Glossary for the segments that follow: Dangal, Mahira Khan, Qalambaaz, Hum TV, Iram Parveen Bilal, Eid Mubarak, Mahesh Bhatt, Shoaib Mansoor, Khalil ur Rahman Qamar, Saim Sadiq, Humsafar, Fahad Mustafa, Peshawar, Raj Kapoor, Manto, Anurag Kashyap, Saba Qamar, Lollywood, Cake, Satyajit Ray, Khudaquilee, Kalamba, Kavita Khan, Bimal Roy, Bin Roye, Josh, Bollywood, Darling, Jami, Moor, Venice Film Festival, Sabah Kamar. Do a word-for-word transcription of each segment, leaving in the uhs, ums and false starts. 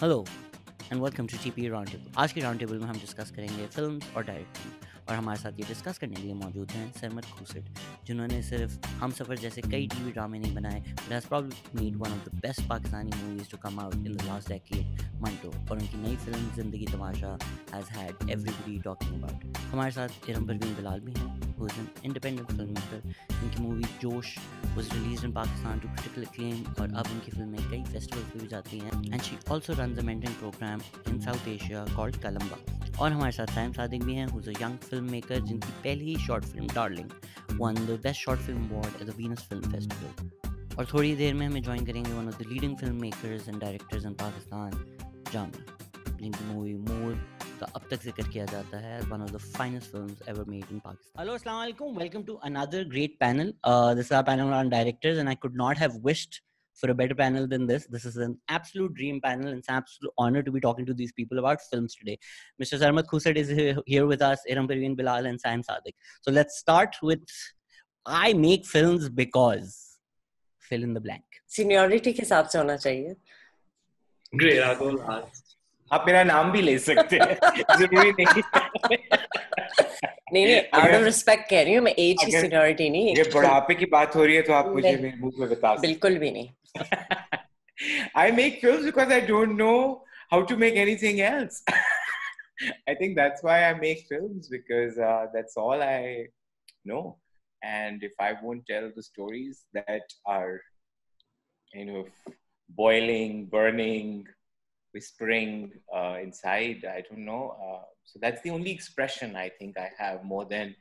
Hello and welcome to TP round table. आज के round table में हम डिस्कस करेंगे फिल्म और डायरेक्टिंग, और हमारे साथ ये डिस्कस करने के लिए मौजूद हैं सरमद खोसट, जिन्होंने सिर्फ हम सफ़र जैसे कई टीवी ड्रामे नहीं बनाए but has probably made one of the best Pakistani movies to come out in the last decade, Manto. और उनकी नई film Zindagi Tamasha has had everybody talking about. हमारे साथ इरम परवीन बिलाल भी हैं, who is an independent filmmaker. इनकी movie Josh was released in Pakistan to critical acclaim और अब उनकी फिल्में कई festivals पर भी जाती हैं, and she also runs a mentoring program in South Asia called Kalamba. और हमारे साथ साइम सादिक भी हैं, who is a young filmmaker जिनकी पहली ही short film Darling won the best short film award at the Venice Film Festival. और थोड़ी देर में हमें join करेंगे one of the leading filmmakers and directors in Pakistan, Jami, जिनकी मूवी मोर का अब तक जिक्र किया जाता है as one of the finest films ever made in Pakistan. Hello, Assalamu alaikum. Welcome to another great panel. Uh, this is our panel on directors, and I could not have wished for a better panel than this. This is an absolute dream panel, and it's an absolute honor to be talking to these people about films today. Mister Sarmad Khoosat is here with us, Iram Parveen Bilal, and Saim Sadiq. So let's start with I make films because fill in the blank. Seniority के हिसाब से होना चाहिए. Great, I'll go last. आप मेरा नाम भी ले सकते हैं, जरूरी नहीं नहीं नहीं आउट ऑफ रिस्पेक्ट कह रही हूँ मैं, एज की सीनियरिटी नहीं, ये बुढ़ापे की बात हो रही है तो आप मुझे मेरे मुंह में बता सकते, बिल्कुल भी नहीं. I make films because I don't know how to make anything else. I think that's why I make films, because that's all I know. And if I won't tell the stories that are kind of boiling, burning, whispering inside, I don't know. So that's the only expression I think I have more than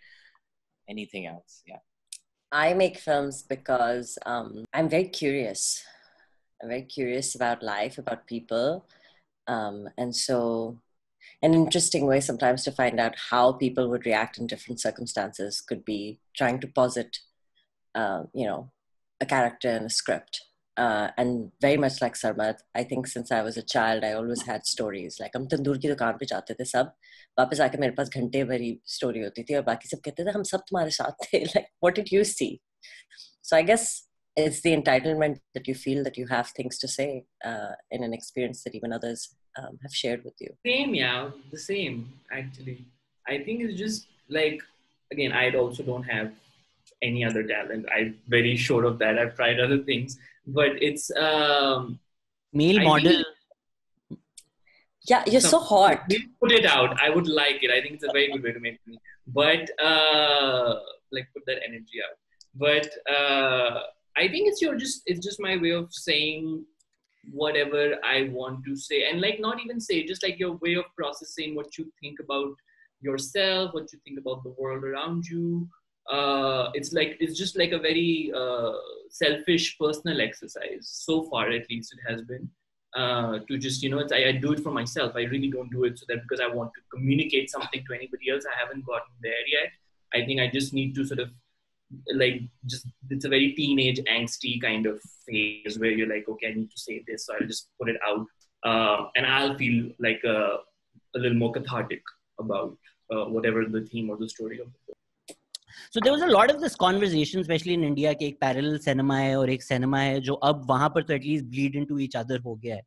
anything else. Yeah. I make films because I'm very curious. about life, about people, um, and so an interesting way sometimes to find out how people would react in different circumstances could be trying to posit, uh, you know, a character and a script. Uh, and very much like Sarmad, I think since I was a child, I always had stories. Like हम तंदूर की दुकान पे जाते थे, सब वापस आके मेरे पास घंटे भरी स्टोरी होती थी और बाकी सब कहते थे हम सब तुम्हारे साथ थे. Like what did you see? So I guess it's the entitlement that you feel that you have things to say uh, in an experience that even others um, have shared with you. Same, yeah, the same actually. I think it's just like again, I also don't have any other talent. I'm very sure of that. I've tried other things. But it's um, male model. Yeah, you're so hot. We put it out. I would like it. I think it's a very good way to make me. But uh, like put that energy out. But uh, I think it's your just. It's just my way of saying whatever I want to say, and like not even say, just like your way of processing what you think about yourself, what you think about the world around you. Uh, it's like it's just like a very uh, selfish personal exercise so far, at least it has been, uh, to just you know it's, I, I do it for myself. I really don't do it so that because I want to communicate something to anybody else. I haven't gotten there yet. I think I just need to sort of like just it's a very teenage angsty kind of phase where you're like, okay, I need to say this, so I'll just put it out, uh, and I'll feel like a, a little more cathartic about uh, whatever the theme or the story of the film. So there was a lot of this conversation, especially in India, कि एक parallel cinema है और एक cinema है जो अब वहाँ पर तो at least bleed into each other हो गया है.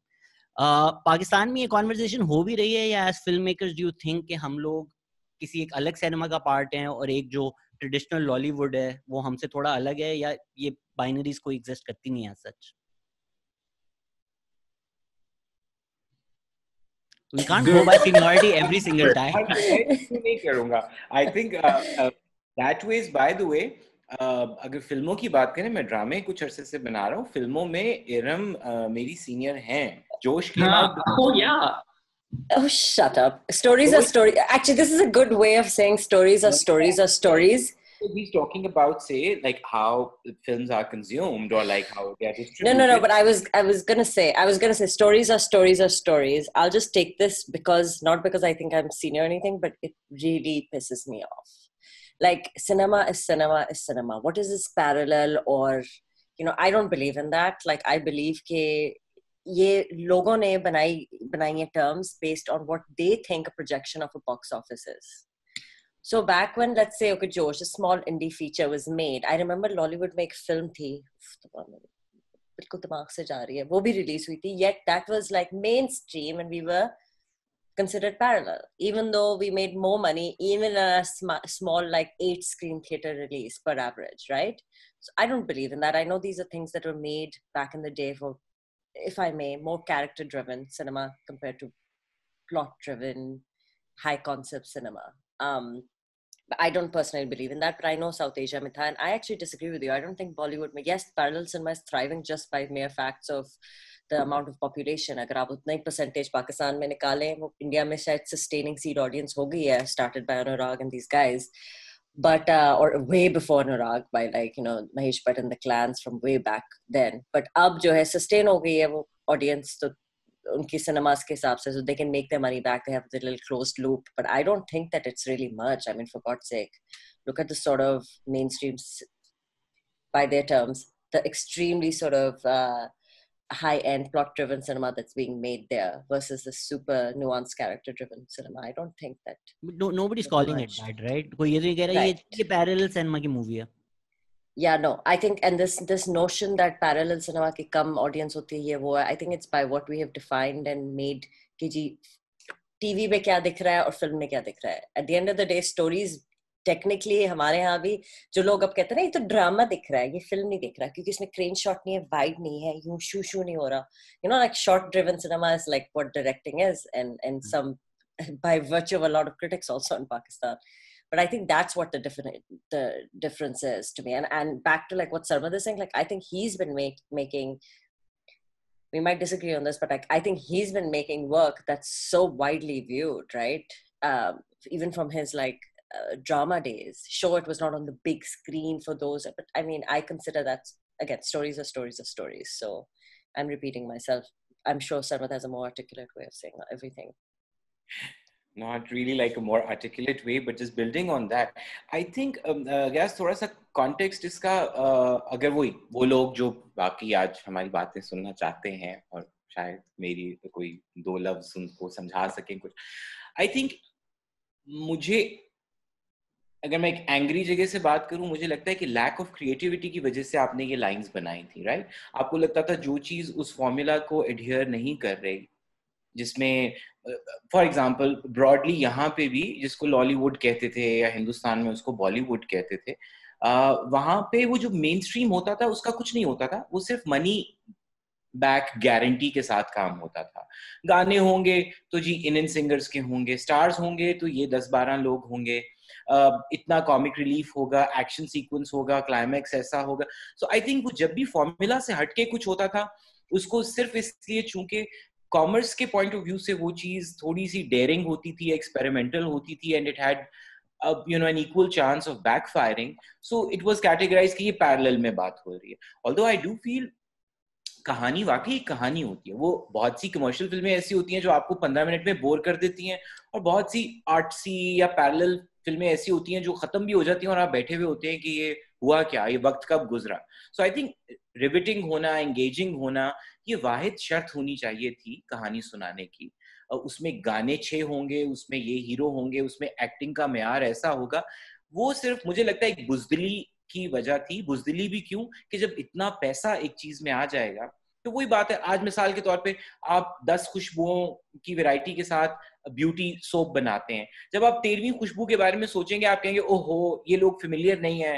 पाकिस्तान में ये conversation हो भी रही है या as filmmakers do you think कि हम लोग किसी एक अलग cinema का part हैं और एक जो traditional Lollywood है वो हमसे थोड़ा अलग है, या ये binaries कोई exist करती नहीं है सच? We can't go by seniority every single time. नहीं करूँगा. I think uh, uh, That ways, by the way, uh, अगर फिल्मों की बात करें, मैं ड्रामे कुछ अरसे से बना रहा हूँ. फिल्मों में इरम uh, मेरी सीनियर हैं. जोश की बात. Oh yeah. Oh shut up. Stories are stories. Actually, this is a good way of saying stories are stories are stories. He's talking about say like how films are consumed or like how they are distributed. No, no, no. But I was I was gonna say I was gonna say stories are stories are stories. I'll just take this because not because I think I'm senior or anything, but it really pisses me off. Like cinema is cinema is cinema. What is this parallel or you know? I don't believe in that. Like I believe के ये लोगों ने बनाई बनाई ये terms based on what they think a projection of a box office is. So back when let's say okay, Josh, a small indie feature was made. I remember Lollywood में एक film थी बिल्कुल दिमाग से जा रही है, वो भी रिलीज हुई थी, yet that was like mainstream and we were considered parallel, even though we made more money, even a sm- small like eight screen theater release per average, right? So I don't believe in that. I know these are things that were made back in the day for, if I may, more character-driven cinema compared to plot-driven, high-concept cinema. Um, but I don't personally believe in that, but I know South Asia, Mitha, and I actually disagree with you. I don't think Bollywood, yes, parallel cinema is thriving just by mere facts of the amount of population. Agar aap utna hi percentage Pakistan mein nikalein, wo India mein shayad sustaining seed audience ho gayi hai, started by Anurag and these guys, but uh, or way before Anurag by like, you know, Mahesh Bhatt and the clans from way back then, but ab jo hai sustain ho gayi hai wo audience to unki cinemas ke hisab se, so they can make their money back, they have the little closed loop, but I don't think that it's really much. I mean, for God's sake, look at the sort of mainstreams, by their terms, the extremely sort of uh, high-end plot-driven cinema that's being made there versus the super nuanced character-driven cinema. I don't think that... No, nobody's calling much. it that, right? Koi ye keh raha hai ye parallel cinema ki movie hai. Yeah, no. I think, and this this notion that parallel cinema ki kam audience hoti hai, wo hai, I think it's by what we have defined and made ki ji T V mein kya dikh raha hai aur film mein kya dikh raha hai. At the end of the day, stories technically हमारे यहाँ भी जो लोग अब कहते हैं ना ये तो ड्रामा दिख रहा है, ये फिल्म नहीं दिख रहा, क्योंकि इसमें क्रेन शॉट नहीं है, वाइड नहीं है, यूं शू शू नहीं हो रहा, you know, like shot driven cinema is like what directing is and and some by virtue of a lot of critics also in Pakistan, but I think that's what the different the difference is to me, and and back to like what Sarmad is saying, like I think he's been make, making we might disagree on this, but like I think he's been making work that's so widely viewed, right? Um, even from his like Uh, drama days. Sure, it was not on the big screen for those, but I mean, I consider that, again, stories are stories are stories. So I'm repeating myself. I'm sure Sarmad has a more articulate way of saying everything. Not really like a more articulate way, but just building on that. I think, um, uh, guys, थोड़ा सा context इसका, uh, अगर वही वो लोग जो बाकी आज हमारी बातें सुनना चाहते हैं और शायद मेरी कोई दो लफ्ज उनको समझा सकें कुछ. I think मुझे अगर मैं एक एंग्री जगह से बात करूं, मुझे लगता है कि लैक ऑफ क्रिएटिविटी की वजह से आपने ये लाइंस बनाई थी, राइट? आपको लगता था जो चीज उस फॉर्मूला को एडहेयर नहीं कर रही, जिसमें फॉर एग्जांपल ब्रॉडली यहाँ पे भी जिसको लॉलीवुड कहते थे या हिंदुस्तान में उसको बॉलीवुड कहते थे, आ, वहां पे वो जो मेन स्ट्रीम होता था उसका कुछ नहीं होता था, वो सिर्फ मनी बैक गारंटी के साथ काम होता था. गाने होंगे तो जी इन इन सिंगर्स के होंगे, स्टार्स होंगे तो ये दस बारह लोग होंगे, Uh, इतना कॉमिक रिलीफ होगा, एक्शन सीक्वेंस होगा, क्लाइमैक्स ऐसा होगा. सो आई थिंक वो जब भी फॉर्मूला से हटके कुछ होता था उसको सिर्फ इसलिए चूंकि कॉमर्स के पॉइंट ऑफ व्यू से वो चीज थोड़ी सी डेयरिंग होती थी, एक्सपेरिमेंटल होती थी, and it had you know an equal chance of backfiring, so it was categorize कि ये पैरेलल में बात हो रही है. ऑल्दो आई डू फील कहानी वाकई एक कहानी होती है. वो बहुत सी कमर्शियल फिल्में ऐसी होती हैं जो आपको पंद्रह मिनट में बोर कर देती हैं, और बहुत सी आर्टसी या पैरेलल फिल्में ऐसी होती हैं जो खत्म भी हो जाती हैं और आप बैठे हुए होते हैं कि ये हुआ क्या, ये वक्त कब गुजरा. सो आई थिंक रिविटिंग होना, एंगेजिंग होना, ये वाहिद शर्त होनी चाहिए थी कहानी सुनाने की. उसमें गाने छे होंगे, उसमें ये हीरो होंगे, उसमें एक्टिंग का म्यार ऐसा होगा, वो सिर्फ मुझे लगता है एक बुजदिली की वजह थी. बुजदिली भी क्यों कि जब इतना पैसा एक चीज में आ जाएगा तो वही बात है. आज मिसाल के तौर पे आप दस खुशबुओं की वैरायटी के साथ ब्यूटी सोप बनाते हैं. जब आप तेरहवीं खुशबू के बारे में सोचेंगे आप कहेंगे ओहो ये लोग फेमिलियर नहीं है,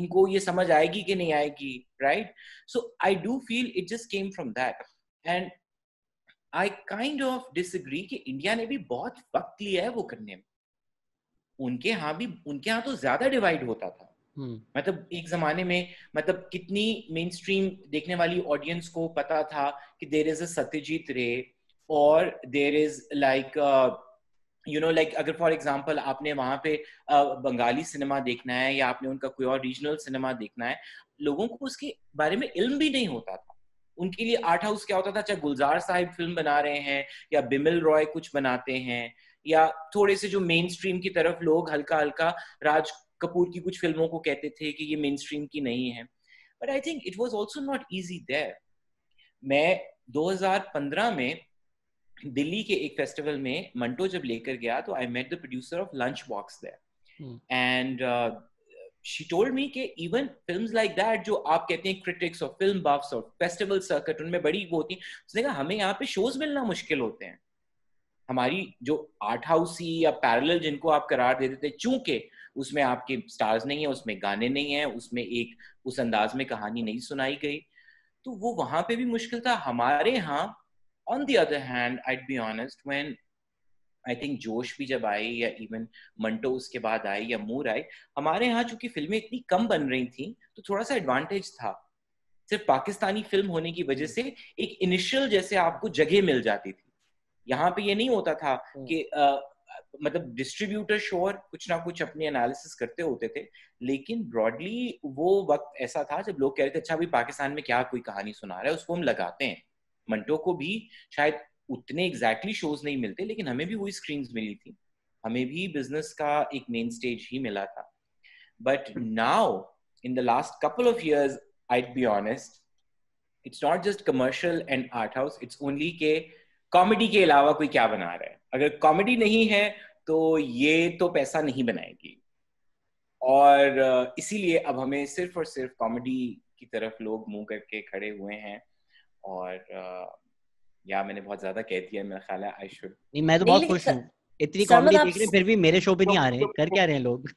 इनको ये समझ आएगी कि नहीं आएगी, right? So I do feel it just came from that, and I kind of disagree कि इंडिया ने भी बहुत वक्त लिया है वो करने में. उनके यहाँ भी उनके यहाँ तो ज्यादा डिवाइड होता था. Hmm. मतलब एक जमाने में मतलब कितनी मेन स्ट्रीम देखने वाली ऑडियंस को पता था कि there is a Satyajit Ray और there is like you know like अगर फॉर एग्जांपल आपने वहां पे uh, बंगाली सिनेमा देखना है या आपने उनका कोई और रीजनल सिनेमा देखना है, लोगों को उसके बारे में इल्म भी नहीं होता था. उनके लिए आर्ट हाउस क्या होता था, चाहे गुलजार साहिब फिल्म बना रहे हैं या बिमल रॉय कुछ बनाते हैं या थोड़े से जो मेन स्ट्रीम की तरफ लोग हल्का हल्का राज कपूर की कुछ फिल्मों को कहते थे कि ये मेन स्ट्रीम की नहीं है. But I think it was also not easy there. मैं दो हज़ार पंद्रह में दिल्ली के एक फेस्टिवल में मंटो जब लेकर गया तो I met the producer of lunch box there, and she told me कि even films like that जो आप कहते हैं critics और film buffs और festival circuit उनमें बड़ी वो होती हैं, उसने कहा हमें यहाँ पे shows मिलना मुश्किल होते हैं. हमारी जो art house या parallel जिनको आप करार दे देते हैं, चूंकि उसमें आपके stars नहीं हैं, उसमें गाने नहीं हैं, उसमें एक उस अंदाज में कहानी नहीं सुनाई गई, तो वो वहाँ पे भी मुश्किल था. हमारे यहाँ on the other hand I'd be honest, when I think जोश भी जब आई या even मंटो उसके बाद आई या मूर आई, हमारे यहाँ चूंकि फिल्में इतनी कम बन रही थी तो थोड़ा सा एडवांटेज था सिर्फ पाकिस्तानी फिल्म होने की वजह से. एक इनिशियल जैसे आपको जगह मिल जाती थी, यहाँ पे ये नहीं होता था कि आ, मतलब डिस्ट्रीब्यूटर श्योर कुछ ना कुछ अपनी एनालिसिस करते होते थे, लेकिन ब्रॉडली वो वक्त ऐसा था जब लोग कह रहे थे अच्छा अभी पाकिस्तान में क्या कोई कहानी सुना रहा है, उसको हम लगाते हैं. मंटो को भी शायद उतने एग्जैक्टली exactly शोज नहीं मिलते, लेकिन हमें भी वही स्क्रीन्स मिली थी, हमें भी बिजनेस का एक मेन स्टेज ही मिला था. But now in the last couple of years I'd be honest, it's not just commercial and art house, it's only के कॉमेडी के अलावा कोई क्या बना रहा है. अगर कॉमेडी नहीं है तो ये तो पैसा नहीं बनाएगी, और इसीलिए अब हमें सिर्फ और सिर्फ कॉमेडी की तरफ लोग मुंह करके खड़े हुए हैं. और या मैंने बहुत ज्यादा कह दिया मेरा ख्याल है. आई शुड नहीं, मैं तो बहुत खुश हूं, इतनी कॉमेडी देख रहे फिर भी मेरे शो पे नहीं आ रहे, कर क्या रहे हैं लोग.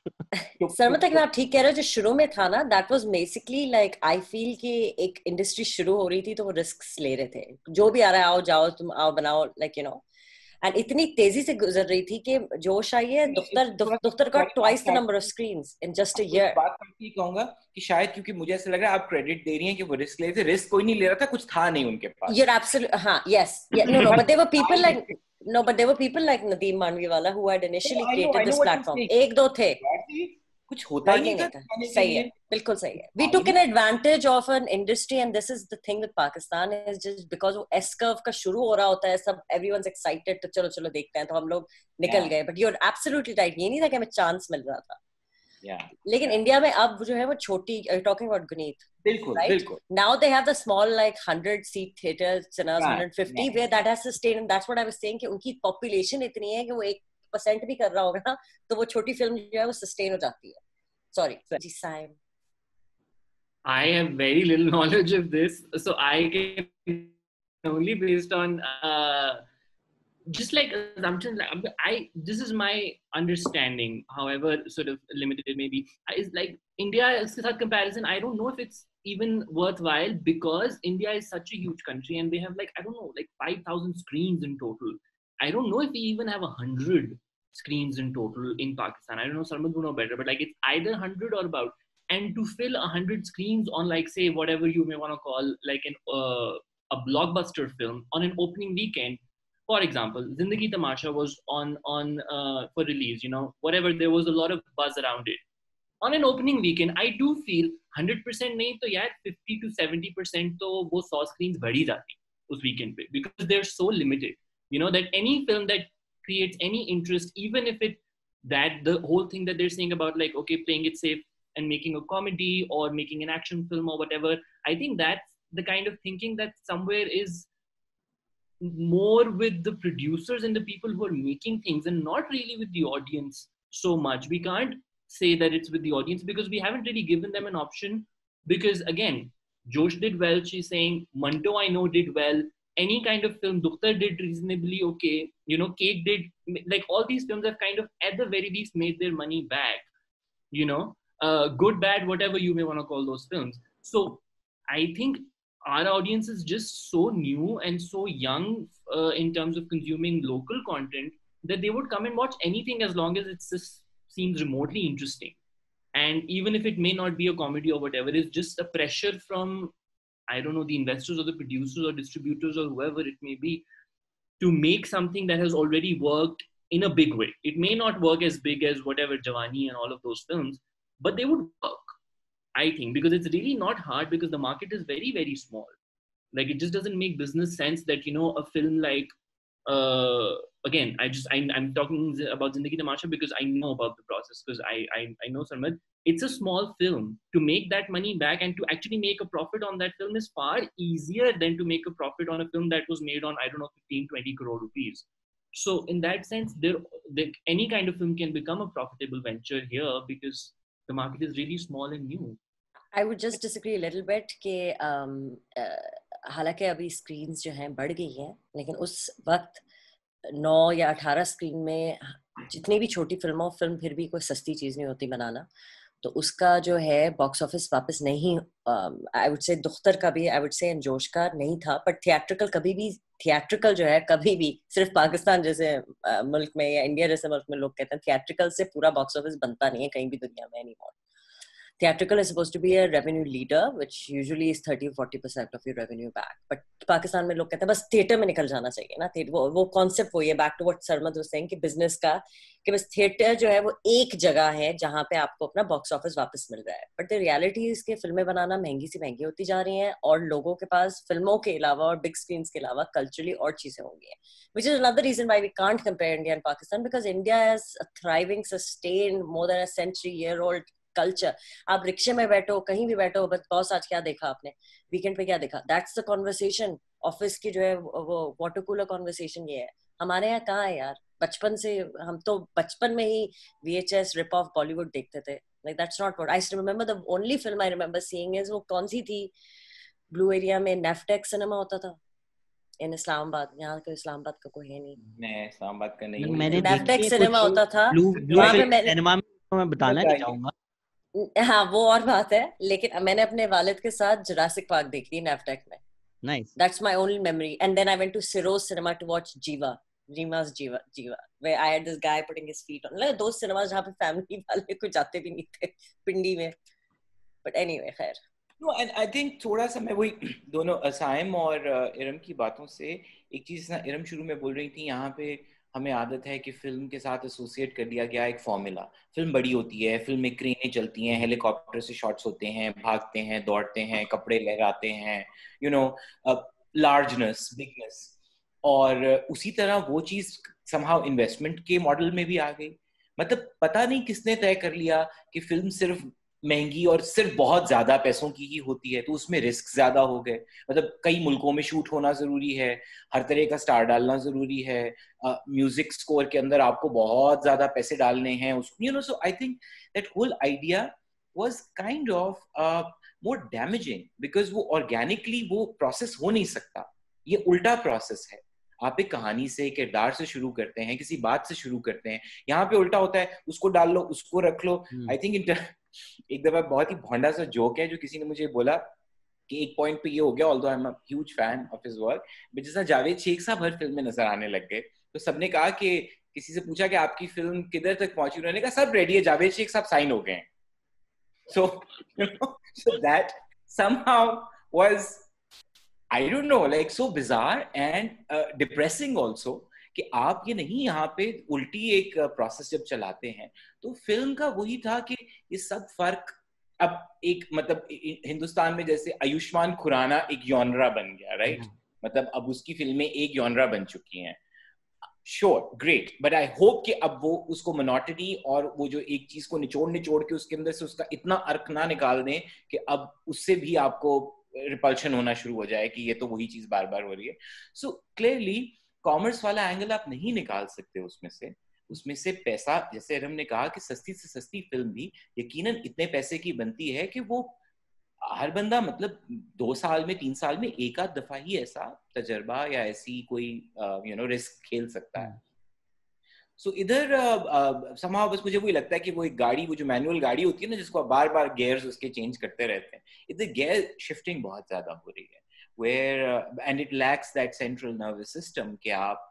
सरमद अगर आप ठीक कह रहे हो, जो शुरू में था ना that was basically like I feel कि एक इंडस्ट्री शुरू हो रही थी तो वो रिस्क्स ले रहे थे, जो भी आ रहा है आओ जाओ तुम आओ बनाओ लाइक यू नो, एंड इतनी तेजी से गुजर रही थी कि जोश आई है. दुख्तर दुख्तर का twice the number of screens in just a year. बात करके कहूंगा कि शायद क्योंकि मुझे ऐसा लग रहा है आप क्रेडिट दे रही हैं कि वो रिस्क ले रहे थे, रिस्क कोई नहीं ले रहा था, कुछ था नहीं उनके पास. यूर एब्सोल्यूट हां yes no no but there were people like no but there were people like Nadeem Mandviwalla who had initially created this platform. एक दो थे, कुछ होता ही नहीं था. सही है, बिल्कुल सही है. We took an advantage of an industry and this is the thing with Pakistan is just because वो एस कर्व का शुरू हो रहा होता है, सब एवरीवनस एक्साइटेड तो चलो चलो देखते हैं, तो हम लोग निकल गए. But you are absolutely right, ये नहीं था कि हमें चांस मिल रहा था. Yeah. लेकिन yeah. इंडिया में अब जो है वो छोटी टॉकिंग अबाउट गुनीत, बिल्कुल बिल्कुल. Now they have the small like hundred seat theatre cinemas one fifty where that has sustain, and that's what I was saying कि उनकी पॉपुलेशन इतनी है कि वो एक परसेंट भी कर रहा होगा ना तो वो छोटी फिल्म जो है वो सस्टेन हो जाती है. Sorry ji Saim, I have very little knowledge of this, so I can only based on just like assumptions. Like I, this is my understanding, however sort of limited maybe, is like India is a comparison. I don't know if it's even worthwhile because India is such a huge country and they have like I don't know like five thousand screens in total. I don't know if we even have one hundred screens in total in Pakistan. I don't know, Sarmad would know better, but like it's either one hundred or about, and to fill one hundred screens on like say whatever you may want to call like an uh, a blockbuster film on an opening weekend. For example, Zindagi Tamasha was on on uh, for release, you know, whatever, there was a lot of buzz around it. On an opening weekend, I do feel one hundred percent nahi to yaar fifty to seventy percent to wo one hundred screens badi jati us weekend pe, because they're so limited. You know that any film that creates any interest, even if it that the whole thing that they're saying about like okay playing it safe and making a comedy or making an action film or whatever, I think that's the kind of thinking that somewhere is more with the producers and the people who are making things and not really with the audience so much. We can't say that it's with the audience because we haven't really given them an option, because again Josh did well, she's saying Manto I know did well, any kind of film Dukhtar did reasonably okay, you know, Cake did, like all these films have kind of at the very least made their money back, you know, uh, good, bad, whatever you may want to call those films. So I think our audience is just so new and so young uh, in terms of consuming local content that they would come and watch anything as long as it just seems remotely interesting, and even if it may not be a comedy or whatever, it's just a pressure from I don't know the investors or the producers or distributors or whoever it may be to make something that has already worked in a big way. It may not work as big as whatever Jawani and all of those films, but they would work, I think, because it's really not hard because the market is very very small. Like it just doesn't make business sense that you know a film like uh, again I just I, I'm talking about Zindagi Tamasha because I know about the process, because I I I know Sarmad, it's a small film, to make that money back and to actually make a profit on that film is far easier than to make a profit on a film that was made on I don't know fifteen to twenty crore rupees. So in that sense there, there any kind of film can become a profitable venture here because the market is really small and new. I would just disagree a little bit कि um, uh, हालांकि अभी screens जो हैं बढ़ गई हैं, लेकिन उस वक्त नौ या अठारह स्क्रीन में जितनी भी छोटी फिल्मों फिल्म फिर भी कोई सस्ती चीज़ नहीं होती बनाना, तो उसका जो है बॉक्स ऑफिस वापस नहीं, आई वुड से दुख्तर का भी, आई वुड से जोश का नहीं था, बट थिएट्रिकल कभी भी थिएट्रिकल जो है कभी भी सिर्फ पाकिस्तान जैसे uh, मुल्क में या इंडिया जैसे मुल्क में लोग कहते हैं थिएट्रिकल से पूरा बॉक्स ऑफिस बनता नहीं है कहीं भी दुनिया में anymore. Theatrical is supposed to be a revenue leader, which usually is thirty to forty percent of your revenue back. But Pakistan mein log kehte hain bas theater mein nikal jana chahiye na, theater wo wo concept wo ye back to what Sarmad was saying ki business ka ki bas theater jo hai wo ek jagah hai jahan pe aapko apna box office wapas mil raha hai. But the reality is ki filmein banana mehengi si mehengi hoti ja rahi hain aur logo ke paas filmon ke ilawa aur big screens ke ilawa culturally aur cheeze hongi hain, which is another reason why we can't compare India and Pakistan, because India has a thriving, sustained, more than a century year old culture. आप रिक्शे में बैठो, कहीं भी बैठो, बस boss आज क्या देखा आपने, वीकेंड पे क्या देखा, दैट्स द कॉन्वर्सेशन, ऑफिस की जो है वो वाटर कूलर कॉन्वर्सेशन ये है. हमारे यहाँ कहाँ है यार, बचपन से हम तो बचपन में ही V H S rip off Bollywood देखते थे, like that's not what I remember. The only film I remember seeing is वो कौन सी थी, ब्लू एरिया में नेफ्टेक्स सिनेमा होता था इन इस्लामाबाद, यहाँ का इस्लामाबाद का कोई है नहीं, नहीं इस्लामाबाद का नहीं, मैंने नेफ्टेक्स सिनेमा होता था वहाँ पे सिनेमा में बताना नहीं चाहूंगा, हाँ वो और बात है, लेकिन मैंने अपने वालिद के साथ जुरासिक पार्क देखी थी नेफ्टेक में. Nice. That's my only memory. And then I went to Siros Cinema to watch Jiva, Rima's Jiva, Jiva, where I had this guy putting his feet on. Like those cinemas जहाँ पे family वाले कुछ जाते भी नहीं थे पिंडी में. But anyway, खैर. No, and I think थोड़ा सा मैं वही दोनों असाइम और इरम की बातों से एक चीज ना, इरम शुरू में बोल रही थी यहाँ पे हमें आदत है कि फिल्म के साथ एसोसिएट कर दिया गया एक फॉर्मूला, फिल्म बड़ी होती है, फिल्म में क्रेनें चलती हैं, हेलीकॉप्टर से शॉट्स होते हैं, भागते हैं, दौड़ते हैं, कपड़े लहराते हैं, यू नो लार्जनेस, बिगनेस, और उसी तरह वो चीज समहाउ इन्वेस्टमेंट के मॉडल में भी आ गई. मतलब पता नहीं किसने तय कर लिया कि फिल्म सिर्फ महंगी और सिर्फ बहुत ज्यादा पैसों की ही होती है, तो उसमें रिस्क ज्यादा हो गए. मतलब कई मुल्कों में शूट होना जरूरी है, हर तरह का स्टार डालना जरूरी है, म्यूजिक uh, स्कोर के अंदर आपको बहुत ज्यादा पैसे डालने हैं, you know. So I think that whole idea was kind of more damaging, because वो ऑर्गेनिकली वो प्रोसेस हो नहीं सकता. ये उल्टा प्रोसेस है, आप एक कहानी से, किरदार से शुरू करते हैं, किसी बात से शुरू करते हैं, यहाँ पे उल्टा होता है, उसको डाल लो, उसको रख लो. आई थिंक इंटर एक दफा बहुत ही भोंडा सा जोक है जो किसी ने मुझे बोला कि एक पॉइंट पे ये हो गया, although I am a huge fan of his work, but जिस तरह जावेद शेख साहब हर फिल्म में नजर आने लग गए, तो सबने कहा कि किसी से पूछा कि आपकी फिल्म किधर तक पहुंची, उन्होंने कहा सब रेडी है, जावेद शेख साहब साइन हो गए हैं. So you know, so that somehow was, I don't know, like so bizarre and depressing also कि आप ये नहीं, यहाँ पे उल्टी एक प्रोसेस जब चलाते हैं, तो फिल्म का वही था कि ये सब फर्क अब एक, मतलब हिंदुस्तान में जैसे आयुष्मान खुराना एक जॉनरा बन गया, राइट right? मतलब अब उसकी फिल्में एक जॉनरा बन चुकी हैं. Sure, great, but I hope कि अब वो उसको मोनोटनी और वो जो एक चीज को निचोड़ निचोड़ के उसके अंदर से उसका इतना अर्क ना निकाल दें कि अब उससे भी आपको रिपल्शन होना शुरू हो जाए कि ये तो वही चीज बार बार हो रही है. सो क्लियरली कॉमर्स वाला एंगल आप नहीं निकाल सकते उसमें से, उसमें से पैसा, जैसे अरम ने कहा कि सस्ती से सस्ती फिल्म भी यकीनन इतने पैसे की बनती है कि वो हर बंदा, मतलब दो साल में तीन साल में एक आध दफा ही ऐसा तजर्बा या ऐसी कोई यू नो रिस्क खेल सकता है. सो so, इधर समाव बस मुझे वही लगता है कि वो एक गाड़ी, वो जो मैनुअल गाड़ी होती है ना जिसको आप बार बार गेयर्स उसके चेंज करते रहते हैं, इधर गेयर शिफ्टिंग बहुत ज्यादा हो रही है, where uh, and it lacks that central nervous system कि आप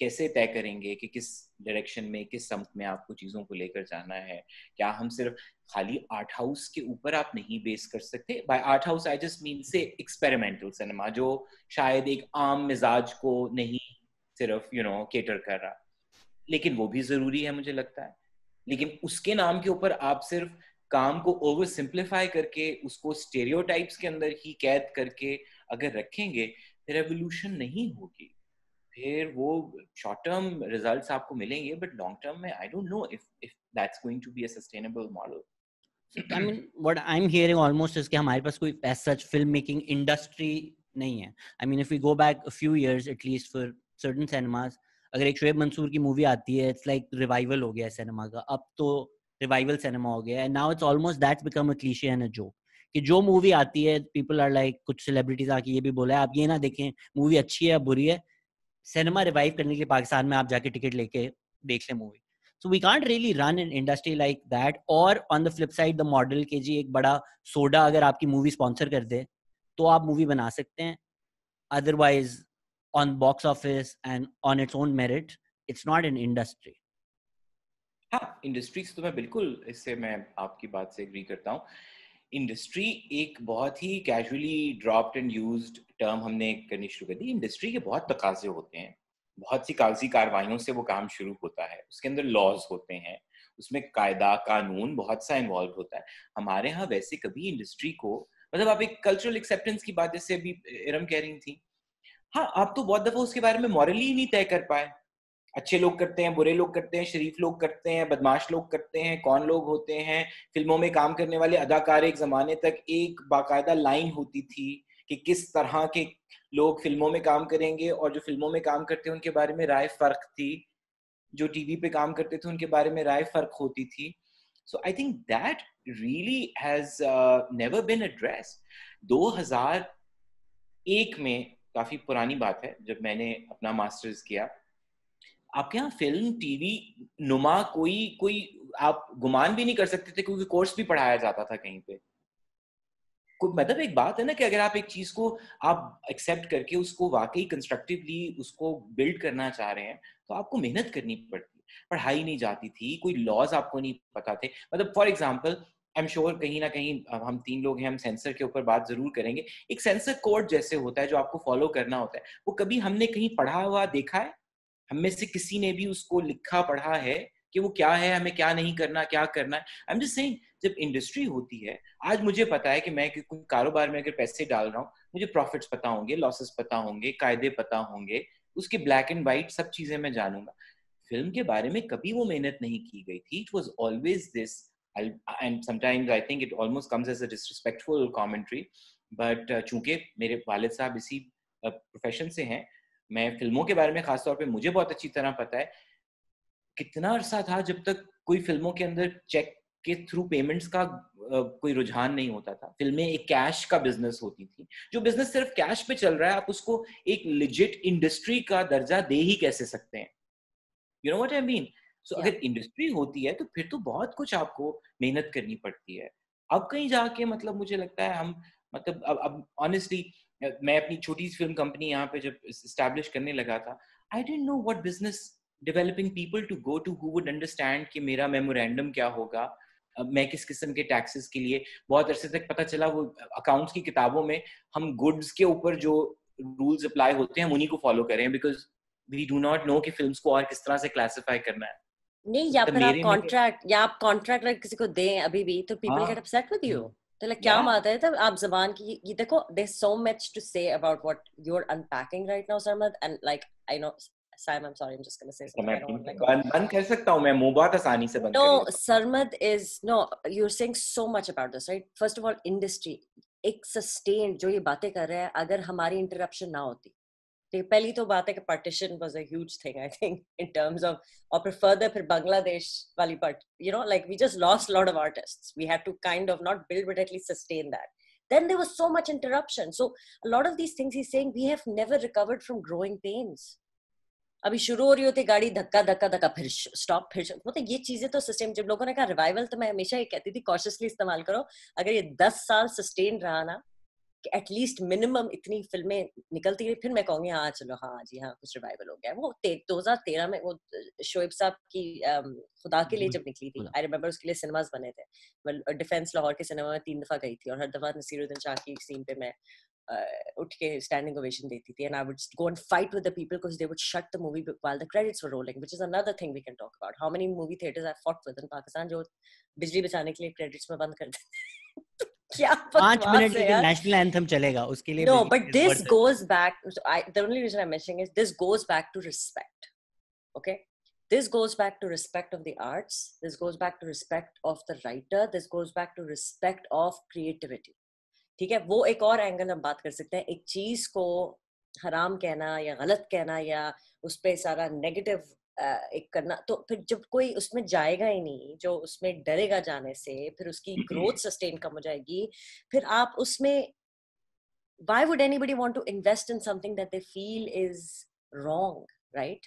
कैसे तय करेंगे कि किस डायरेक्शन में, किस सम्त में आपको चीज़ों को लेकर जाना है. क्या हम सिर्फ खाली आर्ट हाउस के ऊपर आप नहीं बेस कर सकते. By art house I just mean say experimental cinema जो शायद एक आम मिजाज को नहीं सिर्फ यू नो केटर कर रहा, लेकिन वो भी ज़रूरी है मुझे लगता है. लेकिन उसके नाम के ऊपर आप सिर्फ काम को ओवर सिंप्लीफाई करके उसको स्टेरियोटाइप्स के अंदर ही कैद करके अगर रखेंगे फिर रेवोल्यूशन नहीं होगी, फिर वो शॉर्ट टर्म रिजल्ट्स आपको मिलेंगे बट लॉन्ग टर्म में I don't know if if that's going to be a sustainable model. I mean what I am hearing almost is कि हमारे पास कोई as such film making industry नहीं है. I mean if we go back a few years at least for certain cinemas, अगर एक शोएब मंसूर की movie आती है इट्स लाइक रिवाइवल हो गया है सिनेमा का, अब तो रिवाइवल सिनेमा हो गया, and now it's almost that's become a cliche and a joke कि जो मूवी आती है पीपल आर लाइक, कुछ सेलिब्रिटीज आके ये भी बोला है आप ये ना देखें मूवी अच्छी है या बुरी है, सिनेमा रिवाइव करने के लिए पाकिस्तान में आप जाके टिकट लेके देख लें movie. So we can't really run in industry like that. और on the flip side the model के जी एक बड़ा सोडा अगर आपकी मूवी स्पॉन्सर कर दे तो आप मूवी बना सकते हैं, otherwise on box office and on its own merit it's not an industry. हाँ, इंडस्ट्री से तो मैं बिल्कुल, इससे मैं आपकी बात से एग्री करता हूँ. इंडस्ट्री एक बहुत ही casually dropped and used term हमने करनी शुरू कर दी. इंडस्ट्री के बहुत तकाजे होते हैं, बहुत सी कागजी कार्रवाइयों से वो काम शुरू होता है, उसके अंदर लॉज होते हैं, उसमें कायदा कानून बहुत सा इन्वॉल्व होता है. हमारे यहाँ वैसे कभी इंडस्ट्री को, मतलब आप एक कल्चरल एक्सेप्टेंस की बात जैसे अभी इरम कह रही थी, हाँ आप तो बहुत दफा उसके बारे में मॉरली नहीं तय कर पाए. अच्छे लोग करते हैं, बुरे लोग करते हैं, शरीफ लोग करते हैं, बदमाश लोग करते हैं, कौन लोग होते हैं. फिल्मों में काम करने वाले अदाकार एक जमाने तक एक बाकायदा लाइन होती थी कि किस तरह के लोग फिल्मों में काम करेंगे, और जो फिल्मों में काम करते हैं उनके बारे में राय फर्क थी, जो टीवी पे काम करते थे उनके बारे में राय फर्क होती थी. So I think that really has never been addressed. दो हजार एक में, काफी पुरानी बात है, जब मैंने अपना मास्टर्स किया, आपके यहाँ फिल्म टीवी नुमा कोई कोई आप गुमान भी नहीं कर सकते थे क्योंकि कोर्स भी पढ़ाया जाता था कहीं पे. कोई मतलब एक बात है ना कि अगर आप एक चीज को आप एक्सेप्ट करके उसको वाकई कंस्ट्रक्टिवली उसको बिल्ड करना चाह रहे हैं तो आपको मेहनत करनी पड़ती है. पढ़ाई नहीं जाती थी, कोई लॉज आपको नहीं पता थे. मतलब for example, I am sure कहीं ना कहीं हम तीन लोग हैं, हम सेंसर के ऊपर बात जरूर करेंगे. एक सेंसर कोड जैसे होता है जो आपको फॉलो करना होता है, वो कभी हमने कहीं पढ़ा हुआ देखा है? हम में से किसी ने भी उसको लिखा पढ़ा है कि वो क्या है, हमें क्या नहीं करना, क्या करना है? आई एम जस्ट सेइंग, जब इंडस्ट्री होती है, आज मुझे पता है कि मैं कोई कारोबार में अगर पैसे डाल रहा हूँ, मुझे प्रॉफिट्स पता होंगे, लॉसेस पता होंगे, कायदे पता होंगे, उसके ब्लैक एंड वाइट सब चीजें मैं जानूंगा. फिल्म के बारे में कभी वो मेहनत नहीं की गई थी. It was always this, and sometimes I think it almost comes as a disrespectful commentary, but चूंकि मेरे वालिद साहब इसी प्रोफेशन से हैं, मैं फिल्मों के बारे में खासतौर पे मुझे बहुत अच्छी तरह पता है. कितना अरसा था जब तक कोई फिल्मों के अंदर चेक के थ्रू पेमेंट्स का कोई रुझान नहीं होता था. फिल्में एक कैश का बिजनेस होती थी. जो बिजनेस सिर्फ कैश पे चल रहा है, आप उसको एक लेजिट इंडस्ट्री का दर्जा दे ही कैसे सकते हैं? You know what I mean? So अगर इंडस्ट्री होती है तो फिर तो बहुत कुछ आपको मेहनत करनी पड़ती है. अब कहीं जाके, मतलब मुझे लगता है हम, मतलब अब अब ऑनेस्टली मैं अपनी छोटी सी फिल्म कंपनी यहाँ पे जब एस्टैब्लिश करने लगा था, I don't know what business developing people to go to who would understand कि मेरा मेमोरेंडम क्या होगा, मैं किस किस्म के टैक्सेस के लिए. बहुत अरसे तक पता चला वो अकाउंट्स की किताबों में हम गुड्स के ऊपर जो रूल्स अप्लाई होते हैं हम उन्हीं को फॉलो करें, because we do not know कि फिल्म्स को और किस तरह से क्लासिफाई करना है. नहीं, या फिर आप कॉन्ट्रैक्ट या आप कॉन्ट्रैक्ट अगर किसी को दें अभी भी तो people get upset with you. तो लाइक क्या बात है तब आप जबान की. ये देखो, there is so much to say about what you are unpacking right now Sarmad, and like I know Saim, I'm sorry, I'm just gonna say something. I don't like. बंद बंद कर सकता हूँ मैं, मुँह बहुत आसानी से बंद. No, Sarmad is no. You're saying so much about this, right? First of all, industry, एक sustained जो ये बातें कर रहे हैं, अगर हमारी interruption ना होती, तो पहली तो बात है कि partition was a huge thing, I think, in terms of, और फिर further फिर Bangladesh वाली part, you know, like we just lost a lot of artists. We had to kind of not build, but at least sustain that. Then there was so much interruption. So a lot of these things he's saying, we have never recovered from growing pains. अभी शुरू हो रही होती गाड़ी, धक्का धक्का धक्का, फिर स्टॉप, फिर मतलब ये चीजें तो सिस्टम. जब लोगों ने कहा रिवाइवल, तो मैं हमेशा ये कहती थी कॉशियसली इस्तेमाल करो. अगर ये दस साल सस्टेन रहा ना कि एटलीस्ट मिनिमम इतनी फिल्में निकलती रही, फिर मैं कहूँगी हाँ चलो हाँ जी हाँ कुछ रिवाइवल हो गया. वो दो हजार तेरह में वो शोएब साहब की खुदाकिली जब निकली थी, आई रिमेम्बर उसके लिए सिनेमास बने थे. डिफेंस लाहौर के सिनेमा में तीन दफा गई थी और हर दफा नसीरुद्दीन शाह की सीन पे मैं उठ के स्टैंडिंग ओवेशन देती थी, and I would go and fight with the people because they would shut the movie while the credits were rolling, which is another thing we can talk about. How many movie theatres I fought with in Pakistan जो बिजली बचाने के लिए credits में बंद कर देते. क्या पाँच मिनट के लिए नेशनल एंथम चलेगा उसके लिए. No, but this goes back, the only reason I am mentioning is this goes back to respect. Okay, this goes back to respect of the arts, this goes back to respect of the writer, this goes back to respect of creativity. ठीक है, वो एक और angle हम बात कर सकते हैं. एक चीज को हराम कहना या गलत कहना या उस पर सारा नेगेटिव एक करना, तो फिर जब कोई उसमें जाएगा ही नहीं, जो उसमें डरेगा जाने से, फिर उसकी ग्रोथ सस्टेन कम हो जाएगी, फिर आप उसमें why would anybody want to invest in something that they feel is wrong, right?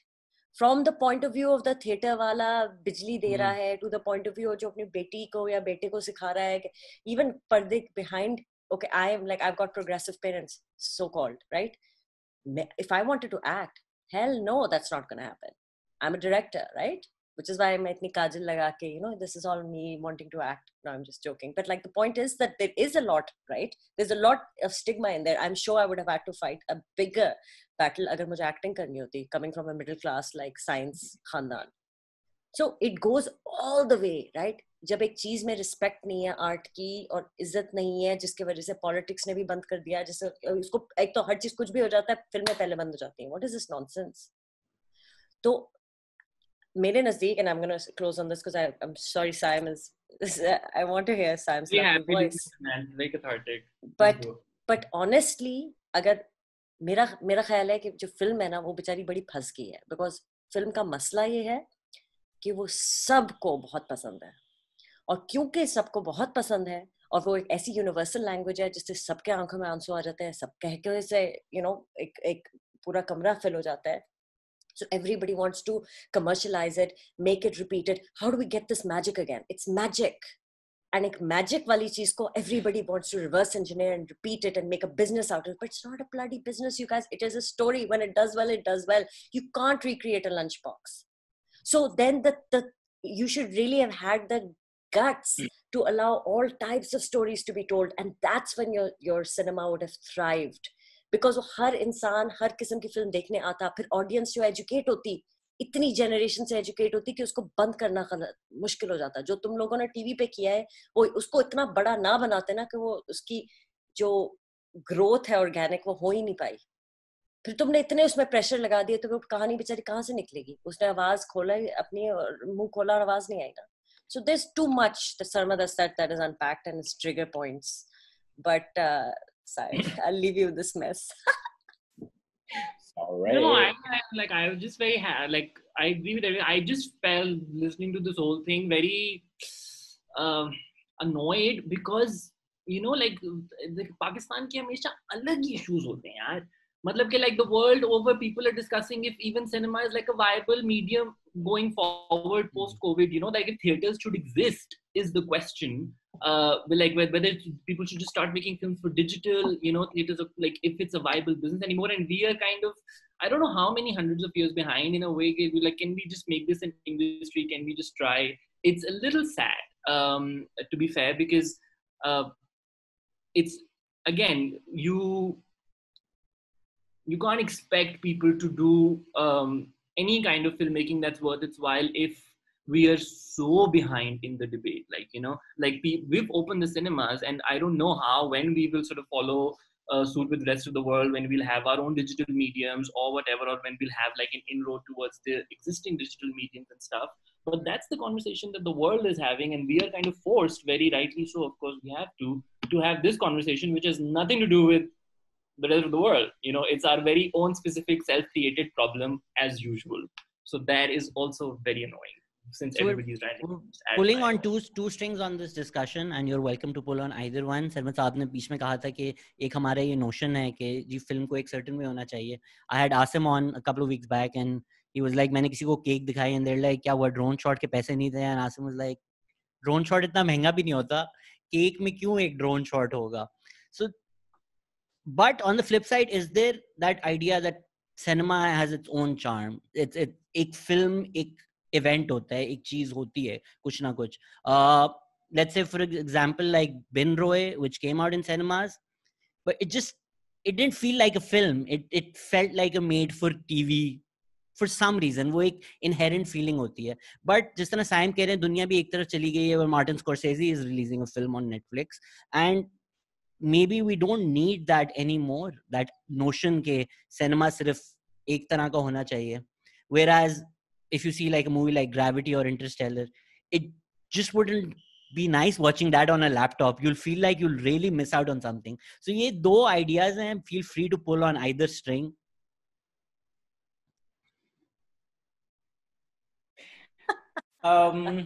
From the point of view of the theater वाला बिजली दे रहा है, to the point of view जो अपनी बेटी को या बेटे को सिखा रहा है, even पर्दे behind, okay, I am like I've got progressive parents, so called, right? If I wanted to act, hell no, that's not going to happen. I'm a director, right? Which is why I'm इतनी काजल लगा के, you know, this is all me wanting to act. No, I'm just joking. But like the point is that there is a lot, right? There's a lot of stigma in there. I'm sure I would have had to fight a bigger battle अगर मुझे acting करनी होती, coming from a middle class like science खानदान. So it goes all the way, right? जब एक चीज में respect नहीं है art की और इज्जत नहीं है, जिसके वजह से politics ने भी बंद कर दिया, जैसे उसको एक तो हर चीज कुछ भी हो जाता है, फिल्में पहले बंद हो जाती हैं. What is this nonsense? तो मेरे नजदीक, and I'm going to close on this because I I'm sorry, Saim is I want to hear Saim's yeah, lovely voice. Man, very cathartic. But but honestly, अगर मेरा मेरा ख्याल है कि जो फिल्म है ना वो बेचारी बड़ी फंस गई है, because फिल्म का मसला ये है कि वो सबको बहुत पसंद है, और क्योंकि सबको बहुत पसंद है और वो एक ऐसी यूनिवर्सल लैंग्वेज है जिससे सबके आंखों में आंसू आ जाते हैं, सब कह के से यू नो एक एक पूरा कमरा फिल हो जाता है. So everybody wants to commercialize it, make it repeated. How do we get this magic again? It's magic, and एक magic वाली चीज को everybody wants to reverse engineer and repeat it and make a business out of it. But it's not a bloody business, you guys. It is a story. When it does well, it does well. You can't recreate a lunchbox. So then the the you should really have had the guts mm. to allow all types of stories to be told, and that's when your your cinema would have thrived. Because वो हर इंसान हर किस्म की film देखने आता, फिर audience जो educate होती, इतनी जनरेशन से एजुकेट होती कि उसको बंद करना मुश्किल हो जाता. जो तुम लोगों ने टीवी पे किया है वो उसको इतना बड़ा ना बनाते ना कि वो उसकी जो ग्रोथ है ऑर्गेनिक वो हो ही नहीं पाई. फिर तुमने इतने उसमें प्रेशर लगा दिया तो वो कहानी बेचारी कहाँ से निकलेगी? उसने आवाज खोला अपनी, मुंह खोला और आवाज नहीं आई ना. So there is too much that Sarmad has said that is unpacked and it's trigger points. But Sorry, I'll leave you with this mess. All right. No, I, I like I was just very ha like I agree with everything. I just felt listening to this whole thing very uh, annoyed because you know like the Pakistan ki hamesha alag hi issues hote hain yaar. Matlab ki like the world over people are discussing if even cinema is like a viable medium going forward post COVID. You know like if theaters should exist is the question. Uh, like whether people should just start making films for digital, you know, theaters of, like if it's a viable business anymore. And we are kind of, I don't know how many hundreds of years behind in a way. Like, can we just make this an industry? Can we just try? It's a little sad, um, to be fair, because uh, it's again you you can't expect people to do um, any kind of filmmaking that's worth its while if we are so behind in the debate. Like you know like we, we've opened the cinemas and I don't know how when we will sort of follow uh, suit with the rest of the world, when we'll have our own digital mediums or whatever, or when we'll have like an inroad towards the existing digital mediums and stuff. But that's the conversation that the world is having, and we are kind of forced, very rightly so of course, we have to to have this conversation which has nothing to do with the rest of the world. You know, it's our very own specific self-created problem as usual. So that is also very annoying. Since so everybody's writing, pulling on two two strings on this discussion, and you're welcome to pull on either one. Sarmad sahab ने बीच में कहा था कि एक हमारा ये notion है कि जी film को एक certain way होना चाहिए. I had Asim on a couple of weeks back, and he was like, मैंने किसी को cake दिखाई and they're like, क्या वो drone shot के पैसे नहीं थे? And Asim was like, drone shot इतना महंगा भी नहीं होता, cake में क्यों एक drone shot होगा? So, but on the flip side, is there that idea that cinema has its own charm? It's it एक film एक इवेंट होता है, एक चीज होती है कुछ ना कुछ. Let's say for example like Bin Roye which came out in cinemas, but it just it didn't feel like a film, it it felt like a made for TV for some reason. वो एक इनहेरेंट फीलिंग होती है. But जिस तरह साइम कह रहे हैं दुनिया भी एक तरफ चली गई है, Martin Scorsese is releasing a film on Netflix, and may be we don't need that any more, that notion के सिनेमा सिर्फ एक तरह का होना चाहिए. Whereas if you see like a movie like Gravity or Interstellar, it just wouldn't be nice watching that on a laptop. You'll feel like you'll really miss out on something. So ye do ideas hain, feel free to pull on either string. um,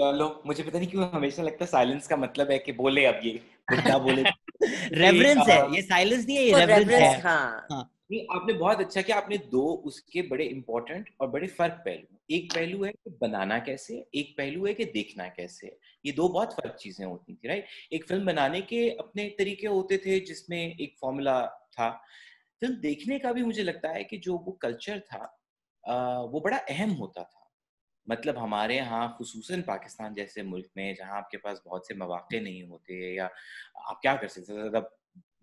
चलो, मुझे पता नहीं क्यों हमेशा लगता है silence का मतलब है कि बोले अब ये क्या बोले रेफरेंस है, ये साइलेंस नहीं है, ये रेफरेंस है। हाँ, हाँ. नहीं, आपने बहुत अच्छा किया, आपने दो उसके बड़े इम्पोर्टेंट और बड़े फर्क पहलू, एक पहलू है कि बनाना कैसे, एक पहलू है कि देखना कैसे, ये दो बहुत फर्क चीजें होती थी, राइट। एक फिल्म बनाने के अपने तरीके होते थे जिसमें एक फॉर्मूला था, फिल्म देखने का भी मुझे लगता है कि जो वो कल्चर था वो बड़ा अहम होता था। मतलब हमारे यहाँ खुसूसन पाकिस्तान जैसे मुल्क में जहाँ आपके पास बहुत से मौके नहीं होते, या आप क्या कर सकते, ज़्यादा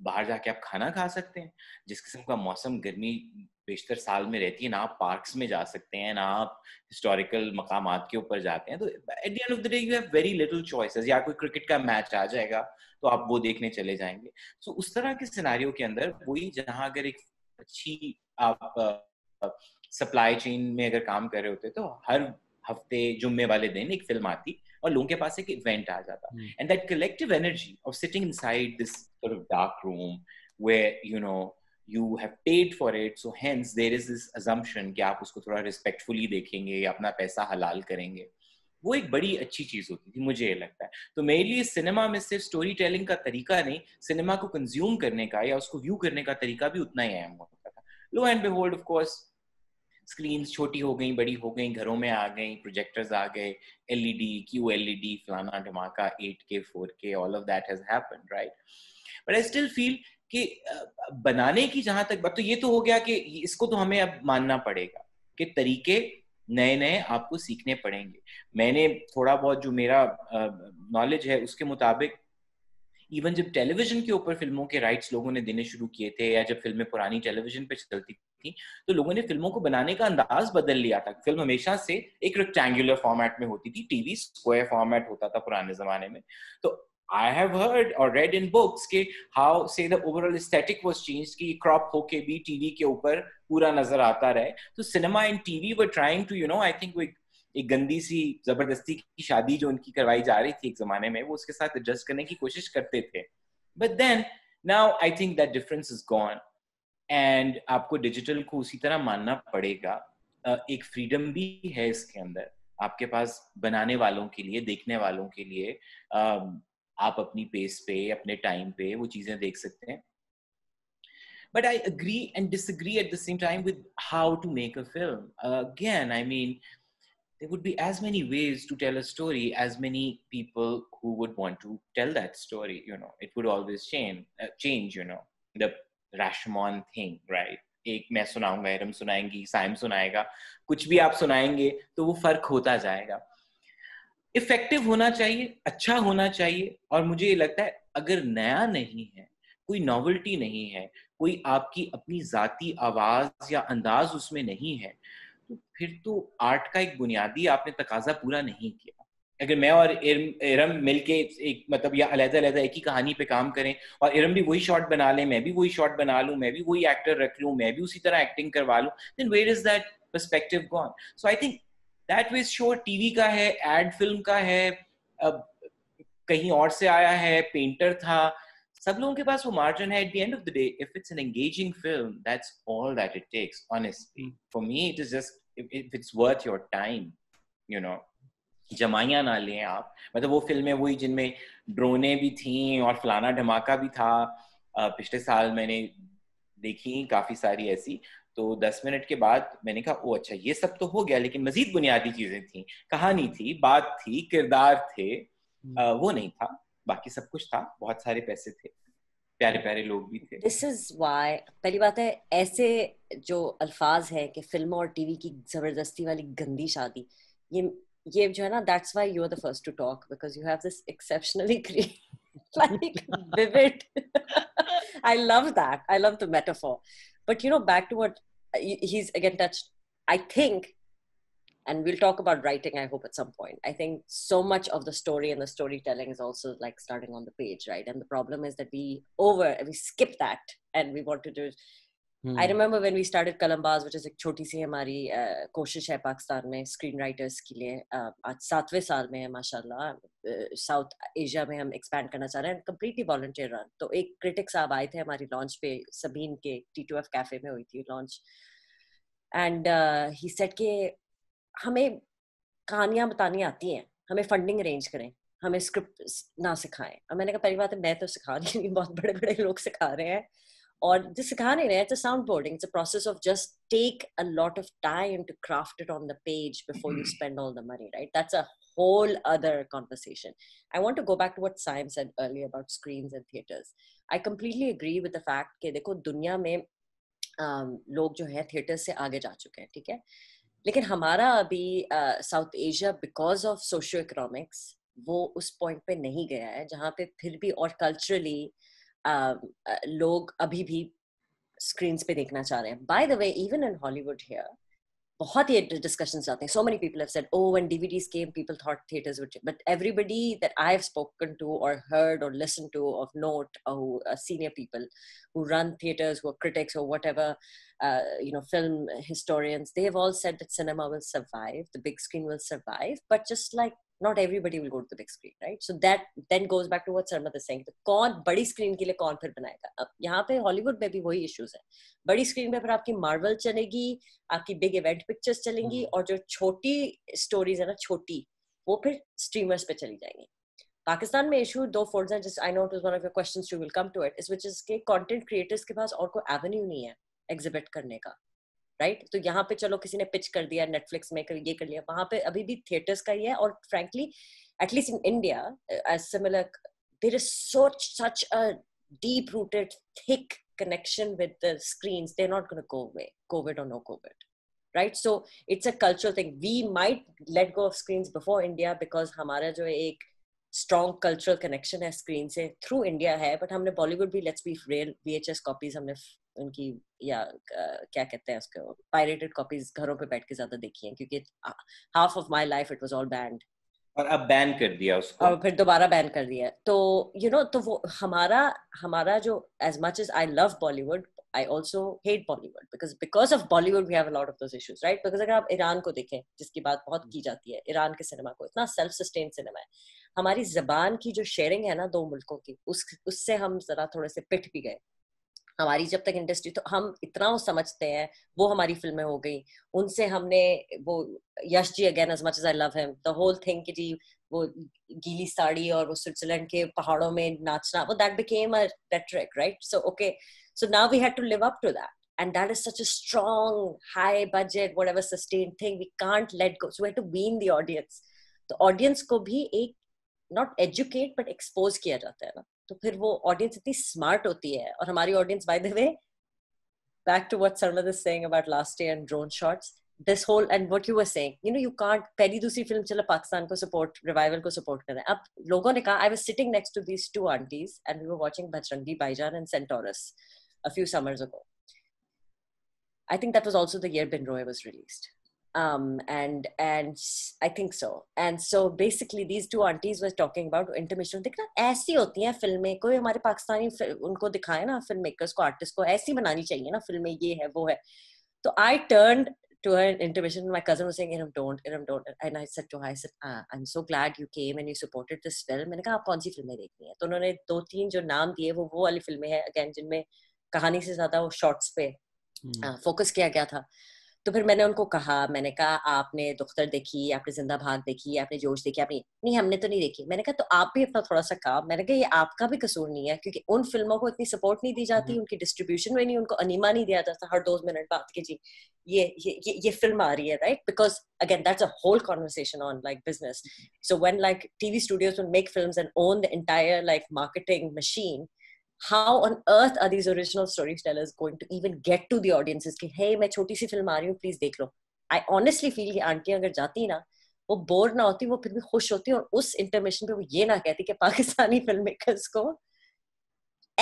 बाहर जाके आप खाना खा सकते हैं, जिस किस्म का मौसम गर्मी बेशतर साल में रहती है, ना आप पार्क्स में जा सकते हैं, ना आप हिस्टोरिकल मकामात के ऊपर जाते हैं, तो at the end of the day you have very little choices, या कोई क्रिकेट का मैच आ जाएगा तो आप वो देखने चले जाएंगे। सो so, उस तरह के सिनेरियो के अंदर वही जहाँ अगर एक अच्छी आप सप्लाई चेन में अगर काम कर रहे होते तो हर हफ्ते जुम्मे वाले दिन एक फिल्म आती और लोगों के पास एक इवेंट आ जाता, and that collective energy of sitting inside this sort of dark room where you know you have paid for it, so hence there is this assumption कि आप उसको थोड़ा respectfully देखेंगे या अपना पैसा हलाल करेंगे, वो एक बड़ी अच्छी चीज होती थी, मुझे ये लगता है। तो मेरे लिए सिनेमा में सिर्फ स्टोरी टेलिंग का तरीका नहीं, सिनेमा को कंज्यूम करने का या उसको व्यू करने का तरीका भी उतना ही अहम होता था। Lo and behold, of course screens छोटी हो गई, बड़ी हो गई, घरों में आ गई, प्रोजेक्टर्स आ गए, एलईडी, क्यू एलईडी, फलाना धमाका, eight K, four K, all of that has happened, right. But I still feel कि बनाने की जहां तक बात, तो ये तो हो गया कि इसको तो हमें अब मानना पड़ेगा कि तरीके नए नए आपको सीखने पड़ेंगे। मैंने थोड़ा बहुत जो मेरा नॉलेज है उसके मुताबिक, इवन जब टेलीविजन के ऊपर फिल्मों के राइट्स लोगों ने देने शुरू किए थे, या जब फिल्में पुरानी टेलीविजन पे चलती थी, तो लोगों ने फिल्मों को बनाने का अंदाज बदल लिया था। फिल्म हमेशा से एक रेक्टेंगुलर फॉर्मेट में होती थी, टीवी स्क्वायर फॉर्मेट होता था पुराने जमाने में। तो I have heard or read in books के how say the overall aesthetic was changed, कि crop होके भी टीवी के ऊपर पूरा नजर आता रहे। तो cinema and T V were trying to, you know, I think वो एक गंदी सी जबरदस्ती की शादी जो उनकी करवाई जा रही थी एक जमाने में, वो उसके साथ एडजस्ट करने की कोशिश करते थे। But then now I think that difference is gone, and आपको digital को उसी तरह मानना पड़ेगा। एक freedom भी है इसके अंदर आपके पास बनाने वालों के लिए, देखने वालों के लिए, आप अपनी पेस पे, अपने टाइम पे वो चीजें देख सकते हैं। But I agree and disagree at the same time with how to make a film. Again, I mean there would be as many ways to tell a story, as many people who would want to tell that story, you know, it would always change change you know the Rashomon thing, right. एक मैं सुनाऊंगा, इरम सुनाएंगी, साइम सुनाएगा, कुछ भी आप सुनाएंगे, तो वो फर्क होता जाएगा। इफेक्टिव होना चाहिए, अच्छा होना चाहिए, और मुझे ये लगता है अगर नया नहीं है, कोई नॉवेल्टी नहीं है, कोई आपकी अपनी जाती आवाज या अंदाज उसमें नहीं है, तो फिर तो आर्ट का एक बुनियादी आपने तकाजा पूरा नहीं किया। अगर मैं और इरम, इरम मिलके एक मतलब या अलग अलग एक ही कहानी पे काम करें, और इरम भी वही शॉट बना ले, मैं भी वही शॉट बना लूँ, मैं भी वही एक्टर रख लूँ, मैं भी उसी तरह एक्टिंग करवा लूँ, then where is that perspective gone. So I think That was sure TV का है, एड फिल्म का है, अब कहीं और से आया है, पेंटर था, सब लोगों के पास वो मार्जिन है। At the end of the day, if it's an engaging film, that's all that it takes. Honestly, for me, it is just if, if it's worth your time, you know. जमाइयाँ ना लें आप, मतलब वो फिल्में वही जिनमें ड्रोने भी थीं और फलाना धमाका भी था। पिछले साल मैंने देखी काफी सारी ऐसी, तो दस मिनट के बाद मैंने कहा ओ अच्छा ये सब तो हो गया, लेकिन मजीद बुनियादी चीजें थी, कहानी थी, बात थी, किरदार थे, आ, वो नहीं था, बाकी सब कुछ था, बहुत सारे पैसे थे, प्यारे प्यारे लोग भी थे। दिस इज व्हाई पहली बात है ऐसे जो अल्फाज है कि फिल्म और टीवी की जबरदस्ती वाली गंदी शादी, ये ये जो है ना, that's why you are the first to talk, because you have this exceptionally like vivid I love that, I love the metaphor, but you know, back to what he's again touched, I think, and we'll talk about writing I hope at some point, I think so much of the story and the storytelling is also like starting on the page, right? And the problem is that we over we skip that and we want to do hmm. I remember when we started Kalambaz, which is ek choti si hamari uh, koshish hai Pakistan mein screenwriters ke liye, uh, aaj सातवें saal mein hai mashallah, South Asia में हम expand करना चाह रहे हैं, completely volunteer run. तो एक critic साहब आए थे हमारी लॉन्च पे, सबीन के टी टू एफ कैफे में हुई थी लॉन्च, एंड ही सेड के हमें कहानियां बतानी आती हैं, हमें फंडिंग अरेंज करें, हमें स्क्रिप्ट ना सिखाएं. और मैंने कहा पहली बात है मैं तो सिखा रही हूँ, बहुत बड़े बड़े लोग सिखा रहे हैं और जो सिखा नहीं रहे हैं तो sound boarding it's a process of just take a lot of time to craft it on the page before you spend all the money right that's a whole other conversation. I want to go back to what Saim said earlier about screens and theaters. I completely agree with the fact कि देखो दुनिया में लोग जो है theaters से आगे जा चुके हैं, ठीक है, लेकिन हमारा अभी South Asia because of socio-economics वो उस point पे नहीं गया है जहाँ पे फिर भी और culturally लोग अभी भी screens पे देखना चाह रहे हैं. By the way, even in Hollywood here. बहुत ही discussions आते हैं. So many people have said, oh, when D V Ds came, people thought theaters would. But everybody that I've spoken to or heard or listened to of note, or uh, senior people who run theaters, who are critics or whatever, uh, you know, film historians, they have all said that cinema will survive, the big screen will survive, but just like not everybody will go to the big screen, right? So that then goes back to what Sarmad is saying. कौन बड़ी screen के लिए कौन फिर बनाएगा? अब यहाँ पे हॉलीवुड में भी वही इश्यूज हैं. बड़ी स्क्रीन पे फिर आपकी मार्वल चलेगी, आपकी बिग इवेंट पिक्चर्स चलेंगी और जो छोटी स्टोरीज है ना छोटी वो फिर स्ट्रीमर्स पे चली जाएंगी. पाकिस्तान में इशू दो फोल्ड्स हैं, just I know it was one of your questions too, we'll come to it, is which is के कंटेंट क्रिएटर्स के पास और कोई एवेन्यू नहीं है एग्जिबिट करने का, राइट right? तो यहाँ पे चलो किसी ने पिच कर दिया नेटफ्लिक्स में, कर ये कर लिया, वहाँ पे अभी भी थिएटर्स का ही है. और frankly at least in India as similar there is so such a deep rooted thick connection with the screens, they are not going to go away covid और no covid right. So it's a cultural thing. We might let go of screens before India because हमारा जो एक strong cultural connection है screen से through India है, but हमने बॉलीवुड भी let's be real V H S copies हमने उनकी या uh, क्या कहते हैं उसको पायरेटेड कॉपीज घरों पे बैठ के ज्यादा देखी हैं क्योंकि half of my life it was all banned और अब बैन कर दिया उसको और फिर दोबारा बैन कर दिया. तो यू you नो know, तो वो हमारा हमारा जो as much as I love Bollywood I also hate Bollywood because because of Bollywood we have a lot of those issues, right? Because अगर आप ईरान को देखें जिसकी बात बहुत की जाती है, ईरान के सिनेमा को इतना self-sustained सिनेमा है. हमारी ज़बान की जो sharing है ना दो मुल्कों की, उस उससे हम जरा थोड़े से पिट भी गए. हमारी जब तक इंडस्ट्री तो हम इतना वो समझते हैं वो हमारी फिल्में हो गई उनसे हमने वो Yash ji again as much as I love him the whole thing कि जी वो गीली साड़ी और वो स्विट्जरलैंड के पहाड़ों में नाचना वो that became a rhetoric right. So okay so now we had to live up to that and that is such a strong high budget whatever sustained thing we can't let go. So we had to wean the audience. तो audience को भी एक not educate but expose किया जाता है ना, तो फिर वो ऑडियंस इतनी स्मार्ट होती है. और हमारी audience by the way back to what Sarmad is saying about last year and drone shots this whole and what you were saying you know you can't पहली दूसरी फिल्म चलो पाकिस्तान को सपोर्ट रिवाइवल को सपोर्ट कर रहे हैं. अब लोगों ने कहा I was sitting next to these two aunties and we were watching Bajrangi Bhaijaan and Centaurus a few summers ago. I think that was also the year Bin Roye was released. Um, and and I think so. And so basically, these two aunties were talking about intermission. देखना ऐसी होती हैं फिल्में. कोई हमारे पाकिस्तानी उनको दिखाए ना filmmakers को artists को ऐसी बनानी चाहिए ना फिल्में, ये है वो है. तो I turned to her in intermission and my cousin was saying, "Iram don't, Iram don't." And I said to her, I said, ah, "I'm so glad you came and you supported this film." मैंने कहा आप कौन सी फिल्में देखनी है? तो उन्होंने दो तीन जो नाम दिए वो वो वाली फिल्में हैं again जिनमें कहानी से ज्यादा वो shots पे focus किया गया था. तो फिर मैंने उनको कहा, मैंने कहा आपने दुख्तर देखी, आपने जिंदा भाग देखी, आपने जोश देखी, आपने नहीं हमने तो नहीं देखी. मैंने कहा तो आप भी अपना थोड़ा सा काम, मैंने कहा ये आपका भी कसूर नहीं है क्योंकि उन फिल्मों को इतनी सपोर्ट नहीं दी जाती, उनकी डिस्ट्रीब्यूशन में नहीं, उनको अनीमा नहीं दिया जाता हर दो मिनट बाद के जी ये ये ये, ये फिल्म आ रही है right. Because again that's a whole conversation on like business. So when like TV studios will make films and own the entire like marketing machine, how on earth are these original storytellers going to even get to the audiences कि hey मैं छोटी सी film आ रही हूँ please देख लो. I honestly feel कि aunty अगर जाती ना वो बोर ना होती, वो फिर भी खुश होती और उस इंटरमिशन पे वो ये ना कहती कि पाकिस्तानी फिल्म मेकर्स को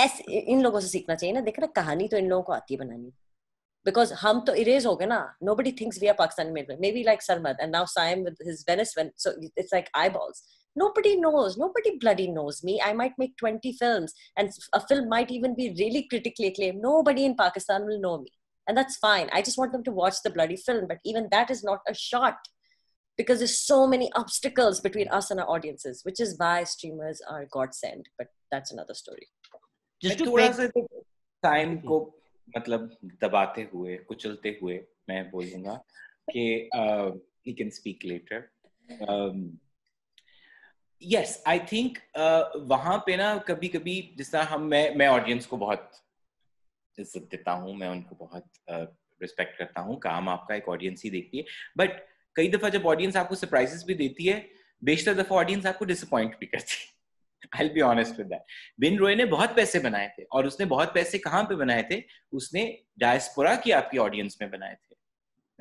ऐसे इन लोगों से सीखना चाहिए ना, देखना कहानी तो इन लोगों को आती है बनानी. Because हम तो erase हो गए ना, nobody thinks we are Pakistani made. Maybe like Sarmad and now Saim with his Venice, so it's like eyeballs. Nobody knows, nobody bloody knows me. I might make twenty films and a film might even be really critically acclaimed. Nobody in Pakistan will know me and that's fine. I just want them to watch the bloody film, but even that is not a shot because there's so many obstacles between us and our audiences, which is why streamers are godsend, but that's another story. Just to थोड़ा सा time को मतलब दबाते हुए कुचलते हुए मैं बोलूँगा कि you can speak later. um, yes, I think uh, वहाँ पे ना कभी कभी जिस तरह हम मैं मैं ऑडियंस को बहुत इज्जत देता हूँ, मैं उनको बहुत रिस्पेक्ट uh, करता हूँ, काम आपका एक ऑडियंस ही देखती है, बट कई दफा जब ऑडियंस आपको सरप्राइजेस भी देती है, बेशतर दफा ऑडियंस आपको डिसअपॉइंट भी करती है। I'll be honest with that. बिन रोय ने बहुत पैसे बनाए थे, और उसने बहुत पैसे कहाँ पे बनाए थे? उसने डायस्पोरा की आपकी ऑडियंस में बनाए थे,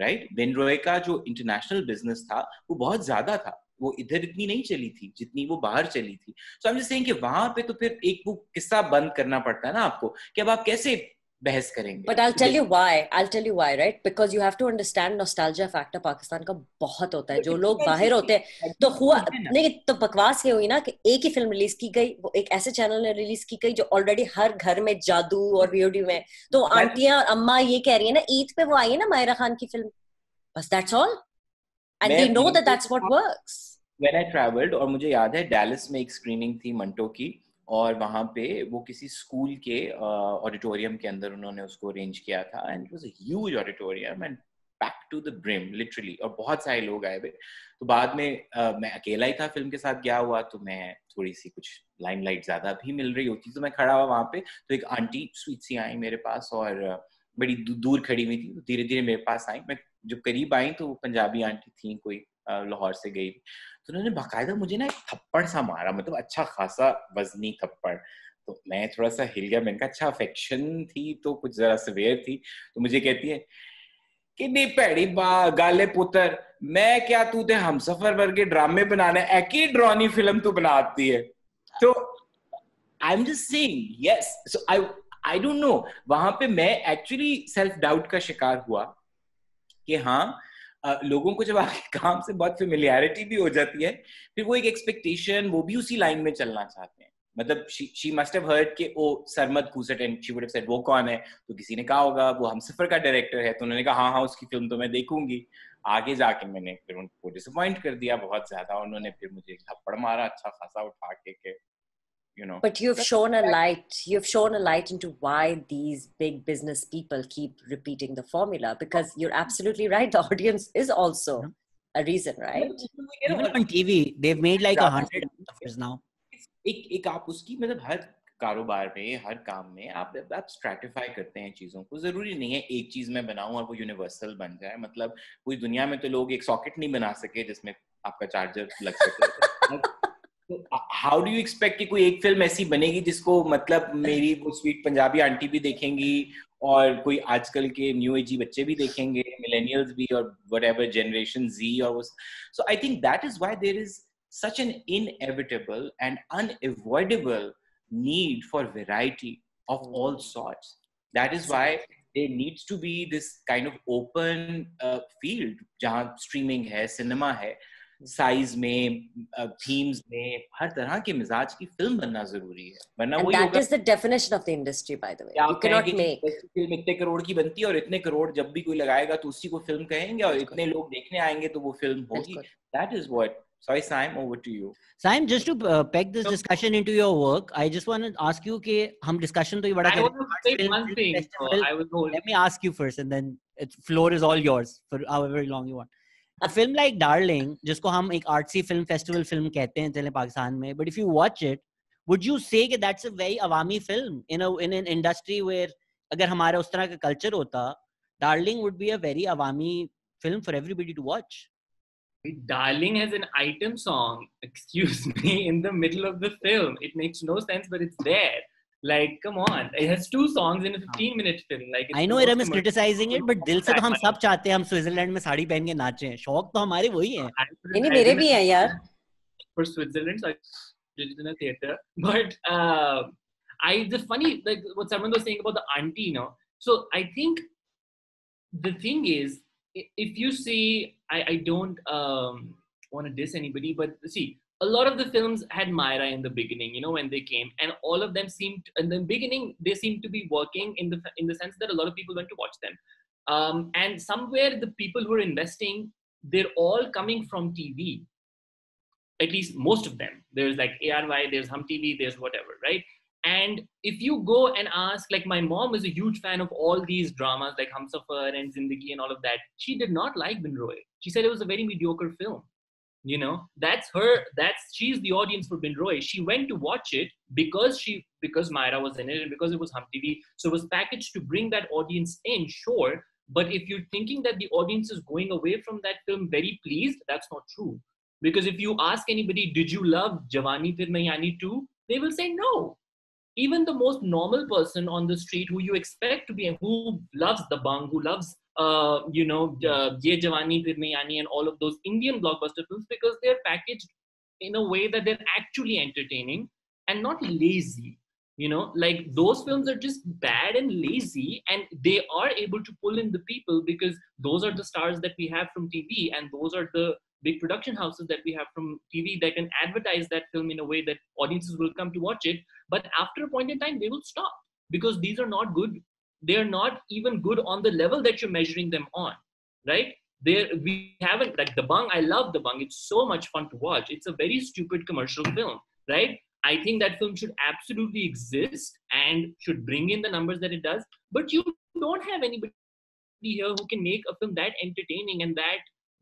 राइट right? बिन रोय का जो इंटरनेशनल बिजनेस था वो बहुत ज्यादा था, वो इधर इतनी नहीं चली थी जितनी वो बाहर चली थी। So I am just saying कि वहां पे तो फिर एक वो किस्सा बंद करना पड़ता है ना आपको कि अब आप कैसे बहस करेंगे। But I'll tell you why. I'll tell you why, right? Because you have to understand nostalgia factor Pakistan का बहुत होता है। जो लोग बाहर होते हैं तो हुआ नहीं तो बकवास ये हुई ना कि एक ही फिल्म रिलीज की गई, वो एक ऐसे चैनल ने रिलीज की गई जो ऑलरेडी हर घर में जादू और वीओडी में, तो आंटियां और अम्मा ये कह रही है ना ईद पे वो आई है ना माहिरा खान की फिल्म, बस that's all and they know that that's what works. When I travelled, और मुझे याद है डैलस में एक स्क्रीनिंग थी मंटो की, और वहाँ पे वो किसी स्कूल के ऑडिटोरियम uh, के अंदर उन्होंने उसको अरेंज किया था, and it was a huge auditorium and packed to the brim literally, और बहुत सारे लोग आए हुए। तो बाद में uh, मैं अकेला ही था, फिल्म के साथ गया हुआ, तो मैं थोड़ी सी कुछ लाइमलाइट ज्यादा भी मिल रही होती, तो मैं खड़ा हुआ वहाँ पे, तो एक आंटी स्वीट सी आई मेरे पास, और uh, बड़ी दूर खड़ी हुई थी, धीरे धीरे मेरे पास आई। मैं जब करीब आई तो पंजाबी आंटी थी, कोई लाहौर से गई, तो उन्होंने बाकायदा मुझे ना एक थप्पड़ सा मारा, मतलब अच्छा खासा वजनी थप्पड़। तो मैं थोड़ा सा हिल गया, मैंने कहा अच्छा अफेक्शन थी तो कुछ जरा सवेयर थी। तो मुझे कहती है कि नहीं भैड़ी गाले पुत्र, मैं क्या तू ते हमसफर वर्गे ड्रामे बनाने, एक ही ड्रॉनी फिल्म तू बनाती है। तो I am just saying yes, so I I don't know, वहां पे मैं एक्चुअली सेल्फ डाउट का शिकार हुआ कि हाँ Uh, लोगों को जब आपके काम से बहुत फेमिलियरिटी भी हो जाती है, फिर वो एक एक्सपेक्टेशन, वो भी उसी लाइन में चलना चाहते हैं। मतलब शी मस्ट हैव हर्ड के ओ Sarmad खूसट, and she would have said वो कौन है, तो किसी ने कहा होगा वो हमसफर का डायरेक्टर है, तो उन्होंने कहा हाँ हाँ उसकी फिल्म तो मैं देखूंगी। आगे जाके मैंने फिर उनको डिसअपॉइंट कर दिया बहुत ज्यादा, उन्होंने फिर मुझे थप्पड़ मारा अच्छा खासा उठा के, के you know. But you've shown a light, you've shown a light into why these big business people keep repeating the formula, because you're absolutely right, the audience is also a reason, right? You know, on T V they've made like a hundred offers now. एक एक आप उसकी मतलब हर कारोबार में, हर काम में आप आप स्ट्रैटिफाई करते हैं चीजों को। जरूरी नहीं है एक चीज मैं बनाऊं और वो यूनिवर्सल बन जाए, मतलब पूरी दुनिया में तो लोग एक सॉकेट नहीं बना सके जिसमें आपका चार्जर लग सके। How do you expect कि कोई एक फिल्म ऐसी बनेगी जिसको मतलब मेरी वो स्वीट पंजाबी आंटी भी देखेंगी और कोई आजकल के न्यू एजी बच्चे भी देखेंगे, मिलेनियल्स भी, और व्हाटएवर जनरेशन जी, और वो। So I think that is why there is such an inevitable and unavoidable need for variety of all sorts. That is why there needs to be this kind of open uh, field जहाँ streaming है, cinema है, size में, themes में, हर तरह के मिजाज की फिल्म बनना जरूरी है, वरना वही होगा। That is the definition of the industry, by the way. You cannot make film इतने करोड़ की बनती है, और इतने करोड़ जब भी कोई लगाएगा तो उसी को फिल्म कहेंगे, और इतने लोग देखने आएंगे तो वो फिल्म होगी। That is what. Sorry, Saim, over to you. Saim, just to uh, peg this so, discussion into your work, I just want to ask you कि हम discussion तो ये बड़ा I want to say one thing. I will go. Let me ask you first, and then the floor is all yours for however long you want. A film like Darling, जिसको हम एक artsy film festival film कहते हैं चले पाकिस्तान में, but if you watch it, would you say कि that's a very awami film in a in an industry where अगर हमारा उस तरह का culture होता, Darling would be a very awami film for everybody to watch. Darling has an item song, excuse me, in the middle of the film. It makes no sense, but it's there. Like, come on, it has two songs in a fifteen minute film. Like, I know Iram is criticizing it, but dil se to hum sab chahte hain hum Switzerland mein saadi pehen ke nache. Shauk to hamare wahi hai. Nahi mere bhi hai yaar. For Switzerland, so I did it in a theater. But uh, I the funny like what Sarmad was saying about the auntie now. So I think the thing is, if you see, I I don't um, want to diss anybody, but see. A lot of the films had Myra in the beginning, you know, when they came, and all of them seemed, in the beginning, they seemed to be working in the in the sense that a lot of people went to watch them, um, and somewhere the people who are investing, they're all coming from T V, at least most of them. There's like A R Y, there's Hum T V, there's whatever, right? And if you go and ask, like my mom was a huge fan of all these dramas like Hamsafar and Zindagi and all of that. She did not like Bin Roye. She said it was a very mediocre film. You know, that's her, that's, she's the audience for Bin Roye. She went to watch it because she, because Myra was in it and because it was Hum T V. So it was packaged to bring that audience in, sure. But if you're thinking that the audience is going away from that film very pleased, that's not true. Because if you ask anybody, did you love Jawani Phir Nahi Ani too? They will say no. Even the most normal person on the street who you expect to be, who loves the bang, who loves, uh, you know, uh, Ye Jawani Phir Nahi Ani and all of those Indian blockbuster films, because they're packaged in a way that they're actually entertaining and not lazy. You know, like those films are just bad and lazy, and they are able to pull in the people because those are the stars that we have from T V, and those are the big production houses that we have from T V that can advertise that film in a way that audiences will come to watch it. But after a point in time, they will stop because these are not good. They are not even good on the level that you're measuring them on, right? There we haven't, like the Bang, I love the Bang. It's so much fun to watch. It's a very stupid commercial film, right? I think that film should absolutely exist and should bring in the numbers that it does. But you don't have anybody here who can make a film that entertaining and that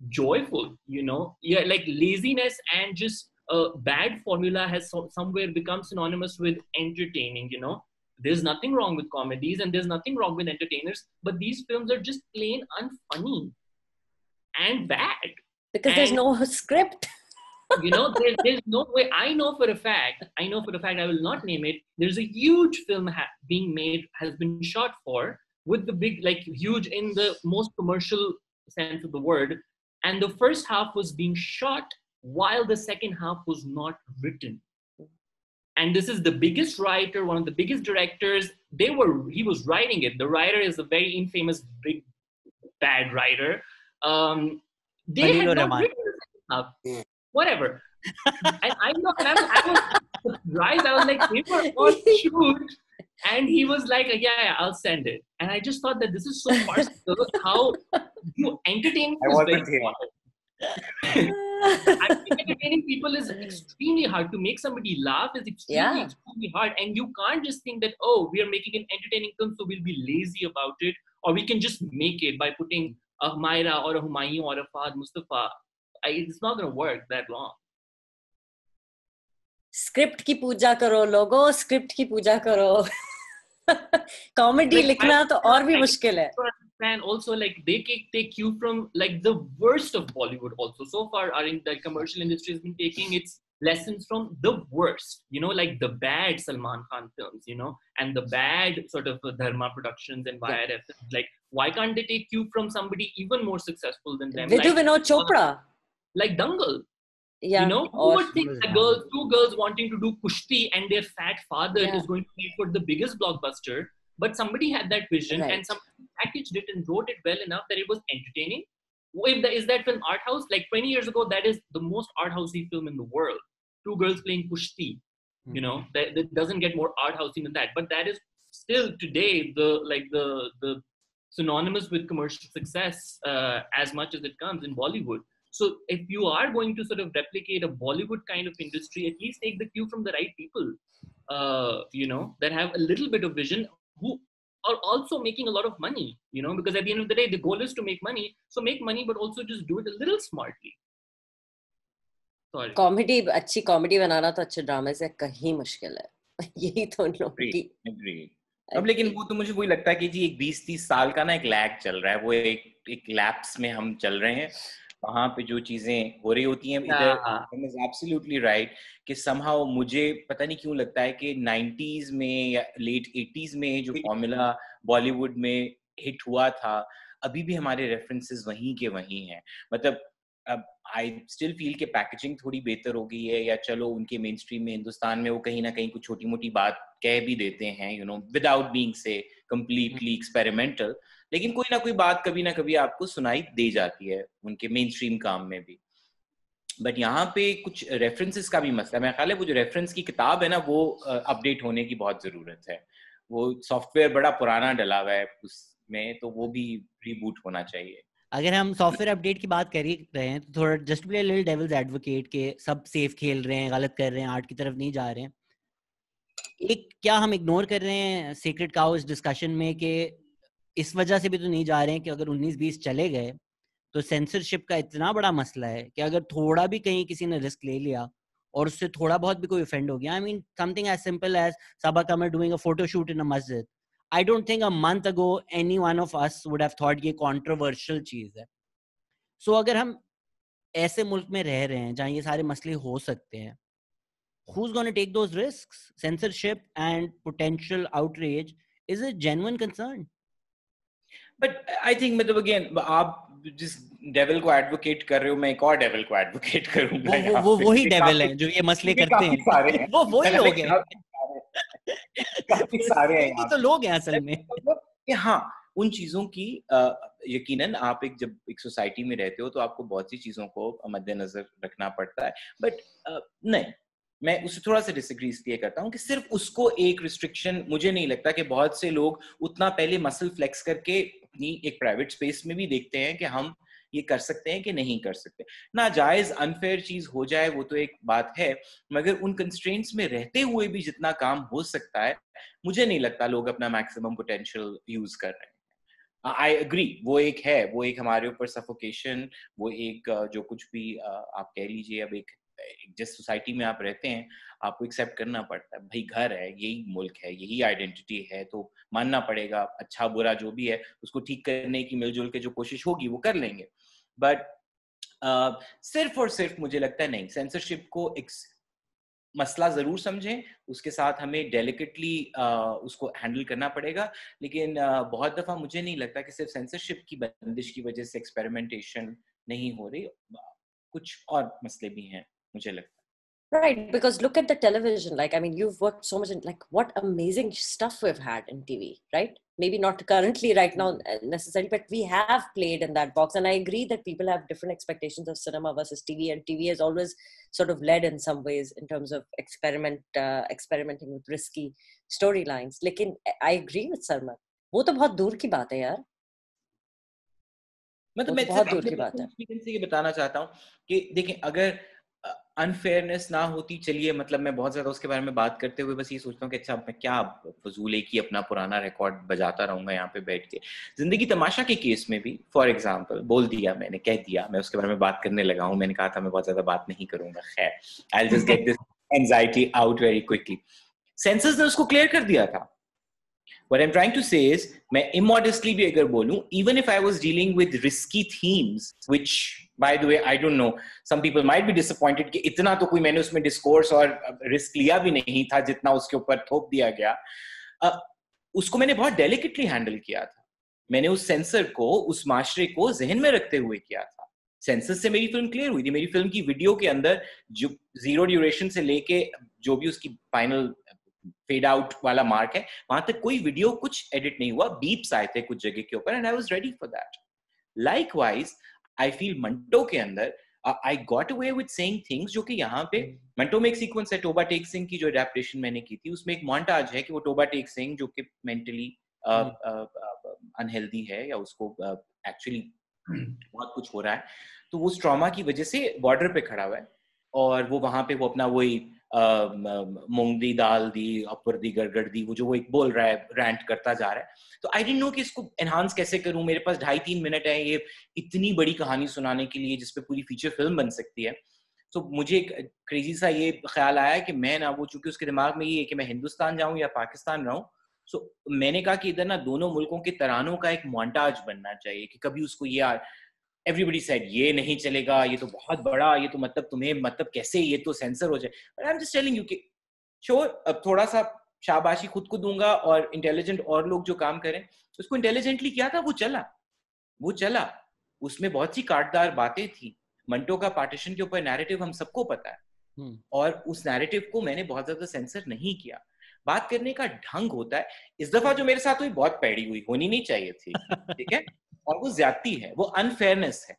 joyful, you know? Yeah, like laziness and just a bad formula has so somewhere become synonymous with entertaining, you know? There's nothing wrong with comedies and there's nothing wrong with entertainers, but these films are just plain unfunny and bad. Because and there's no script. You know, there, there's no way. I know for a fact, I know for a fact, I will not name it. There's a huge film ha being made, has been shot for, with the big, like huge in the most commercial sense of the word. And the first half was being shot while the second half was not written. And this is the biggest writer, one of the biggest directors. They were, he was writing it. The writer is a very infamous, big, bad writer. Um, they had not written the second half. Yeah. Whatever. And I know, and I was, I was surprised. I was like, we were on shoot. And he was like, yeah, yeah, I'll send it. And I just thought that this is so farcical. How you entertain people. I think entertaining people is extremely hard. To make somebody laugh is extremely, yeah. extremely hard. And you can't just think that, oh, we are making an entertaining film, so we'll be lazy about it. Or we can just make it by putting a Humaira or a Humayun or a Fahad Mustafa. I, it's not going to work that long. Script ki puja karo logo, script ki puja karo. Comedy like, likhna I, to aur bhi mushkil hai. And also like they take you from like the worst of Bollywood also. So far our in, the commercial industry has been taking its lessons from the worst, you know, like the bad Salman Khan films, you know, and the bad sort of Dharma Productions and Y R F. Yeah. Like why can't they take you from somebody even more successful than them? They like, do Vinod Chopra. Like Dangal, yeah, you know, who would think a girl, two girls wanting to do kushti and their fat father yeah. is going to be for the biggest blockbuster, but somebody had that vision right. and somebody packaged it and wrote it well enough that it was entertaining. If the, is that film art house? Like twenty years ago, that is the most art housey film in the world. Two girls playing kushti, mm-hmm. you know, that, that doesn't get more art housey than that. But that is still today the like the the synonymous with commercial success uh, as much as it comes in Bollywood. So if you are going to sort of replicate a Bollywood kind of industry, at least take the cue from the right people, uh, you know, that have a little bit of vision, who are also making a lot of money, you know, because at the end of the day, the goal is to make money. So make money, but also just do it a little smartly. Sorry. Comedy, अच्छी comedy बनाना तो अच्छे drama से कहीं मुश्किल है. यही तो नौकरी. Agree. अब लेकिन वो तो मुझे वही लगता है कि जी एक बीस तीस साल का ना एक lag चल रहा है. वो एक एक lapse में हम चल रहे हैं. वहाँ पे जो चीजें हो रही होती हैं इधर is absolutely right कि somehow मुझे पता नहीं क्यों लगता है कि नाइंटीज़ में या लेट एटीज़ में जो फॉर्मूला बॉलीवुड में हिट हुआ था अभी भी हमारे रेफरेंसेस वहीं के वहीं हैं. मतलब अब I still feel कि पैकेजिंग थोड़ी बेहतर हो गई है या चलो उनके मेनस्ट्रीम में हिंदुस्तान में वो कहीं ना कहीं कुछ छोटी मोटी बात कह भी देते हैं, you know, without being say completely experimental, लेकिन कोई ना कोई बात कभी ना कभी आपको सुनाई दे जाती है उनके मेनस्ट्रीम काम में भी. बट यहाँ पे कुछ रेफरेंसेस का भी मसला है. मेरा ख्याल है वो जो रेफरेंस की किताब है ना वो अपडेट होने की बहुत जरूरत है. वो सॉफ्टवेयर बड़ा पुराना डला हुआ है उसमें, तो वो भी रिबूट होना चाहिए. अगर हम सॉफ्टवेयर अपडेट की बात कर रहे हैं तो थोड़ा just be a little devil's advocate के सब सेफ खेल रहे हैं, गलत कर रहे हैं, आर्ट की तरफ नहीं जा रहे हैं. एक क्या हम इग्नोर कर रहे हैं सीक्रेट काउ इस डिस्कशन में कि इस वजह से भी तो नहीं जा रहे हैं कि अगर उन्नीस बीस चले गए तो सेंसरशिप का इतना बड़ा मसला है कि अगर थोड़ा भी कहीं किसी ने रिस्क ले लिया और उससे थोड़ा बहुत भी कोई ऑफेंड हो गया, I mean something as simple as Saba Qamar doing a photo shoot in a मस्जिद, I don't think a month ago any one of us would have thought ये कंट्रोवर्शियल चीज है। सो so, अगर हम ऐसे मुल्क में रह रहे हैं जहाँ ये सारे मसले हो सकते हैं, who's going to take those risks? Censorship and potential outrage is a genuine concern. But I think, मतलब again, आप जिस devil को advocate कर रहे हो, मैं एक और devil को advocate करूँगा। वो वो वही devil है जो ये मसले करते हैं। वो वही लोग हैं। काफी सारे हैं। तो लोग हैं असल में। हाँ, उन चीजों की यकीनन आप एक जब एक सोसाइटी में रहते हो तो आपको बहुत सी चीजों को मद्देनजर रखना पड़ता है। But नहीं, मैं उससे थोड़ा सा डिसएग्री इसलिए करता हूँ कि सिर्फ उसको एक रिस्ट्रिक्शन, मुझे नहीं लगता कि बहुत से लोग उतना पहले मसल फ्लेक्स करके अपनी एक प्राइवेट स्पेस में भी देखते हैं कि हम ये कर सकते हैं कि नहीं कर सकते। नाजायज अनफेयर चीज हो जाए वो तो एक बात है, मगर उन कंस्ट्रेंट्स में रहते हुए भी जितना काम हो सकता है, मुझे नहीं लगता लोग अपना मैक्सिमम पोटेंशियल यूज कर रहे हैं। आई एग्री, वो एक है, वो एक हमारे ऊपर सफोकेशन, वो एक जो कुछ भी आप कह लीजिए, अब एक जिस सोसाइटी में आप रहते हैं आपको एक्सेप्ट करना पड़ता है, भाई घर है, यही मुल्क है, यही आइडेंटिटी है, तो मानना पड़ेगा। अच्छा बुरा जो भी है उसको ठीक करने की मिलजुल के जो कोशिश होगी वो कर लेंगे। बट uh, सिर्फ और सिर्फ मुझे लगता है नहीं, सेंसरशिप को एक मसला जरूर समझें, उसके साथ हमें डेलिकेटली uh, उसको हैंडल करना पड़ेगा, लेकिन uh, बहुत दफा मुझे नहीं लगता कि सिर्फ सेंसरशिप की बंदिश की वजह से एक्सपेरिमेंटेशन नहीं हो रही, कुछ और मसले भी हैं मुझे लगता है। Right, because look at the television. Like, I mean, you've worked so much in, like, what amazing stuff we've had in T V, right? Maybe not currently right now necessarily, but we have played in that box. And I agree that people have different expectations of cinema versus T V, and T V has always sort of led in some ways in terms of experiment, uh, experimenting with risky storylines. Lekin, I agree with Sarmad. वो तो बहुत दूर की बात है यार। मतलब मैं बहुत दूर की बात है। एक्सपीरियंस से ये बताना चाहता हूँ कि देखें, अगर अनफेयरनेस ना होती, चलिए मतलब मैं बहुत ज्यादा उसके बारे में बात करते हुए बस ये सोचता हूँ कि अच्छा मैं क्या फजूल है कि अपना पुराना रिकॉर्ड बजाता रहूंगा यहाँ पे बैठ के। जिंदगी तमाशा के केस में भी फॉर एग्जांपल, बोल दिया मैंने, कह दिया, मैं उसके बारे में बात करने लगा हूँ, मैंने कहा था मैं बहुत ज्यादा बात नहीं करूंगा, खैर I will just get this anxiety out very quickly. Censors ने उसको क्लियर कर दिया था। What I am trying to say is, मैं इमॉडेस्टली भी अगर बोलूं, even if I was dealing with risky themes which By the way, I don't know. Some people might be disappointed कि इतना तो कोई मैंने उसमें discourse और risk लिया भी नहीं था जितना उसके ऊपर थोप दिया गया। uh, उसको मैंने बहुत delicately handle किया था। मैंने उस सेंसर को, उस माशरे को जहन में रखते हुए किया था। सेंसर से मेरी फिल्म क्लियर हुई थी। मेरी फिल्म की वीडियो के अंदर जो जीरो ड्यूरेशन से लेके जो भी उसकी फाइनल फेड आउट वाला मार्क है वहां तक कोई वीडियो कुछ एडिट नहीं हुआ। बीप्स आए थे कुछ जगह के ऊपर and I was ready for that. Likewise I feel Manto के अंदर uh, I got away with saying things जो कि यहाँ पे Manto में एक सीक्वेंस है टोबा टेक सिंह की जो एडाप्टेशन मैंने की थी, उसमें एक मॉन्टाज है कि वो टोबा टेक सिंह जो कि मेंटली अनहेल्दी है या उसको एक्चुअली uh, बहुत कुछ हो रहा है, तो वो उस ट्रॉमा की वजह से बॉर्डर पे खड़ा हुआ है और वो वहां पे वो अपना वही मूंग दी दाल दी अपर दी गड़गड़ दी वो जो वो एक बोल रहा है, रैंट करता जा रहा है। तो आई डिडंट नो कि इसको एनहांस कैसे करूं, मेरे पास ढाई तीन मिनट है ये इतनी बड़ी कहानी सुनाने के लिए जिसपे पूरी फीचर फिल्म बन सकती है। तो मुझे एक क्रेजी सा ये ख्याल आया कि मैं ना वो, चूंकि उसके दिमाग में ये है कि मैं हिंदुस्तान जाऊँ या पाकिस्तान रहूँ, सो so, मैंने कहा कि इधर ना दोनों मुल्कों के तरानों का एक मॉन्टाज बनना चाहिए कि कभी उसको ये यार Everybody said ये नहीं चलेगा, ये तो बहुत बड़ा, ये तो मतलब तुम्हें मतलब कैसे ये तो सेंसर हो जाए। But I'm just telling you कि sure, अब थोड़ा सा शाबाशी खुद को दूंगा और इंटेलिजेंट और लोग जो काम करें, उसको इंटेलिजेंटली किया था, वो चला वो चला उसमें बहुत सी काटदार बातें थी। मंटो का पार्टीशन के ऊपर नैरेटिव हम सबको पता है hmm. और उस नैरेटिव को मैंने बहुत ज्यादा सेंसर नहीं किया। बात करने का ढंग होता है। इस दफा जो मेरे साथ हुई बहुत पैड़ी हुई, होनी नहीं चाहिए थी, ठीक है, और वो ज्यादती है, वो अनफेयरनेस है।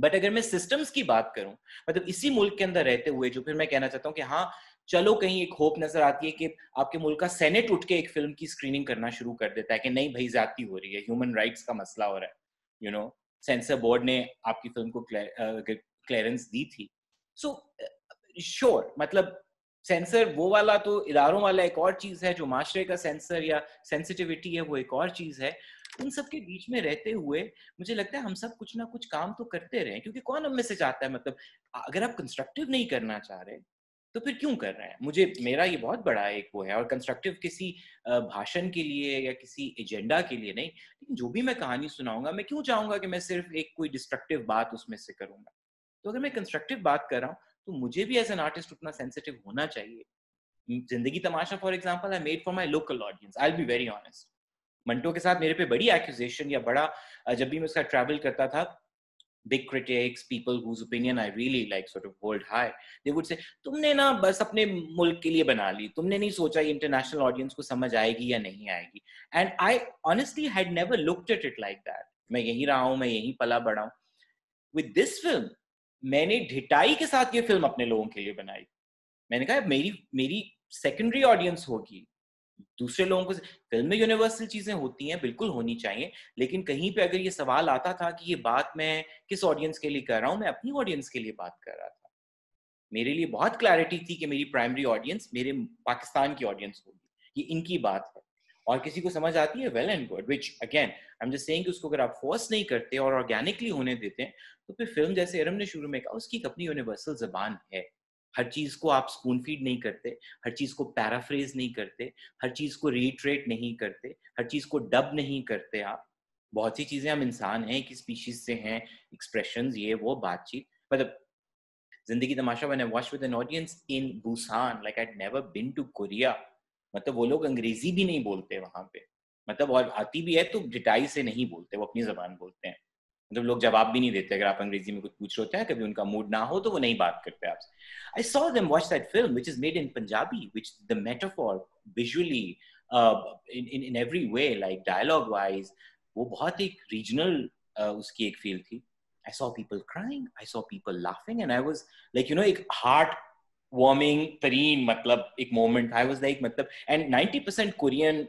बट अगर मैं सिस्टम्स की बात करूं, मतलब इसी मुल्क के अंदर रहते हुए जो फिर मैं कहना चाहता हूं कि हाँ चलो कहीं एक होप नजर आती है कि आपके मुल्क का सेनेट उठ के एक फिल्म की स्क्रीनिंग करना शुरू कर देता है कि नहीं भाई ज्यादती हो रही है, ह्यूमन राइट्स का मसला हो रहा है, यू नो सेंसर बोर्ड ने आपकी फिल्म को क्लियरेंस दी थी। सो श्योर, मतलब सेंसर वो वाला तो इदारों वाला एक और चीज है, जो माशरे का सेंसर या सेंसिटिविटी है वो एक और चीज है। इन सब के बीच में रहते हुए मुझे लगता है हम सब कुछ ना कुछ काम तो करते रहे, क्योंकि कौन हम में से चाहता है, मतलब अगर आप कंस्ट्रक्टिव नहीं करना चाह रहे तो फिर क्यों कर रहे हैं? मुझे मेरा ये बहुत बड़ा एक वो है, और कंस्ट्रक्टिव किसी भाषण के लिए या किसी एजेंडा के लिए नहीं, लेकिन जो भी मैं कहानी सुनाऊंगा मैं क्यों चाहूंगा कि मैं सिर्फ एक कोई डिस्ट्रक्टिव बात उसमें से करूंगा। तो अगर मैं कंस्ट्रक्टिव बात कर रहा हूँ तो मुझे भी एज एन आर्टिस्ट उतना सेंसिटिव होना चाहिए। Zindagi Tamasha for example I made for my local audience, I will be very honest. Manto के साथ मेरे पे बड़ी एक्यूजेशन या बड़ा, जब भी मैं उसका ट्रैवल करता था, big critics, people whose opinion I really like sort of hold high, they would say तुमने ना बस अपने मुल्क के लिए बना ली, तुमने नहीं सोचा इंटरनेशनल ऑडियंस को समझ आएगी या नहीं आएगी। And I honestly had never looked at it like that. मैं यहीं रहा हूँ, मैं यहीं पला बढ़ा हूँ। विद दिस फिल्म मैंने ढिटाई के साथ ये फिल्म अपने लोगों के लिए बनाई। मैंने कहा मेरी मेरी सेकेंडरी ऑडियंस होगी, दूसरे लोगों को। फिल्म में यूनिवर्सल चीजें होती हैं, बिल्कुल होनी चाहिए, लेकिन कहीं पे अगर ये सवाल आता था कि ये बात मैं किस ऑडियंस के लिए कर रहा हूँ, मैं अपनी ऑडियंस के लिए बात कर रहा था। मेरे लिए बहुत क्लैरिटी थी कि मेरी प्राइमरी ऑडियंस मेरे पाकिस्तान की ऑडियंस होगी, ये इनकी बात है। और किसी को समझ आती है, well and good, which again I am just saying कि उसको अगर आप फोर्स नहीं करते और ऑर्गेनिकली होने देते हैं तो फिर फिल्म, जैसे इरम ने शुरू में कहा, उसकी अपनी यूनिवर्सल जबान है। हर चीज को आप स्पून फीड नहीं करते, हर चीज को पैराफ्रेज नहीं करते, हर चीज को रीट्रेट नहीं करते, हर चीज को डब नहीं करते आप। बहुत सी चीजें, हम इंसान हैं, किस स्पीशीज से हैं, एक्सप्रेशंस, ये वो बातचीत। मतलब Zindagi Tamasha when I watch with an audience in Busan, like I had never been to Korea, मतलब वो लोग अंग्रेजी भी नहीं बोलते वहां पे, मतलब, और आती भी है तो डिटाई से नहीं बोलते, वो अपनी जबान बोलते हैं। मतलब लोग जवाब भी नहीं देते अगर आप अंग्रेजी में कुछ पूछ रहे होते हैं, कभी उनका मूड ना हो तो वो नहीं बात करते आपसे। I saw them watch that film which is made in Punjabi, which the metaphor visually in in in every way, like dialogue wise, वो बहुत एक रीजनल uh, उसकी एक फील थी। I saw people crying, I saw people laughing, and I was like, you know, एक heart warming तरीन, मतलब एक मोमेंट। आई वाज लाइक, मतलब, and ninety percent Korean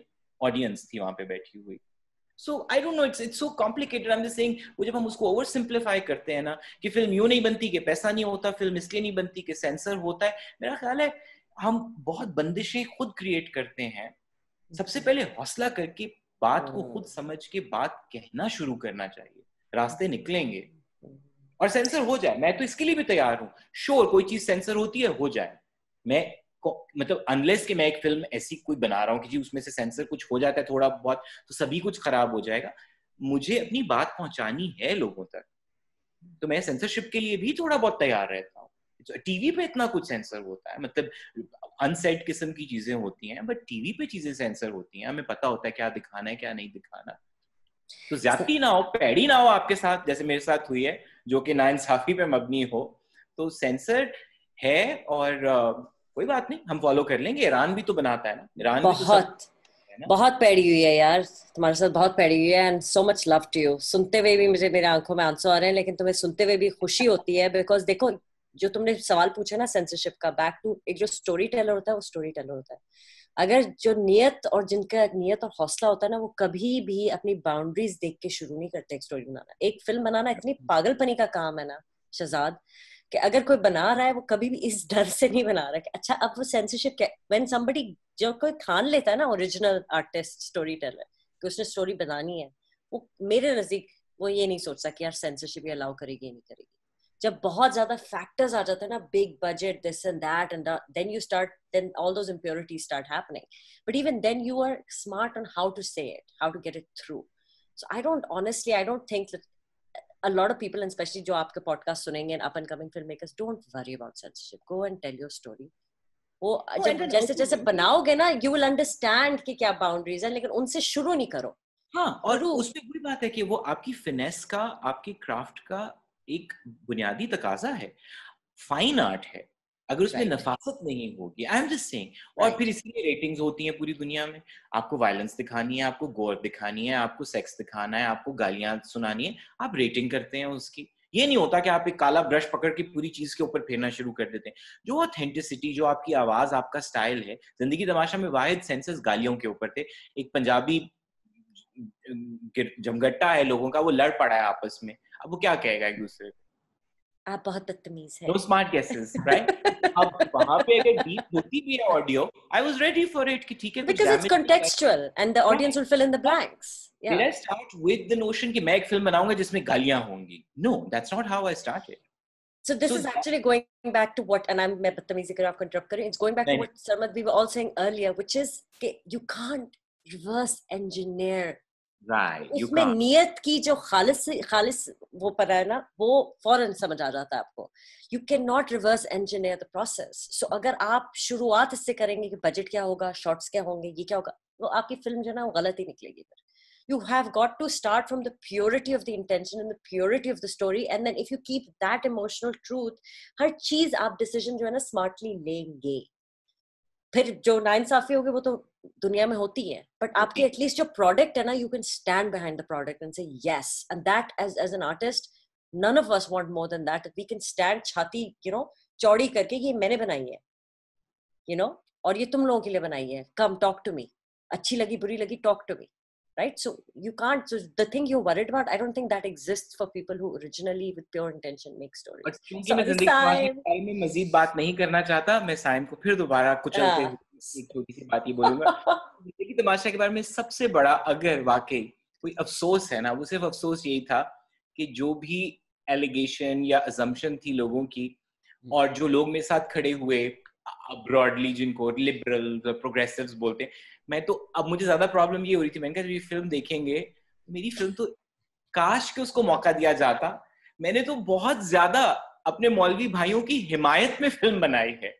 audience थी वहां पे बैठी हुई। So I don't know, it's it's so complicated. I'm just saying, वो जब हम उसको ओवर सिंप्लीफाई करते हैं ना, कि फिल्म यूँ नहीं बनती कि पैसा नहीं होता, फिल्म इसलिए नहीं बनती कि सेंसर होता है। मेरा ख्याल है हम बहुत बंदिशें खुद क्रिएट करते हैं। सबसे पहले हौसला करके बात को खुद समझ के बात कहना शुरू करना चाहिए, रास्ते निकलेंगे। और सेंसर हो जाए, मैं तो इसके लिए भी तैयार हूँ, श्योर कोई चीज सेंसर होती है, हो जाए। मैं मतलब अनलेस कि मैं एक फिल्म ऐसी कोई बना रहा हूँ कि जी उसमें से सेंसर कुछ हो जाता है थोड़ा बहुत तो सभी कुछ खराब हो जाएगा। मुझे अपनी बात पहुंचानी है लोगों तक, तो मैं सेंसरशिप के लिए भी थोड़ा बहुत तैयार रहता हूँ। टीवी पे इतना कुछ सेंसर होता है, मतलब अनसेट किस्म की चीजें होती हैं, बट टीवी पे चीजें सेंसर होती हैं, हमें पता होता है क्या दिखाना है क्या नहीं दिखाना। तो ज्यादती ना हो, पैड़ी ना हो आपके साथ, जैसे मेरे साथ हुई है, जो कि नाइंसाफी पे मबनी हो। तो सेंसर है और कोई बात नहीं, हम फॉलो कर लेंगे। ईरान भी तो बनाता है ना, ईरान बहुत भी तो सब, है ना? बहुत पैड़ी हुई है यार तुम्हारे साथ, बहुत पैड़ी हुई है। And so much love to you. सुनते हुए भी मुझे, मेरे आंखों में आंसू आ रहे हैं, लेकिन तुम्हें सुनते हुए भी खुशी होती है, बिकॉज देखो जो तुमने सवाल पूछा ना सेंसरशिप का, बैक टू एक जो स्टोरी टेलर होता है वो स्टोरी टेलर होता है। अगर जो नियत और जिनका नियत और हौसला होता है ना, वो कभी भी अपनी बाउंड्रीज देख के शुरू नहीं करते एक स्टोरी बनाना। एक फिल्म बनाना इतनी पागलपनी का काम है ना शहजाद, कि अगर कोई बना रहा है वो कभी भी इस डर से नहीं बना रहा है कि अच्छा अब वो सेंसरशिप क्या। व्हेन समबडी, जो कोई खान लेता है ना ओरिजिनल आर्टिस्ट स्टोरी टेलर, कि उसने स्टोरी बनानी है, वो मेरे नजदीक वो ये नहीं सोचता कि यार सेंसरशिप ये अलाउ करेगी या नहीं करेगी। जब बहुत ज्यादा फैक्टर्स आ जाते हैं ना, big budget, this and that and then you start, then all those impurities start happening. But even then you are smart on how to say it, how to get it through. So I don't honestly I don't think a lot of people, and especially जो आपके podcast सुनेंगे and up and coming filmmakers, don't worry about censorship. Go and tell your story. वो जब जैसे जैसे बनाओगे ना, you will understand कि क्या boundaries हैं, लेकिन उनसे शुरू नहीं करो। हाँ, और उसपे पूरी बात है कि वो आपकी finesse का, आपके craft का एक बुनियादी तकाजा है, fine art है। अगर उसमें right. नफासत नहीं होगी, आई एम जस्ट सेइंग। और right. फिर इसलिए रेटिंग्स होती हैं पूरी दुनिया में। आपको वायलेंस दिखानी है, आपको गोर दिखानी है, आपको सेक्स दिखाना है, आपको गालियां सुनानी है, आप रेटिंग करते हैं उसकी। ये नहीं होता कि आप एक काला ब्रश पकड़ के पूरी चीज के ऊपर फेरना शुरू कर देते हैं। जो ऑथेंटिसिटी, जो आपकी आवाज, आपका स्टाइल है। जिंदगी तमाशा में वाहिद सेंसर्स गालियों के ऊपर थे। एक पंजाबी जमघट्टा है लोगों का, वो लड़ पड़ा है आपस में, अब वो क्या कहेगा एक दूसरे को? आप बहुत बदतमीज हैं. No smart guesses, right? अब वहाँ पे अगर deep होती भी है audio, I was ready for it कि ठीक है. Because it's contextual and the audience will fill in the blanks. Yeah. Did I start with the notion कि मैं एक film बनाऊँगा जिसमें गालियाँ होंगी? No, that's not how I started. So this so is actually going back to what, and I'm मैं बदतमीजी कर रहा हूँ, आपको interrupt कर रही हूँ. It's going back to what Sarmad we were all saying earlier, which is कि you can't reverse engineer. Right. उसमें नियत की जो खालिस खालिस वो पर है ना वो फौरन समझ आ जाता है आपको. You cannot reverse engineer the process. So अगर आप शुरुआत इससे करेंगे कि बजट क्या होगा, शॉट्स क्या होंगे, ये क्या होगा, वो आपकी फिल्म जो ना वो गलत ही निकलेगी. You have got to start from the purity of the intention and the purity of the story, and then if you keep that emotional truth, हर चीज आप decision जो है ना smartly लेंगे. फिर जो नाइंसाफी होगी वो तो दुनिया में होती है, but आपके at least जो product है ना, you can stand behind the product and say yes, and that as as an artist, none of us want more than that. We can stand छाती, you know, चौड़ी करके ये मैंने बनाई है, you know, और ये तुम लोगों के लिए बनाई है. Come talk to me. अच्छी लगी, बुरी लगी, talk to me. Right, so you can't. So the thing you're worried about, I don't think that exists for people who originally, with pure intention, make stories. But क्योंकि मैं ज़िंदगी time में मज़ीद बात नहीं करना चाहता, मैं साइम को फिर दोबारा कुछ एक छोटी सी बात ही बोलूँगा. ज़िंदगी तमाशा के बारे में सबसे बड़ा अगर वाकई कोई अफसोस है ना, वो सिर्फ अफसोस यही था कि जो भी allegation या assumption थी लोगों की, और जो लोग मेरे साथ खड़े हुए broadly जिनको liberals और progressives बोलते हैं, मैं तो अब मुझे ज्यादा प्रॉब्लम ये हो रही थी. मैंने कहा जब ये फिल्म देखेंगे, मेरी फिल्म तो काश के उसको मौका दिया जाता. मैंने तो बहुत ज्यादा अपने मौलवी भाइयों की हिमायत में फिल्म बनाई है.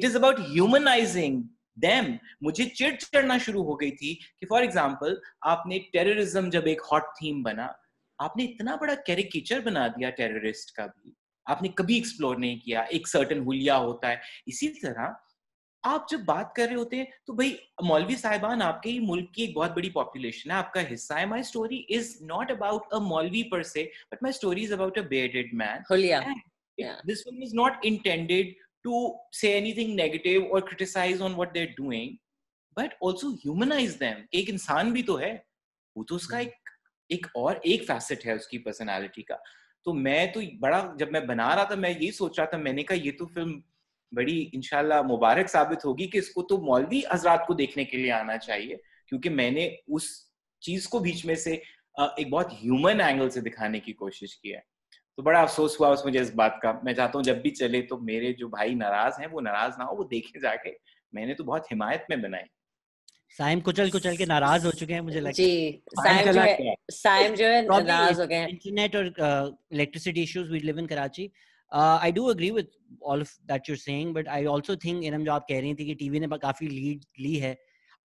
It is about humanising them. मुझे चिढ़ चढ़ना शुरू हो गई थी कि फॉर एग्जाम्पल आपने टेररिज्म जब एक हॉट थीम बना, आपने इतना बड़ा कैरिकेचर बना दिया टेररिस्ट का, भी आपने कभी एक्सप्लोर नहीं किया. एक सर्टन हुलिया होता है. इसी तरह आप जब बात कर रहे होते हैं तो भाई मौलवी साहिबान आपके ही मुल्क की एक बहुत बड़ी पॉपुलेशन है, आपका हिस्सा है. My story is not about a मौलवी per se, but my story is about a bearded man. This film is not intended to say anything negative और criticise on what they are doing, but also humanise them. एक इंसान भी तो है, वो तो उसका एक एक और एक फैसेट है उसकी पर्सनैलिटी का. तो मैं तो बड़ा, जब मैं बना रहा था मैं यही सोच रहा था, मैंने कहा ये तो फिल्म बड़ी इंशाल्लाह मुबारक साबित होगी कि इसको तो मौलवी हजरात को देखने के लिए आना चाहिए, क्योंकि मैंने उस चीज को बीच में से एक बहुत ह्यूमन एंगल से दिखाने की कोशिश की है. तो बड़ा अफसोस हुआ उस मुझे इस बात का. मैं चाहता हूँ जब भी चले तो मेरे जो भाई नाराज हैं वो नाराज ना हो, वो देखे जाके मैंने तो बहुत हिमायत में बनाई. साइम कुचल कुचल के नाराज हो चुके हैं मुझे लगता है. जी, साइम जो है साइम जो है नाराज हो गए हैं. इंटरनेट और electricity issues. We live in Karachi. Uh, I do agree with all of that you're saying, but I also think, Iram, जो आप कह रही थी कि टीवी ने काफी लीड ली है,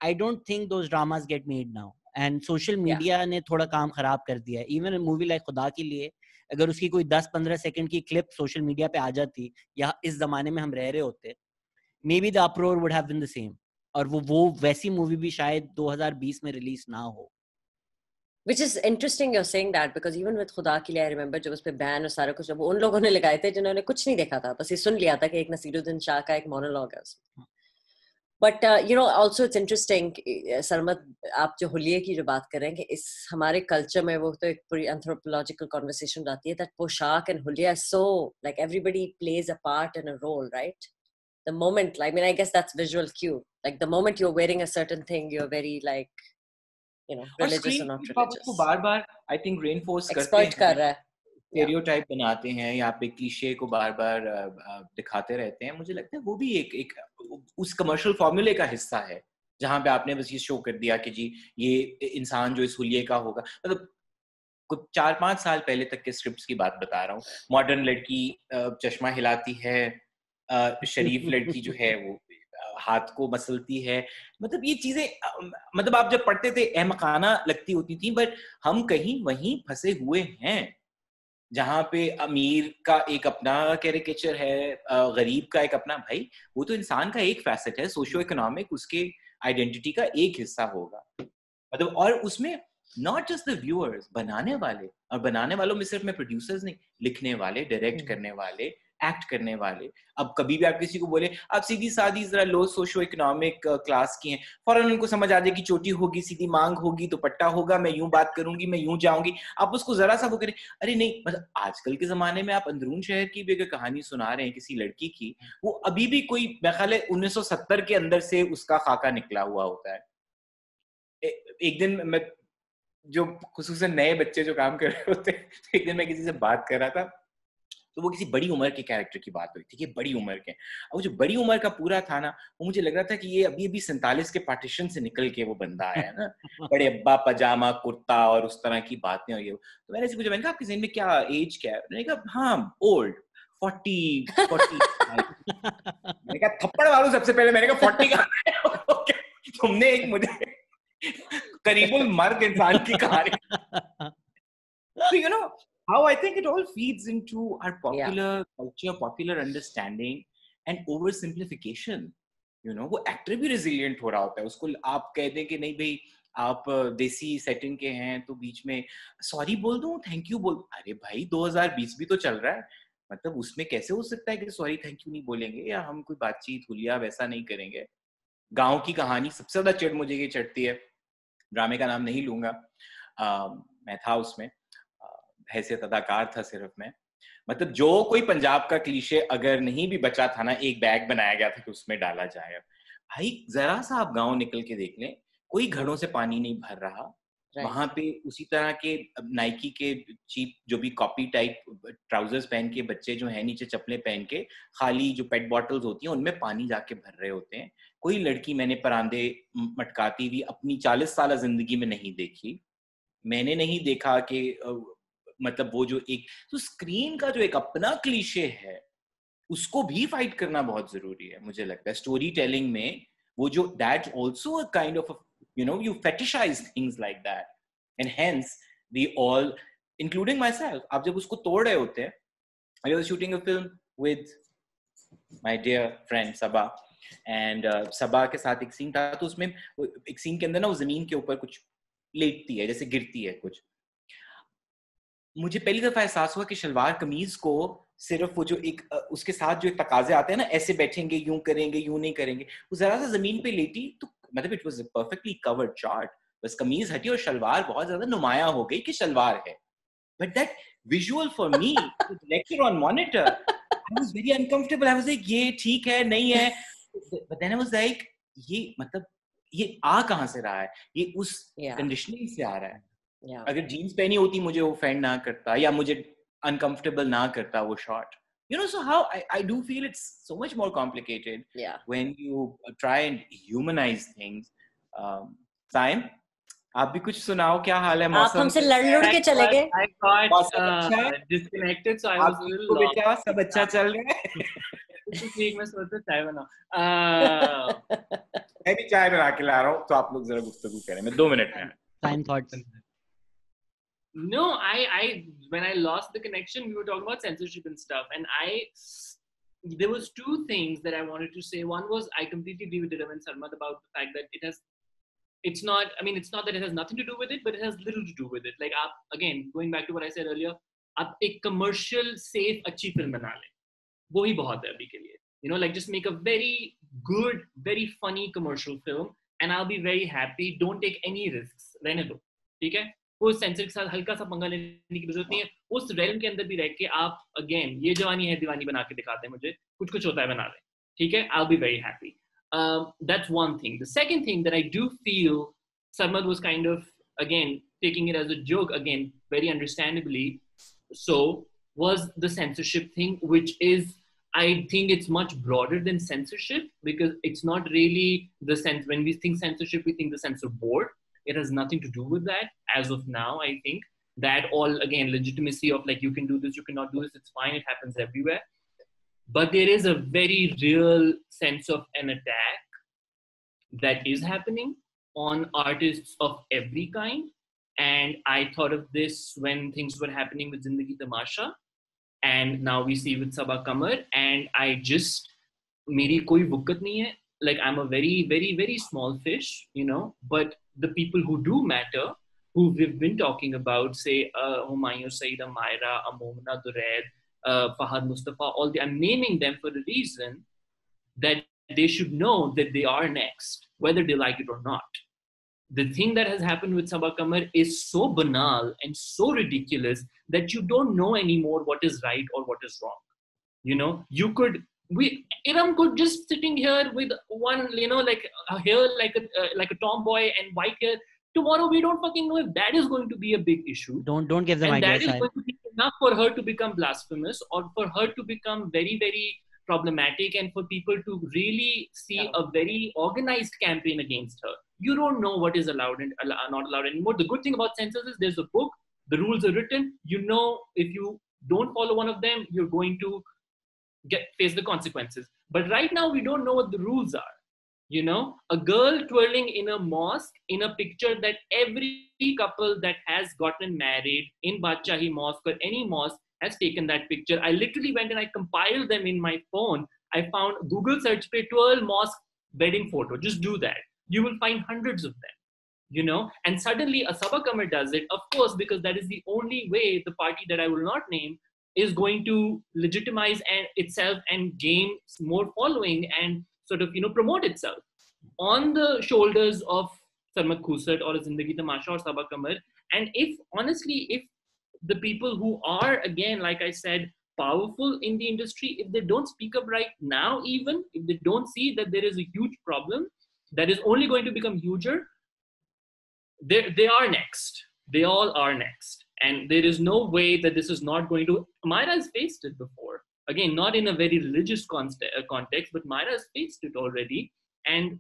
I don't think those dramas get made now, and social media ने थोड़ा काम खराब कर दिया है. Even a movie like Khudaquilee, अगर उसकी कोई ten to fifteen सेकंड की क्लिप सोशल मीडिया पे आ जाती या इस जमाने में हम रह रहे होते, maybe the uproar would have been the same, और वो वो वैसी मूवी भी शायद twenty twenty में रिलीज ना हो. Which is interesting you're saying that, because even with Khudaquilee, I remember जब उस पे बैन और सारा कुछ, जब उन लोगों ने लगाए थे जिन्होंने कुछ नहीं देखा था, बस ये सुन लिया था कि एक नसीरुद्दीन शाह का एक मोनोलॉग है उसमें. But you know also it's interesting Sarmad, आप जो हुलिये की जो बात कर रहे हैं कि इस हमारे कल्चर में वो तो एक पूरी एंथ्रोपोलॉजिकल कॉन्वर्सेशन जाती है दैट पोशाक एंड हुलिया is so like everybody plays a part and a role, right? The moment, I mean I guess that's visual cue, like the moment you are wearing a certain thing you are very like you know religious or not religious. उसको बार-बार I think reinforce exploit कर रहा है, stereotype बनाते हैं या पे cliché को बार-बार दिखाते रहते हैं. मुझे लगता है वो भी एक एक उस कमर्शियल फॉर्मूले का हिस्सा है जहाँ पे आपने बस ये शो कर दिया कि जी ये इंसान जो इस हुलिये का होगा. मतलब कुछ चार पांच साल पहले तक के स्क्रिप्ट की बात बता रहा हूँ. मॉडर्न लड़की चश्मा हिलाती है, शरीफ लड़की जो है वो हाथ को मसलती है. मतलब ये चीजें, मतलब आप जब पढ़ते थे अहमकाना लगती होती थी, बट हम कहीं वहीं फंसे हुए हैं जहां पे अमीर का एक अपना कैरिकेचर है, गरीब का एक अपना. भाई वो तो इंसान का एक फैसेट है, सोशियो इकोनॉमिक उसके आइडेंटिटी का एक हिस्सा होगा. मतलब और उसमें नॉट जस्ट द व्यूअर्स, बनाने वाले, और बनाने वालों में सिर्फ मैं प्रोड्यूसर्स नहीं, लिखने वाले, डायरेक्ट करने वाले, एक्ट करने वाले। अब कभी भी आप किसी को बोले आप सीधी सादी जरा लो सोशो इकोनॉमिक क्लास की हैं, फौरन उनको समझ आ जाए कि चोटी होगी, सीधी मांग होगी, दुपट्टा होगा, मैं यूं बात करूंगी, मैं यूं जाऊंगी। आप उसको जरा सा वो करें, अरे नहीं, मतलब आजकल के जमाने में आप अंदरून शहर की भी अगर कहानी सुना रहे हैं किसी लड़की की, वो अभी भी कोई मेरे ख्याल है उन्नीस सौ सत्तर के अंदर से उसका खाका निकला हुआ होता है। ए, एक दिन मैं जो खुसूसन नए बच्चे जो काम कर रहे होते हैं, तो एक दिन मैं किसी से बात कर रहा था, तो वो किसी बड़ी उम्र के कैरेक्टर की बात हुई थी कि बड़ी उम्र के, अब जो बड़ी उम्र का पूरा था ना, वो मुझे लग रहा था कि ये अभी अभी सैंतालीस के पार्टीशन से निकल के वो बंदा आया है ना, बड़े अब्बा पजामा कुर्ता और उस तरह की बातें। और ये तो मैंने पूछा, मैंने कहा आपके जहन में क्या एज क्या है? मैंने कहा हाँ ओल्ड फोर्टी फोर्टी। मैंने कहा थप्पड़ वालों सबसे पहले, मैंने कहा फोर्टी का तुमने एक मुझे करीबन मर्द इंसान की कहानी। So you know how I think it all feeds into our popular yeah. culture, popular understanding, and oversimplification. You know, वो एक्टर भी resilient हो रहा होता है, उसको आप कह दें कि नहीं भाई आप देसी सेटिंग के हैं तो बीच में सॉरी बोल दूं, थैंक यू बोल, अरे भाई दो हज़ार बीस भी तो चल रहा है, मतलब उसमें कैसे हो सकता है कि सॉरी थैंक यू नहीं बोलेंगे या हम कोई बातचीत हुलिया वैसा नहीं करेंगे। गाँव की कहानी सबसे ज्यादा चिढ़ मुझे ये चढ़ती है, ड्रामे का नाम नहीं लूंगा, आ, मैं था उसमें, हैसियत अदाकार था सिर्फ मैं, मतलब जो कोई पंजाब का क्लीशे अगर नहीं भी बचा था ना, एक बैग बनाया गया था कि उसमें डाला जाए। भाई जरा सा आप गांव निकल के देख लें, कोई घड़ों से पानी नहीं भर रहा right. वहां पे उसी तरह के नाइकी के चीप जो भी कॉपी टाइप ट्राउजर्स पहन के बच्चे जो है, नीचे चप्पलें पहन के, खाली जो पेट बॉटल्स होती हैं उनमें पानी जाके भर रहे होते हैं। कोई लड़की मैंने परांदे मटकाती हुई अपनी चालीस साल जिंदगी में नहीं देखी, मैंने नहीं देखा कि मतलब वो जो एक तो स्क्रीन का जो एक अपना क्लीशे है उसको भी फाइट करना बहुत जरूरी है। मुझे लगता है स्टोरी टेलिंग में वो जो that's also a kind of you know you fetishise things like that and hence we all including myself. आप जब उसको तोड़ रहे होते हैं, I was shooting a film with my dear friend Saba and Saba के साथ एक सीन था, तो उसमें एक सीन के अंदर ना वो जमीन के ऊपर कुछ लेटती है, जैसे गिरती है कुछ। मुझे पहली दफा एहसास हुआ कि शलवार कमीज को सिर्फ वो जो एक उसके साथ जो एक तकाजे आते हैं ना, ऐसे बैठेंगे, यूं करेंगे, यूं नहीं करेंगे, वो जरा सा जमीन पे लेटी तो मतलब इट वाज परफेक्टली कवर्ड चार्ट, बस कमीज हटी और शलवार बहुत ज्यादा नुमाया हो गई कि शलवार है। But that visual for me lecture on monitor I was very uncomfortable, I was like ये ठीक है नहीं है, but then I was like ये मतलब ये आ कहां से रहा है, ये उस कंडीशनिंग yeah. से आ रहा है। Yeah. अगर जीन्स पहनी होती मुझे वो फैंड ना करता या मुझे अनकंफर्टेबल ना करता वो shot, you know. So how I I do feel it's so much more complicated when you try and humanise things. Saim, आप भी कुछ सुनाओ, क्या हाल है? मौसम आप हमसे लड़-लड़ के चले गए। I got disconnected so I was a little बेटा, सब अच्छा चल रहा है? ठीक, मैं सोचता चाय बनाओ, मैं भी चाय बना के ला रहा हूं, तो आप लोग जरा गुफ्तगू करें, मैं दो मिनट में। Time thoughts? No, I, I, when I lost the connection, we were talking about censorship and stuff. And I, there was two things that I wanted to say. One was, I completely agree with Iram and Sarmad about the fact that it has, it's not, I mean, it's not that it has nothing to do with it, but it has little to do with it. Like, aap, again, going back to what I said earlier, aap ek commercial, safe, achhi film bana le. Wo hi bahut hai abhi ke liye. You know, like just make a very good, very funny commercial film and I'll be very happy. Don't take any risks. Rehne do. Theek hai? वो censor के साथ हल्का सा पंगा लेने की जरूरत नहीं है, उस रेलम के अंदर भी रह के आप अगेन ये जवानी है दीवानी बना के दिखाते हैं मुझे, कुछ कुछ होता है बना रहे, ठीक है, I will be very happy. That's one thing. The second thing that I do feel Sarmad was kind of again taking it as a joke, again very understandably so, was the censorship thing, which is I think it's much broader than censorship, because it's not really the sense, when we think censorship we think the censor board. It has nothing to do with that as of now. I think that all again legitimacy of like you can do this, you cannot do this, it's fine, it happens everywhere. But there is a very real sense of an attack that is happening on artists of every kind. And I thought of this when things were happening with Zindagi Tamasha, and now we see with Sabah Kamar. And I just, मेरी कोई बुक्कत नहीं है. Like I'm a very, very, very small fish, you know. But the people who do matter, who we've been talking about, say uh, Humayun Saeed, Mayra, Amomna Dured, uh, Fahad Mustafa, all the, I'm naming them for the reason that they should know that they are next, whether they like it or not. The thing that has happened with Sabah Kamar is so banal and so ridiculous that you don't know anymore what is right or what is wrong. You know, you could, we, Iram could just sitting here with one, you know, like a hair, like a, uh, like a tomboy and white hair. Tomorrow, we don't fucking know if that is going to be a big issue. Don't, don't give them and ideas. That is going to be enough for her to become blasphemous or for her to become very, very problematic and for people to really see yeah. a very organized campaign against her. You don't know what is allowed and not allowed anymore. The good thing about censors is there's a book, the rules are written. You know, if you don't follow one of them, you're going to get face the consequences. But right now, we don't know what the rules are. You know, a girl twirling in a mosque in a picture that every couple that has gotten married in Badchahi Mosque or any mosque has taken that picture. I literally went and I compiled them in my phone. I found Google search for twirl mosque wedding photo. Just do that. You will find hundreds of them, you know, and suddenly a Sabah Kamar does it, of course, because that is the only way the party that I will not name is going to legitimize and itself and gain more following and sort of, you know, promote itself on the shoulders of Sarmad Khoosat or Zindagi Tamasha or Sabah Kamar. And if, honestly, if the people who are, again, like I said, powerful in the industry, if they don't speak up right now, even if they don't see that there is a huge problem, that is only going to become huger, they, they are next. They all are next. And there is no way that this is not going to, Myra has faced it before. Again, not in a very religious context, but Myra has faced it already. And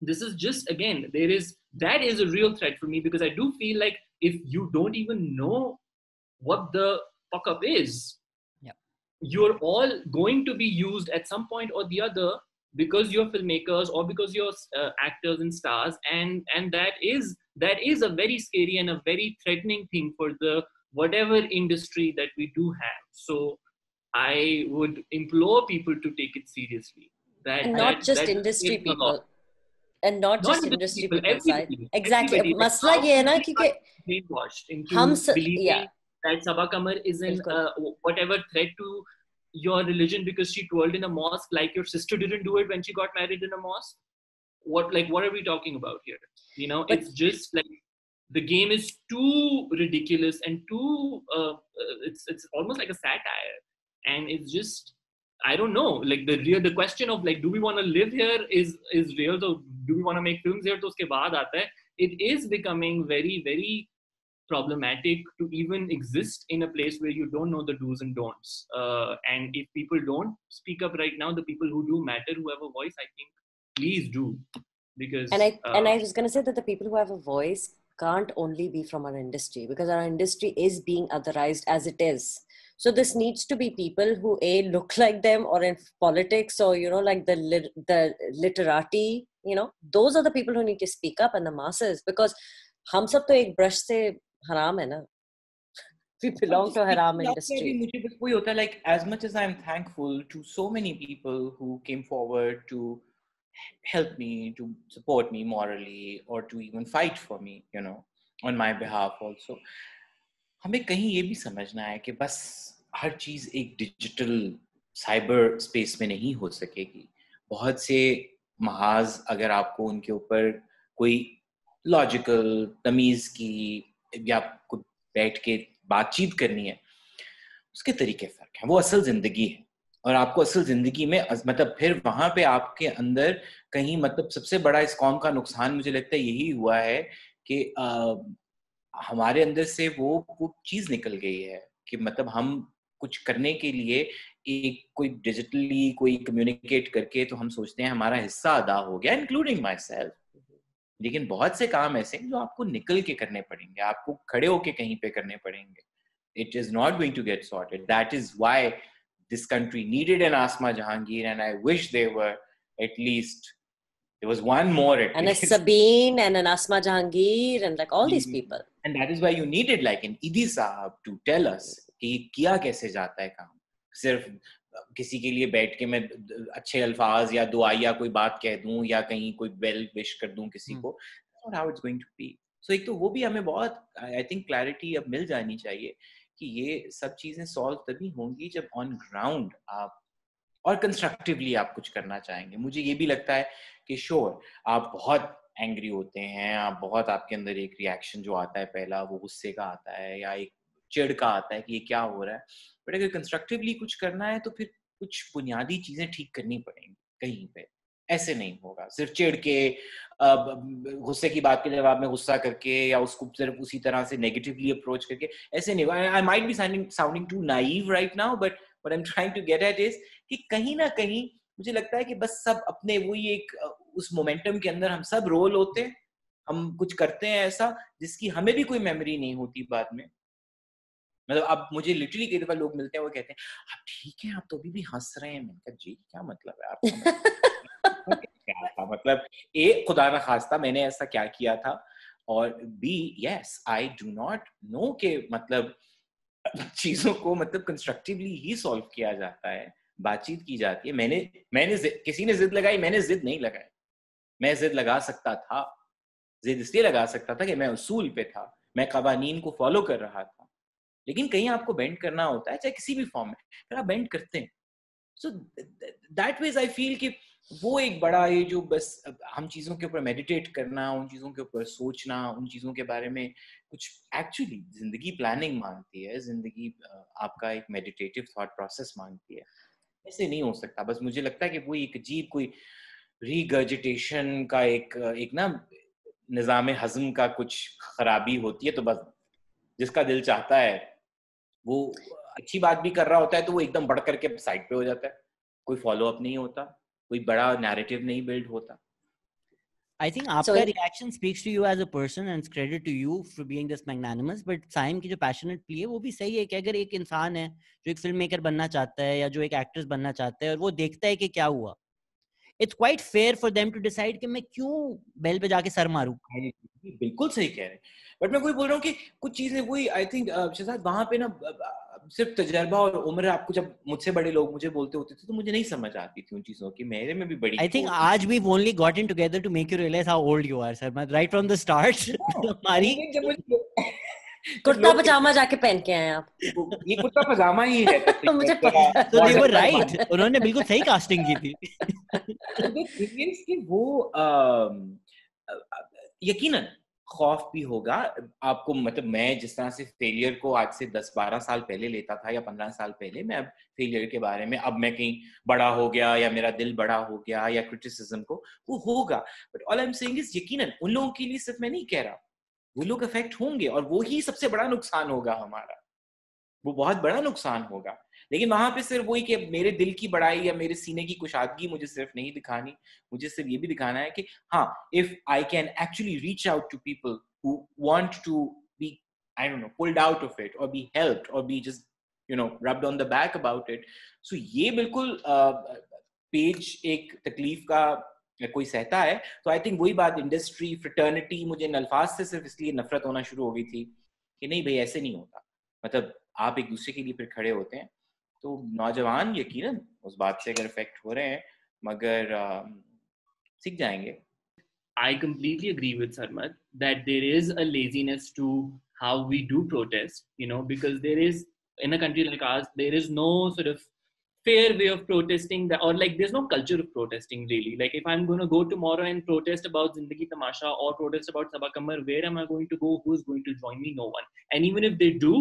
this is just, again, there is, that is a real threat for me because I do feel like if you don't even know what the fuck up is, yeah. you're all going to be used at some point or the other because you're filmmakers or because you're uh, actors and stars, and and that is that is a very scary and a very threatening thing for the whatever industry that we do have. So I would implore people to take it seriously. That and not that, just that industry people, and not, not just industry people. people everybody, exactly. Everybody, masla ye hai na ki brainwashed into hum, believing yeah. that Sabah Kamar is in uh, whatever threat to your religion because she twirled in a mosque, like your sister didn't do it when she got married in a mosque. What, like, what are we talking about here? You know, but it's just like the game is too ridiculous and too, uh, it's, it's almost like a satire. And it's just, I don't know, like the real, the question of like, do we want to live here is, is real. So do we want to make films here? So uske baad aata hai. It is becoming very, very problematic to even exist in a place where you don't know the do's and don'ts. Uh, and if people don't speak up right now, the people who do matter, who have a voice, I think, please do. Because and I, uh, and I was going to say that the people who have a voice can't only be from our industry because our industry is being otherized as it is. So this needs to be people who A, look like them or in politics or, you know, like the, lit the literati, you know, those are the people who need to speak up and the masses because hum sab to ek brush se haram hai na. We belong to haram industry. Like, as much as I'm thankful to so many people who came forward to help me, to support me morally, or to even fight for me, you know, on my behalf also. हमें कहीं ये भी समझना है कि बस हर चीज एक डिजिटल साइबर स्पेस में नहीं हो सकेगी. बहुत से महाज अगर आपको उनके ऊपर कोई लॉजिकल तमीज की या आपको बैठ के बातचीत करनी है उसके तरीके फर्क हैं. वो असल जिंदगी है और आपको असल जिंदगी में मतलब फिर वहां पे आपके अंदर कहीं मतलब सबसे बड़ा इस कौम का नुकसान मुझे लगता है यही हुआ है कि आ, हमारे अंदर से वो वो चीज निकल गई है कि मतलब हम कुछ करने के लिए एक कोई डिजिटली कोई कम्युनिकेट करके तो हम सोचते हैं हमारा हिस्सा अदा हो गया इंक्लूडिंग माई सेल्फ. लेकिन बहुत से काम ऐसे हैं जो आपको निकल के करने पड़ेंगे, आपको खड़े होके कहीं पे करने पड़ेंगे. It is not going to get sorted. That is why this country needed an Asma Jahangir and I wish they were at least there was one more at and least. And a Sabeen and an Asma Jahangir and like all mm-hmm. these people. And that is why you needed like an Idi Sahab to tell us कि किया कैसे जाता है काम. सिर्फ किसी के लिए बैठ के मैं अच्छे अल्फाज या दुआ या कोई बात कह दूं या कहीं कोई वेल विश कर दूं किसी को. That's not how it's going to be. So एक तो वो भी हमें बहुत I think clarity अब मिल जानी चाहिए कि ये सब चीजें सॉल्व तभी होंगी जब ऑन ग्राउंड आप और कंस्ट्रक्टिवली आप कुछ करना चाहेंगे. मुझे ये भी लगता है कि श्योर आप बहुत एंग्री होते हैं, आप बहुत, आपके अंदर एक रिएक्शन जो आता है पहला वो गुस्से का आता है या एक चिड़ का आता है कि ये क्या हो रहा है, बट अगर कंस्ट्रक्टिवली कुछ करना है तो फिर कुछ बुनियादी चीजें ठीक करनी पड़ेंगी. कहीं पे ऐसे नहीं होगा सिर्फ चिड़ के गुस्से की बात के जवाब में गुस्सा करके या उसको सिर्फ उसी तरह से नेगेटिवली अप्रोच करके, ऐसे नहीं होगा. I might be sounding too naive right now but what I am trying to get at is कि कहीं ना कहीं मुझे लगता है कि बस सब अपने वही एक उस मोमेंटम के अंदर हम सब रोल होते हैं, हम कुछ करते हैं ऐसा जिसकी हमें भी कोई मेमोरी नहीं होती बाद में. मतलब अब मुझे लिटरली कई दफा लोग मिलते हैं वो कहते हैं आप ठीक है, आप तो अभी भी हंस रहे हैं. मैंने कहा जी क्या मतलब है आपका क्या था? मतलब ए खुदा ना खास्ता मैंने ऐसा क्या किया था, और B yes I do not know के मतलब चीजों को मतलब कंस्ट्रक्टिवली ही सॉल्व किया जाता है, बातचीत की जाती है. मैंने मैंने किसी ने जिद लगाई, मैंने जिद नहीं लगाई. मैं जिद लगा सकता था, जिद इसलिए लगा सकता था कि मैं उसूल पे था, मैं कवानीन को फॉलो कर रहा था, लेकिन कहीं आपको बेंड करना होता है चाहे किसी भी फॉर्म में, फिर आप बेंड करते हैं. So that ways I feel कि वो एक बड़ा ये जो बस हम चीज़ों के ऊपर मेडिटेट करना, उन चीज़ों के ऊपर सोचना, उन चीज़ों के बारे में कुछ एक्चुअली जिंदगी प्लानिंग मांगती है, जिंदगी आपका एक मेडिटेटिव थॉट प्रोसेस मांगती है. ऐसे नहीं हो सकता. बस मुझे लगता है कि वो एक अजीब कोई रिगर्जिटेशन का एक एक ना निज़ाम हज़म का कुछ खराबी होती है, तो बस जिसका दिल चाहता है वो अच्छी बात भी कर रहा होता है तो वो एकदम बढ़ करके साइड पे हो जाता है, कोई फॉलो अप नहीं होता, कोई बड़ा नैरेटिव नहीं बिल्ड होता. I think आपका reaction speaks to you as a person and credit to you for being this magnanimous. But Saim की जो passionate play है वो भी सही है कि अगर एक इंसान है जो एक फिल्म मेकर बनना चाहता है या जो एक एक्ट्रेस बनना चाहता है और वो देखता है कि क्या हुआ, it's quite fair for them to decide कि मैं क्यों बेल पे जाके सर मारूं. बिल्कुल सही कह रहे हैं, बट मैं कोई बोल रहा हूँ कि कुछ चीजें वही आई थिंक शायद वहाँ पे ना सिर्फ तजर्बा और उम्र. आपको जब मुझसे बड़े लोग मुझे बोलते होते थे तो मुझे नहीं समझ आती थी उन चीजों की, मेरे में भी बड़ी. आई थिंक आज we only got in together to make you realize how old you are Sarmad, right from the start. हमारी कुर्ता पजामा जाके पहन के आए आप, ये कुर्ता पजामा ही है मुझे पता. तो दे वर राइट, उन्होंने बिल्कुल सही कास्टिंग की थी. वो यकीनन खौफ भी होगा आपको. मतलब मैं जिस तरह से फेलियर को आज से दस बारह साल पहले लेता था या पंद्रह साल पहले, मैं अब फेलियर के बारे में अब मैं कहीं बड़ा हो गया या मेरा दिल बड़ा हो गया या क्रिटिसिज्म को वो होगा. But all I am saying is यकीनन उन लोगों के लिए सिर्फ मैं नहीं कह रहा, वो लोग अफेक्ट होंगे और वो ही सबसे बड़ा नुकसान होगा हमारा, वो बहुत बड़ा नुकसान होगा. लेकिन वहां पे सिर्फ वही कि मेरे दिल की बड़ाई या मेरे सीने की कुशादगी मुझे सिर्फ नहीं दिखानी, मुझे सिर्फ ये भी दिखाना है कि हाँ if I can actually reach out to people who want to be I don't know pulled out of it और बी हेल्प्ड और be just you know rubbed on the back about it. So ये बिल्कुल page एक तकलीफ का कोई सहता है. तो आई थिंक वही बात इंडस्ट्री फ्रेटर्निटी, मुझे इन अल्फाज से सिर्फ इसलिए नफरत होना शुरू हो गई थी कि नहीं भाई ऐसे नहीं होता, मतलब आप एक दूसरे के लिए फिर खड़े होते हैं. तो नौजवान यकीनन उस बात से अगर इफेक्ट हो रहे हैं मगर सीख जाएंगे. I completely agree with Sarmad that there is a laziness to how we do protest, you know, because there is in a country like ours there is no sort of fair way of protesting that, or like there's no culture of protesting really. Like if I'm going to go tomorrow and protest about Zindagi Tamasha or protest about Sabha Kamar, where am I going to go? Who's going to join me? No one. And even if they do,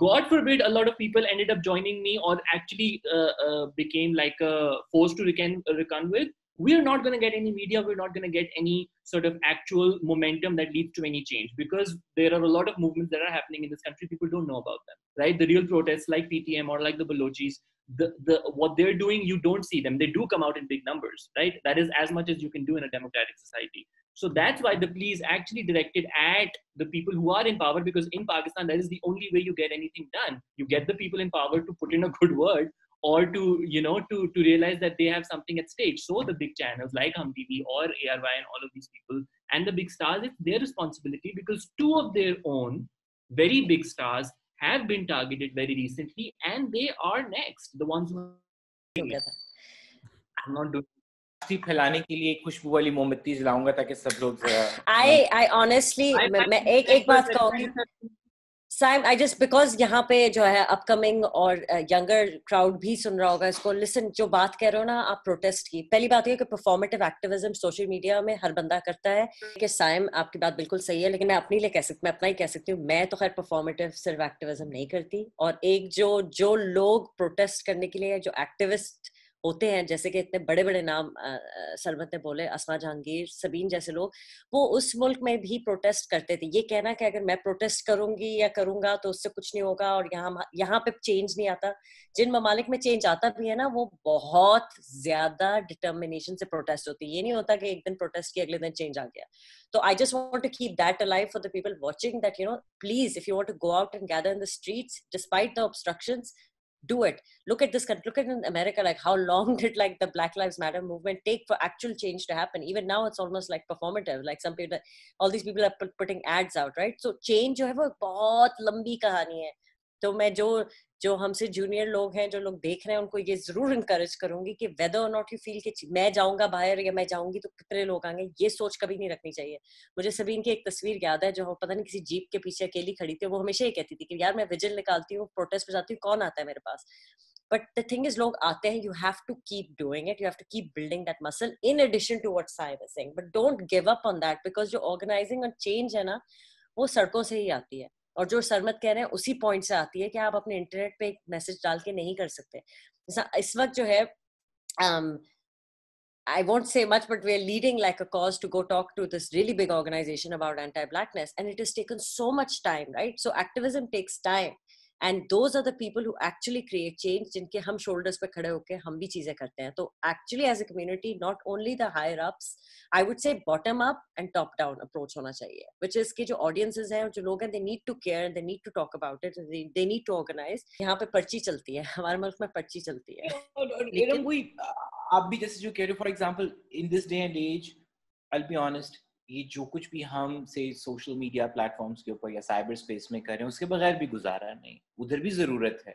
God forbid, a lot of people ended up joining me or actually uh, uh, became like a force to reckon, reckon with. We are not going to get any media. We're not going to get any sort of actual momentum that leads to any change, because there are a lot of movements that are happening in this country. People don't know about them, right? The real protests like P T M or like the Balochis, the, the what they're doing, you don't see them. They do come out in big numbers, right? That is as much as you can do in a democratic society. So that's why the plea is actually directed at the people who are in power, because in Pakistan, that is the only way you get anything done. You get the people in power to put in a good word or to, you know, to to realize that they have something at stake. So the big channels like Hum T V or A R Y and all of these people and the big stars, it's their responsibility, because two of their own very big stars have been targeted very recently and they are next. The ones who I'm not doing फैलाने के लिए खुशबू वाली मोमबत्ती जलाऊंगा ताकि सब लोग. आई I honestly मैं एक एक बात कहूंगी Saim, I just because यहाँ पे जो है अपकमिंग और यंगर क्राउड भी सुन रहा होगा इसको. लिसन, जो बात कह रहे हो ना आप प्रोटेस्ट की, पहली बात ये कि परफॉर्मेटिव एक्टिविज्म सोशल मीडिया में हर बंदा करता है. कि साइम आपकी बात बिल्कुल सही है, लेकिन मैं अपने लिए कह सकती मैं अपना ही कह सकती हूँ. मैं तो खैर परफॉर्मेटिव सिर्फ एक्टिविज्म नहीं करती, और एक जो जो लोग प्रोटेस्ट करने के लिए जो एक्टिविस्ट होते हैं, जैसे कि इतने बड़े बड़े नाम सरमद ने बोले, असमा जहांगीर, सबीन जैसे लोग, वो उस मुल्क में भी प्रोटेस्ट करते थे. ये कहना कि अगर मैं प्रोटेस्ट करूंगी या करूंगा तो उससे कुछ नहीं होगा और यहाँ यहाँ पे चेंज नहीं आता, जिन ममालिक में चेंज आता भी है ना वो बहुत ज्यादा डिटर्मिनेशन से प्रोटेस्ट होती है. ये नहीं होता कि एक दिन प्रोटेस्ट किया अगले दिन चेंज आ गया. तो I just want to keep that alive for the people watching, that you know please if you want to go out and gather in the streets despite the obstructions, do it. Look at this country, look at in America, like how long did like the Black Lives Matter movement take for actual change to happen? Even now it's almost like performative, like some people, all these people are put, putting ads out, right? So change जो है वो बहुत लंबी कहानी है. तो मैं जो जो हमसे जूनियर लोग हैं, जो लोग देख रहे हैं, उनको ये जरूर इनकरेज करूंगी कि whether or not you feel कि मैं जाऊंगा बाहर या मैं जाऊंगी तो कितने लोग आएंगे, ये सोच कभी नहीं रखनी चाहिए. मुझे सबीन की एक तस्वीर याद है जो पता नहीं किसी जीप के पीछे अकेली खड़ी थी. वो हमेशा ये कहती थी कि यार मैं विजिल निकालती हूँ, प्रोटेस्ट में जाती हूँ, कौन आता है मेरे पास. बट द थिंग इज लोग आते हैं. You have to keep doing it, you have to keep building that muscle in addition to what Saim is saying. But don't give up on that, because जो ऑर्गेनाइजिंग और change है ना वो सड़कों से ही आती है. और जो सरमद कह रहे हैं उसी पॉइंट से आती है कि आप अपने इंटरनेट पे एक मैसेज डाल के नहीं कर सकते. इस वक्त जो है I won't say much but we are leading like a cause to go talk to this really big organization about anti blackness, and it is taken so much time, right? So activism takes time, and those are the people who actually create change, जिनके हम shoulders पे खड़े होकर हम भी चीजें करते हैं. तो actually as a community not only the higher ups, I would say bottom up and top down approach होना चाहिए, विच इज के जो ऑडियंसेज हैं और जो लोग हैं they need to care, they need to talk about it, they need to organize. यहाँ पे पर्ची चलती है, हमारे मुल्क में पर्ची चलती है. आप भी जैसे जो कह रहे हो, for example in this day and as I will be honest, ये जो कुछ भी हम से सोशल मीडिया प्लेटफॉर्म्स के ऊपर या साइबर स्पेस में कर रहे हैं उसके बगैर भी गुजारा नहीं. उधर भी ज़रूरत है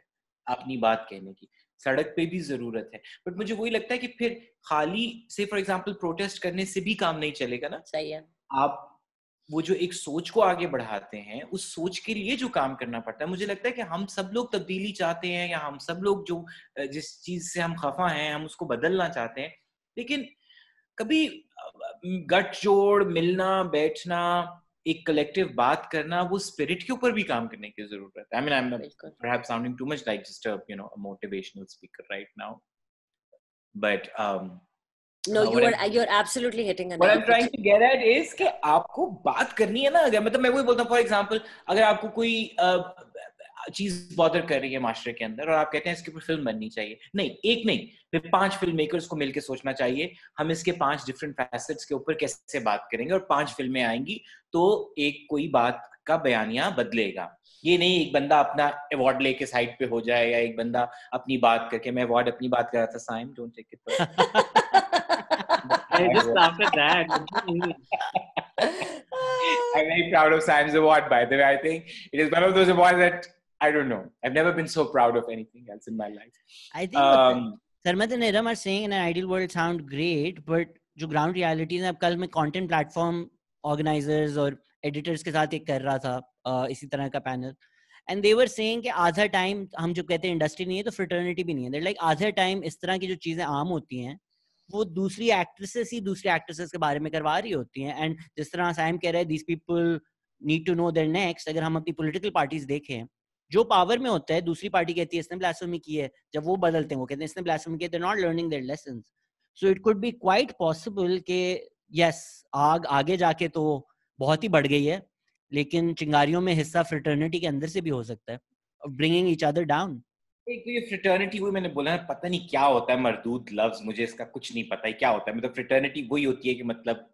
अपनी बात कहने की, सड़क पे भी ज़रूरत है. बट मुझे वही लगता है कि फिर खाली से फॉर एग्जांपल प्रोटेस्ट करने से भी काम नहीं चलेगा ना. सही है. आप वो जो एक सोच को आगे बढ़ाते हैं, उस सोच के लिए जो काम करना पड़ता है, मुझे लगता है कि हम सब लोग तब्दीली चाहते हैं, या हम सब लोग जो जिस चीज़ से हम खफा हैं हम उसको बदलना चाहते हैं. लेकिन कभी गठजोड़, मिलना बैठना, एक कलेक्टिव बात करना, वो स्पिरिट के ऊपर भी काम करने की जरूरत है. I mean I am perhaps sounding too much like just a you know a motivational speaker right now, but no you are you are absolutely hitting a nut. What I am trying to get at is कि आपको बात करनी है ना. अगर मतलब मैं वही बोलता हूँ, फॉर एग्जाम्पल अगर आपको कोई चीज बॉदर कर रही है माशरे के अंदर और आप कहते हैं इसके ऊपर फिल्म बननी चाहिए, नहीं एक नहीं फिर पांच फिल्म मेकर्स को मिलकर सोचना चाहिए हम इसके पांच डिफरेंट फैसेट्स के ऊपर कैसे बात करेंगे, और पांच फिल्में आएंगी तो एक कोई बात का बयानिया बदलेगा. ये नहीं एक बंदा अपना अवार्ड लेके साइड पे हो जाए, या एक बंदा अपनी बात करके. मैं अवार्ड अपनी बात कर रहा था Saim, don't take it. I'm very proud of Saim's award, by the way. I think it is one of those awards that I don't know. I've never been so proud of anything else in my life. I think um, Sarmad and Iram are saying in an ideal world sound great, but जो ground realities हैं. अब कल मैं content platform organizers और editors के साथ एक कर रहा था इसी तरह का panel, and they were saying कि आधा time हम जो कहते हैं industry नहीं है तो fraternity भी नहीं है. They're like आधा time इस तरह की जो चीजें आम होती हैं वो दूसरी एक्ट्रेसेस ही दूसरी एक्ट्रेसेस के बारे में करवा रही होती हैं. एंड जिस तरह साइम कह रहा है, these people need to know their next. अगर हम अपनी पॉलिटिकल पार्टीज देखें, जो पावर में होता है दूसरी पार्टी कहती है इसने ब्लास्फेमी की है, जब वो बदलते हैं वो कहते हैं इसने ब्लास्फेमी की है. They're not learning their lessons. So it could be quite possible के yes आग आगे जाके तो बहुत ही बढ़ गई है, लेकिन चिंगारियों में हिस्सा फ्रेटर्निटी के अंदर से भी हो सकता है, ब्रिंगिंग ईच अदर डाउन. एक तो ये फ्रेटर्निटी हुई, मैंने बोला पता नहीं क्या होता है मरदूद लफ्ज, मुझे इसका कुछ नहीं पता है क्या होता है. मतलब फ्रेटर्निटी वही होती है कि मतलब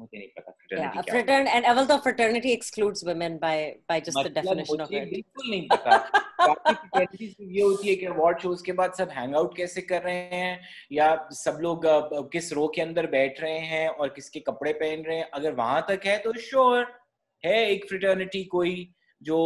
मुझे नहीं पता फ्रेटर्निटी क्या होती है. एंड अवल तो fraternity excludes women by by just the definition of it. बिल्कुल नहीं पता. बाकी फ्रेटर्निटी ये होती है कि अवार्ड शोज के बाद सब हैंग आउट कैसे कर रहे हैं, या सब लोग किस रो के अंदर बैठ रहे हैं और किसके कपड़े पहन रहे हैं. अगर वहां तक है तो श्योर है एक फ्रेटर्निटी कोई जो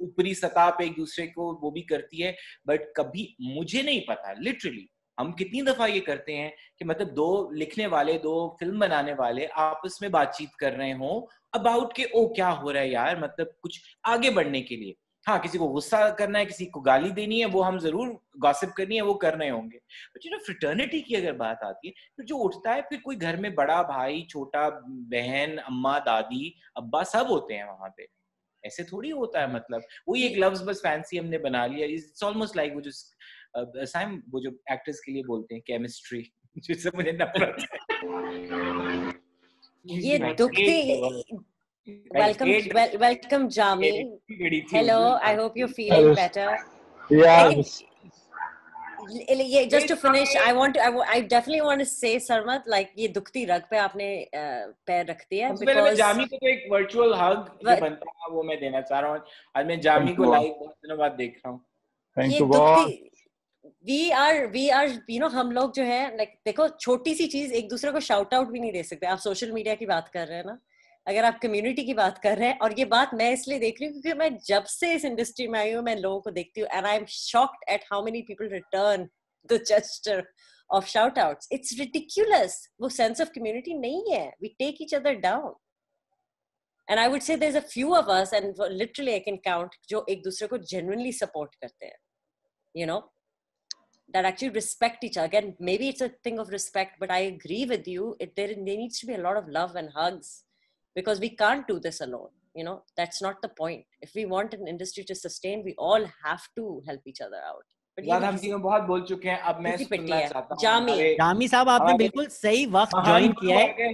ऊपरी सतह पे एक दूसरे को वो भी करती है, बट कभी मुझे नहीं पता लिटरली हम कितनी दफा ये करते हैं कि मतलब दो लिखने वाले, दो फिल्म बनाने वाले आपस में बातचीत कर रहे हों अबाउट के ओ क्या हो रहा है यार, मतलब कुछ आगे बढ़ने के लिए। हाँ, किसी को गुस्सा करना है, किसी को गाली देनी है, वो हम जरूर गॉसिप करनी है, वो कर रहे होंगे। बट यू नो फ्रेटर्निटी की अगर बात आती है, फिर जो उठता है, फिर कोई घर में बड़ा भाई, छोटा बहन, अम्मा, दादी, अब्बा सब होते हैं वहां पे। ऐसे थोड़ी होता है, मतलब वही एक लफ्ज बस फैंसी हमने बना लिया। इट्स ऑलमोस्ट लाइक वो जो साइम वो जो एक्टर्स के लिए बोलते हैं केमिस्ट्री, जिससे मुझे नफरत है। ये दुखती welcome well, welcome Jami, hello, I hope you're feeling better. Yeah, like, just to finish, I want to, I, I definitely want to say Sarmad, like ये दुखती रग पे आपने uh, पैर रख दिया। because Jami को तो एक virtual hug जो बनता है वो मैं देना चाह रहा हूँ। आज मैं Jami को live बहुत दिनों बाद देख रहा हूँ। Thank you God. We are, we are, you know, हम लोग जो है like, देखो छोटी सी चीज एक दूसरे को shout out भी नहीं दे सकते। आप social media की बात कर रहे हैं ना, अगर आप कम्युनिटी की बात कर रहे हैं, और ये बात मैं इसलिए देख रही हूँ क्योंकि मैं जब से इस इंडस्ट्री में आई हूँ मैं लोगों को देखती हूँ and I am shocked at how many people return the gesture of shout outs. It's ridiculous. वो सेंस ऑफ कम्युनिटी नहीं है। We take each other down and I would say there is a few of us and literally I can count जो एक दूसरे को genuinely support करते हैं, you know, that actually respect each other. Again, maybe it's a thing of respect, but I agree with you, it, there, there needs to be a lot of love and hugs, because we can't do this alone, you know, that's not the point. If we want an industry to sustain, we all have to help each other out. यार हम तीनों बहुत बोल चुके हैं, अब मैं सुनना चाहता हूं। जामी जामी साहब, आपने बिल्कुल सही वक्त ज्वाइन किया है।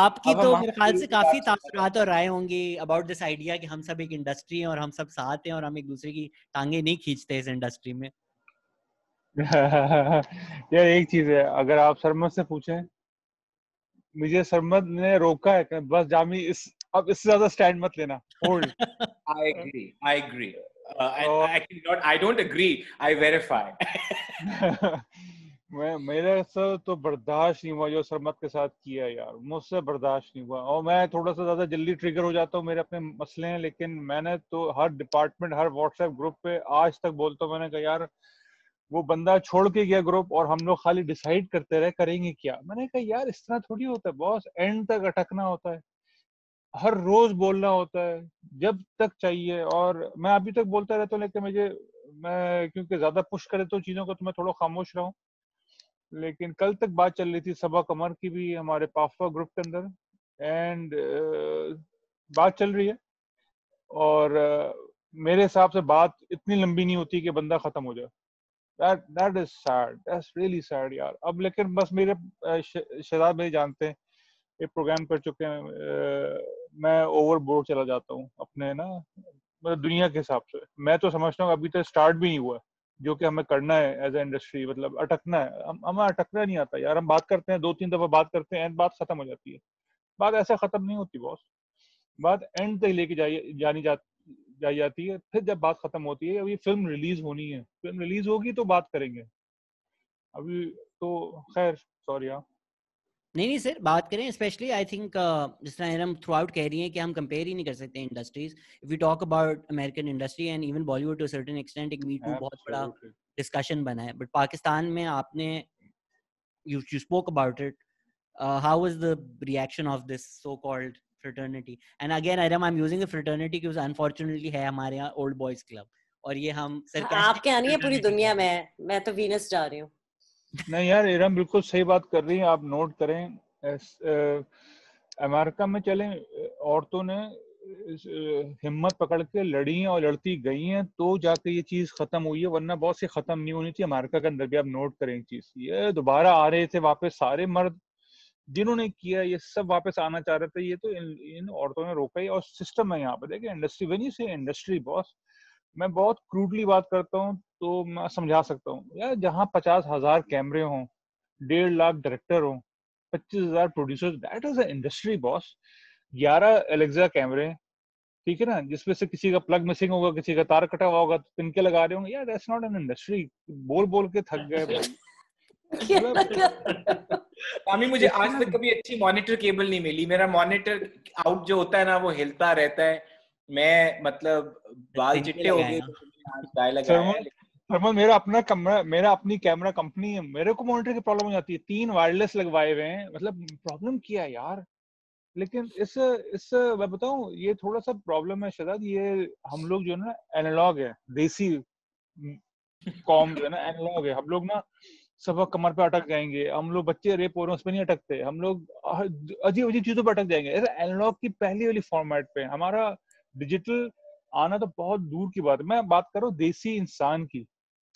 आपकी तो मेरे ख्याल से काफी तासुरात और राय होंगी अबाउट दिस आइडिया कि हम सब एक इंडस्ट्री है और हम सब साथ हैं और हम एक दूसरे की टांगे नहीं खींचते इस इंडस्ट्री में। यार एक चीज है, अगर आप सरमद से पूछें, मुझे सरमद ने रोका है, बस जामी इस अब इससे ज्यादा स्टैंड मत लेना। Hold. I agree, I agree, I can not, I don't agree, I verify. मैं मेरे से तो बर्दाश्त नहीं हुआ जो सरमद के साथ किया यार, मुझसे बर्दाश्त नहीं हुआ। और मैं थोड़ा सा ज्यादा जल्दी ट्रिगर हो जाता हूँ, मेरे अपने मसले हैं, लेकिन मैंने तो हर डिपार्टमेंट, हर व्हाट्सएप ग्रुप पे आज तक बोलता हूँ, मैंने कहा यार वो बंदा छोड़ के गया ग्रुप और हम लोग खाली डिसाइड करते रहे करेंगे क्या। मैंने कहा यार इस तरह थोड़ी होता है बॉस, एंड तक अटकना होता है, हर रोज बोलना होता है जब तक चाहिए। और मैं अभी तक बोलता रहता हूँ, लेकिन मुझे मैं क्योंकि ज्यादा पुश कर देता हूँ चीजों को तो मैं थोड़ा खामोश रहा हूँ। लेकिन कल तक बात चल रही थी सबा कमर की भी हमारे पाफा ग्रुप के अंदर, एंड uh, बात चल रही है और uh, मेरे हिसाब से बात इतनी लंबी नहीं होती कि बंदा खत्म हो जाए। That that is sad. That's really sad यार। अब लेकिन बस मेरे शहजाद भाई जानते हैं, एक प्रोग्राम कर चुके हैं, मैं ओवरबोर्ड चला जाता हूँ अपने ना, मतलब दुनिया के हिसाब से। मैं तो समझता हूँ अभी तक स्टार्ट भी नहीं हुआ जो कि हमें करना है एज ए इंडस्ट्री, मतलब अटकना है। हम हमें अटकना नहीं आता यार, हम बात करते हैं, दो तीन दफा बात करते हैं एंड बात खत्म हो जाती है। बात ऐसे खत्म नहीं होती बॉस, बात एंड तक लेके जानी जाती जाई जाती है। फिर जब बात खत्म होती है, अभी फिल्म रिलीज होनी है, फिल्म रिलीज होगी तो बात करेंगे, अभी तो खैर सॉरी। हाँ नहीं नहीं सर, बात करें। स्पेशली आई थिंक जिस तरह हम थ्रू आउट कह रही हैं कि हम कंपेयर ही नहीं कर सकते industries. If we talk about American industry and even Bollywood to a certain extent, एक मी टू बहुत बड़ा डिस्कशन बना है। बट पाकिस्तान में आपने you you spoke about it, how was the reaction of this so called fraternity? And again, Iram, I'm using the fraternity because unfortunately है हमारे यहाँ old boys club और ये हम आपके आनी है पूरी दुनिया में। मैं तो Venus जा रही हूँ। नहीं यार इरम बिल्कुल सही बात कर रही है, आप नोट करें अमेरिका में चले औरतों ने हिम्मत पकड़ के लड़ी है और लड़ती गई हैं तो जाके ये चीज खत्म हुई है, वरना बहुत सी खत्म नहीं होनी थी। अमेरिका के अंदर भी आप नोट करें चीज, ये दोबारा आ रहे थे वापस सारे मर्द जिन्होंने किया, ये सब वापस आना चाह रहे थे, ये तो इन, इन औरतों ने रोका ही। और सिस्टम है यहाँ पे, देखिए industry, when you say industry boss, मैं बहुत क्रूडली बात करता हूँ तो मैं समझा सकता हूँ यार, जहाँ पचास हजार कैमरे हों, डेढ़ लाख डायरेक्टर हों, पच्चीस हजार producers, that is a industry boss. ग्यारह एलेक्सा कैमरे, ठीक है ना, जिसमें से किसी का प्लग मिसिंग होगा, किसी का तार कटा हुआ होगा तो पिनके लगा रहे होंगे यार, दैट्स नॉट एन इंडस्ट्री। बोल बोल के थक गए। आमी मुझे आज तक कभी अच्छी मॉनिटर केबल नहीं मिली, मेरा मॉनिटर आउट जो होता है ना वो हिलता रहता है, मैं मतलब बाल चिट्टे हो गए। सरमद, मेरा अपना कमरा, मेरा अपनी कैमरा कंपनी है, मेरे को मॉनिटर की प्रॉब्लम हो जाती है। तीन वायरलेस लगवाए हुए हैं, मतलब प्रॉब्लम क्या है यार। लेकिन इस इस मैं बताऊं, ये थोड़ा सा प्रॉब्लम है शायद, ये हम लोग जो है ना एनालॉग है, देसी कॉम जो है ना एनालॉग है। हम लोग ना सबक कमर पे अटक जाएंगे, हम लोग बच्चे रेप हो रहे हैं उस पर नहीं अटकते, हम लोग अजीब अजीब चीजों पर अटक जाएंगे। एनालॉग की पहली वाली फॉर्मेट पे हमारा डिजिटल आना तो बहुत दूर की बात है। मैं बात कर रहा हूँ देसी इंसान की,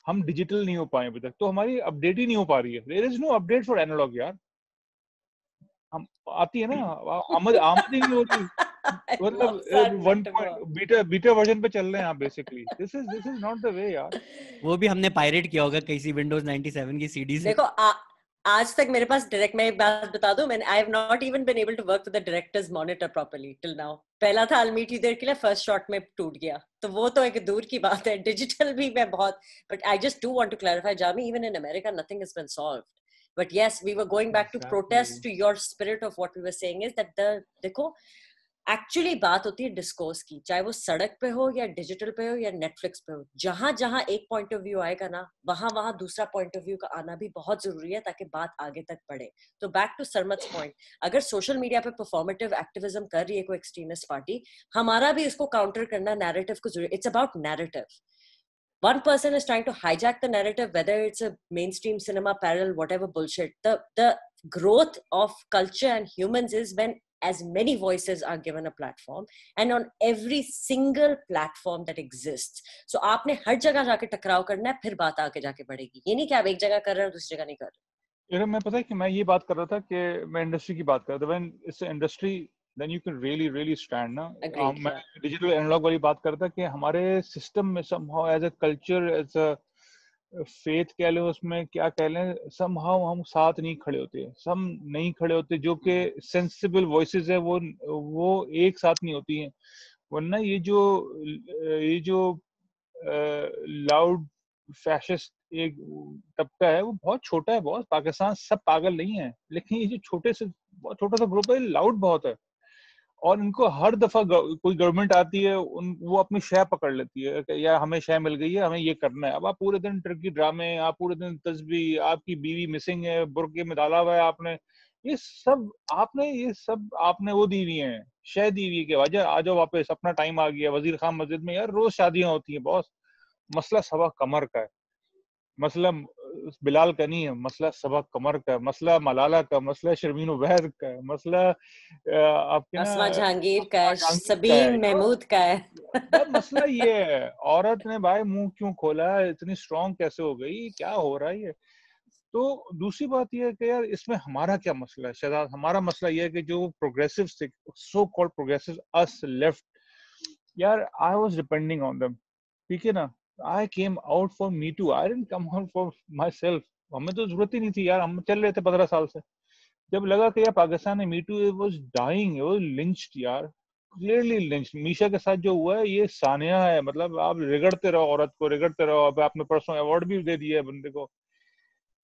हम डिजिटल नहीं हो पाए अभी तक, तो हमारी अपडेट ही नहीं हो पा रही है। There is no update for analog यार। हम आती है ना आमद आमदनी नहीं होती, मतलब बीटा बीटा वर्जन पे चल रहे हैं आप basically. This is this is not the way यार। वो भी हमने पायरेट किया होगा किसी विंडोज नाइंटी सेवन की सीडी से। देखो आ, आज तक मेरे पास डायरेक्ट, मैं एक बात बता दूं, मैंने I have not even been able to work with the directors monitor properly till now. पहला था अलमीटी देर के लिए, फर्स्ट शॉट में टूट गया, तो वो तो एक दूर की बात है। डिजिटल भी मैं बहुत, but I just do want to clarify Jami, even in America nothing has been solved. But yes, we were going back to protest to your spirit of what we were saying is that the देखो actually बात होती है discourse की, चाहे वो सड़क पे हो या digital पे हो या Netflix पे हो, जहाँ जहाँ एक point of view आएगा ना, वहाँ वहाँ दूसरा point of view का आना भी बहुत जरूरी है ताकि बात आगे तक बढ़े। तो back to सरमद point, अगर social media पे performative activism कर रही है कोई extremist party, हमारा भी इसको counter करना narrative को जरूरी। It's about narrative. One person is trying to hijack the narrative, whether it's a mainstream cinema, parallel, whatever bullshit. The the growth of culture and humans is when as many voices are given a platform, and on every single platform that exists. So आपने हर जगह जाके टकराव करना है, फिर बात आके जाके बढ़ेगी। ये नहीं कि आप एक जगह कर रहे हो दूसरी जगह नहीं कर रहे। यार मैं पता है कि मैं ये बात कर रहा था कि मैं इंडस्ट्री की बात कर रहा था। When it's an industry, then you can really really stand ना। मैं डिजिटल एनालॉग वाली बात करता कि हमारे सिस्टम में somehow as a culture, as a faith कह लें, उसमें क्या कह लें, somehow हम साथ नहीं खड़े होते, हम नहीं खड़े होते। जो कि sensible voices है वो वो एक साथ नहीं होती हैं, वरना ये जो ये जो लाउड फैशिस्ट एक तबका है वो बहुत छोटा है। बहुत पाकिस्तान सब पागल नहीं है, लेकिन ये जो छोटे से बहुत छोटा सा ग्रुप है लाउड बहुत है, और इनको हर दफा कोई गवर्नमेंट आती है उन वो अपनी शह पकड़ लेती है कि यार हमें शह मिल गई है, हमें ये करना है। अब आप पूरे दिन टर्की ड्रामे, आप पूरे दिन तस्बीह, आपकी बीवी मिसिंग है, बुरके में डाला हुआ है आपने, ये सब आपने ये सब आपने वो दी हुई है, शह दी हुई है कि वजह आ जाओ वापस, अपना टाइम आ गया। वजीर खान मस्जिद में यार रोज शादियां होती हैं। बॉस, मसला सबा कमर का है, मसला बिलाल का नहीं है, मसला सबा कमर का, मसला मलाला का, मसला शर्मीनो बहर का, मसला आपके अस्मा जहांगीर का, सबीन महमूद का है। मसला ये है, औरत ने भाई मुंह क्यों खोला, इतनी स्ट्रॉन्ग कैसे हो गई, क्या हो रहा है। तो दूसरी बात यह है कि यार इसमें हमारा क्या मसला है। शायद हमारा मसला यह है कि जो progressive so called progressive us left, यार आई वॉज डिपेंडिंग ऑन दम, ठीक है ना। I came out for me too. I didn't come out for myself. हमें तो जरूरत ही नहीं थी यार, हम चल रहे थे पंद्रह साल से। जब लगा कि यार पाकिस्तान में me too, it was dying, it was lynched यार, clearly lynched। मीशा के साथ जो हुआ है ये सानिया है, मतलब आप रिगड़ते रहो औरत को, रिगड़ते रहो। अब आपने परसों अवार्ड भी दे दिया है बंदे को,